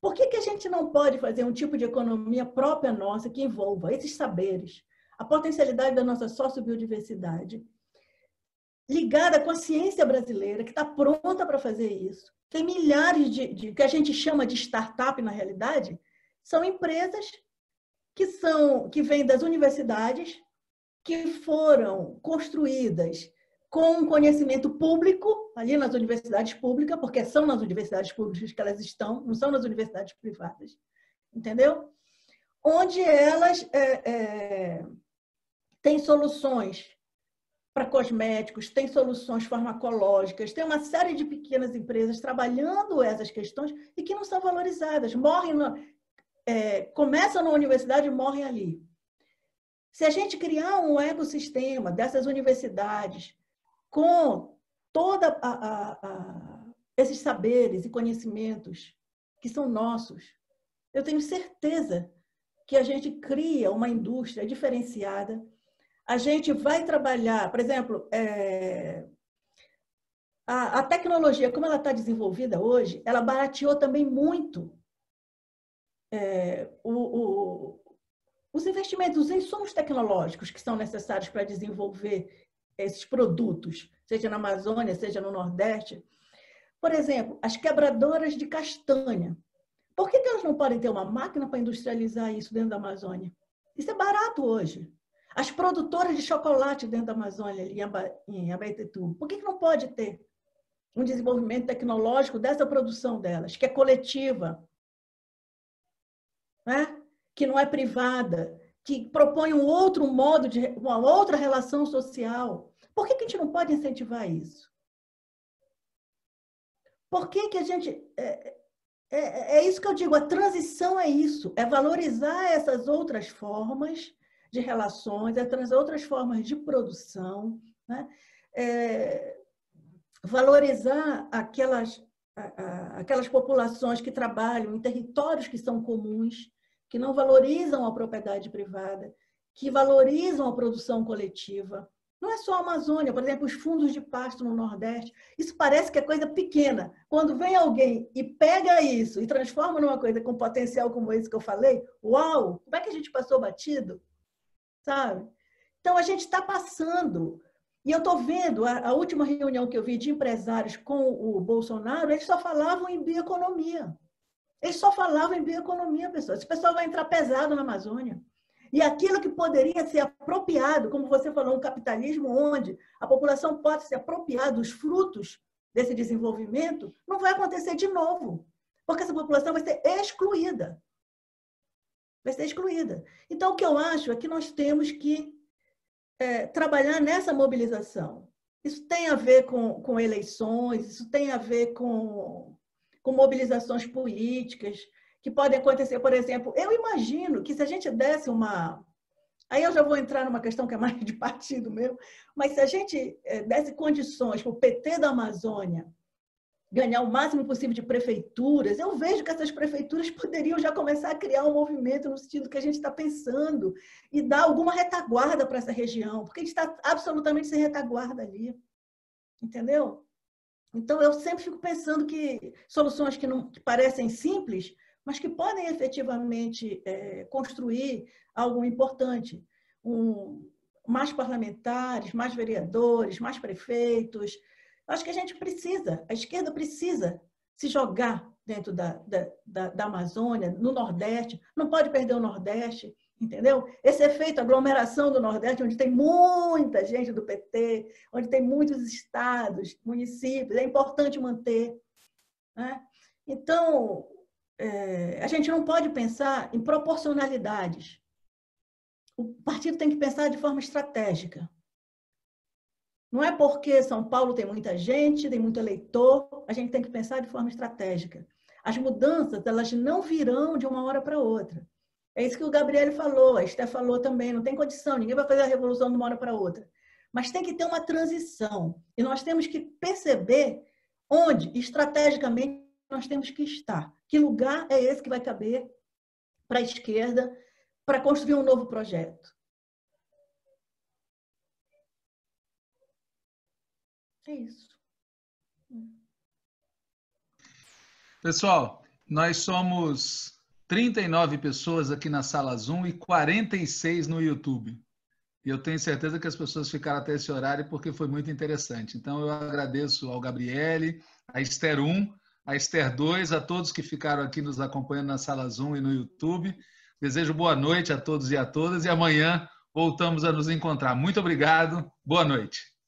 Por que que a gente não pode fazer um tipo de economia própria nossa que envolva esses saberes, a potencialidade da nossa sociobiodiversidade, ligada com a ciência brasileira, que está pronta para fazer isso? Tem milhares de, de, que a gente chama de startup, na realidade, são empresas que, são, que vêm das universidades, que foram construídas com conhecimento público, ali nas universidades públicas, porque são nas universidades públicas que elas estão, não são nas universidades privadas, entendeu? Onde elas é, é, têm soluções para cosméticos, têm soluções farmacológicas, tem uma série de pequenas empresas trabalhando essas questões e que não são valorizadas, morrem, na, é, começam na universidade e morrem ali. Se a gente criar um ecossistema dessas universidades, com toda a, a, a, esses saberes e conhecimentos que são nossos, eu tenho certeza que a gente cria uma indústria diferenciada. A gente vai trabalhar, por exemplo, é, a, a tecnologia, como ela está desenvolvida hoje, ela barateou também muito é, o, o, os investimentos, os insumos tecnológicos que são necessários para desenvolver esses produtos, seja na Amazônia, seja no Nordeste. Por exemplo, as quebradoras de castanha. Por que que elas não podem ter uma máquina para industrializar isso dentro da Amazônia? Isso é barato hoje. As produtoras de chocolate dentro da Amazônia, ali em Abaetetuba, por que que não pode ter um desenvolvimento tecnológico dessa produção delas, que é coletiva, né? Que não é privada, que propõe um outro modo, de, uma outra relação social? Por que que a gente não pode incentivar isso? Por que que a gente... É, é, é isso que eu digo, a transição é isso, é valorizar essas outras formas de relações, essas outras formas de produção, né? É, valorizar aquelas, aquelas populações que trabalham em territórios que são comuns, que não valorizam a propriedade privada, que valorizam a produção coletiva, Não é só a Amazônia, por exemplo, os fundos de pasto no Nordeste. Isso parece que é coisa pequena. Quando vem alguém e pega isso e transforma numa coisa com potencial como esse que eu falei, uau, como é que a gente passou batido? Sabe? Então, a gente está passando. E eu estou vendo, a, a última reunião que eu vi de empresários com o Bolsonaro, eles só falavam em bioeconomia. Eles só falavam em bioeconomia, pessoal. Esse pessoal vai entrar pesado na Amazônia. E aquilo que poderia ser apropriado, como você falou, um capitalismo onde a população pode se apropriar dos frutos desse desenvolvimento, não vai acontecer de novo, porque essa população vai ser excluída. Vai ser excluída. Então, o que eu acho é que nós temos que é, trabalhar nessa mobilização. Isso tem a ver com, com eleições, isso tem a ver com, com mobilizações políticas, que podem acontecer, por exemplo, eu imagino que se a gente desse uma... Aí eu já vou entrar numa questão que é mais de partido meu, mas se a gente desse condições para o P T da Amazônia ganhar o máximo possível de prefeituras, eu vejo que essas prefeituras poderiam já começar a criar um movimento no sentido que a gente está pensando e dar alguma retaguarda para essa região, porque a gente está absolutamente sem retaguarda ali. Entendeu? Então, eu sempre fico pensando que soluções que, não, que parecem simples, mas que podem efetivamente é, construir algo importante. Um, mais parlamentares, mais vereadores, mais prefeitos. Acho que a gente precisa, a esquerda precisa se jogar dentro da, da, da, da Amazônia, no Nordeste. Não pode perder o Nordeste, entendeu? Esse efeito aglomeração do Nordeste, onde tem muita gente do P T, onde tem muitos estados, municípios, é importante manter, né? Então, É, a gente não pode pensar em proporcionalidades. O partido tem que pensar de forma estratégica. Não é porque São Paulo tem muita gente, tem muito eleitor, a gente tem que pensar de forma estratégica. As mudanças, elas não virão de uma hora para outra. É isso que o Gabriel falou, a Esther falou também, não tem condição, ninguém vai fazer a revolução de uma hora para outra. Mas tem que ter uma transição. E nós temos que perceber onde, estrategicamente, nós temos que estar. Que lugar é esse que vai caber para a esquerda para construir um novo projeto? É isso. Pessoal, nós somos trinta e nove pessoas aqui na sala Zoom e quarenta e seis no YouTube. E eu tenho certeza que as pessoas ficaram até esse horário porque foi muito interessante. Então, eu agradeço ao Gabriele, a Esther um, a Esther dois, a todos que ficaram aqui nos acompanhando na sala Zoom e no YouTube. Desejo boa noite a todos e a todas e amanhã voltamos a nos encontrar. Muito obrigado, boa noite.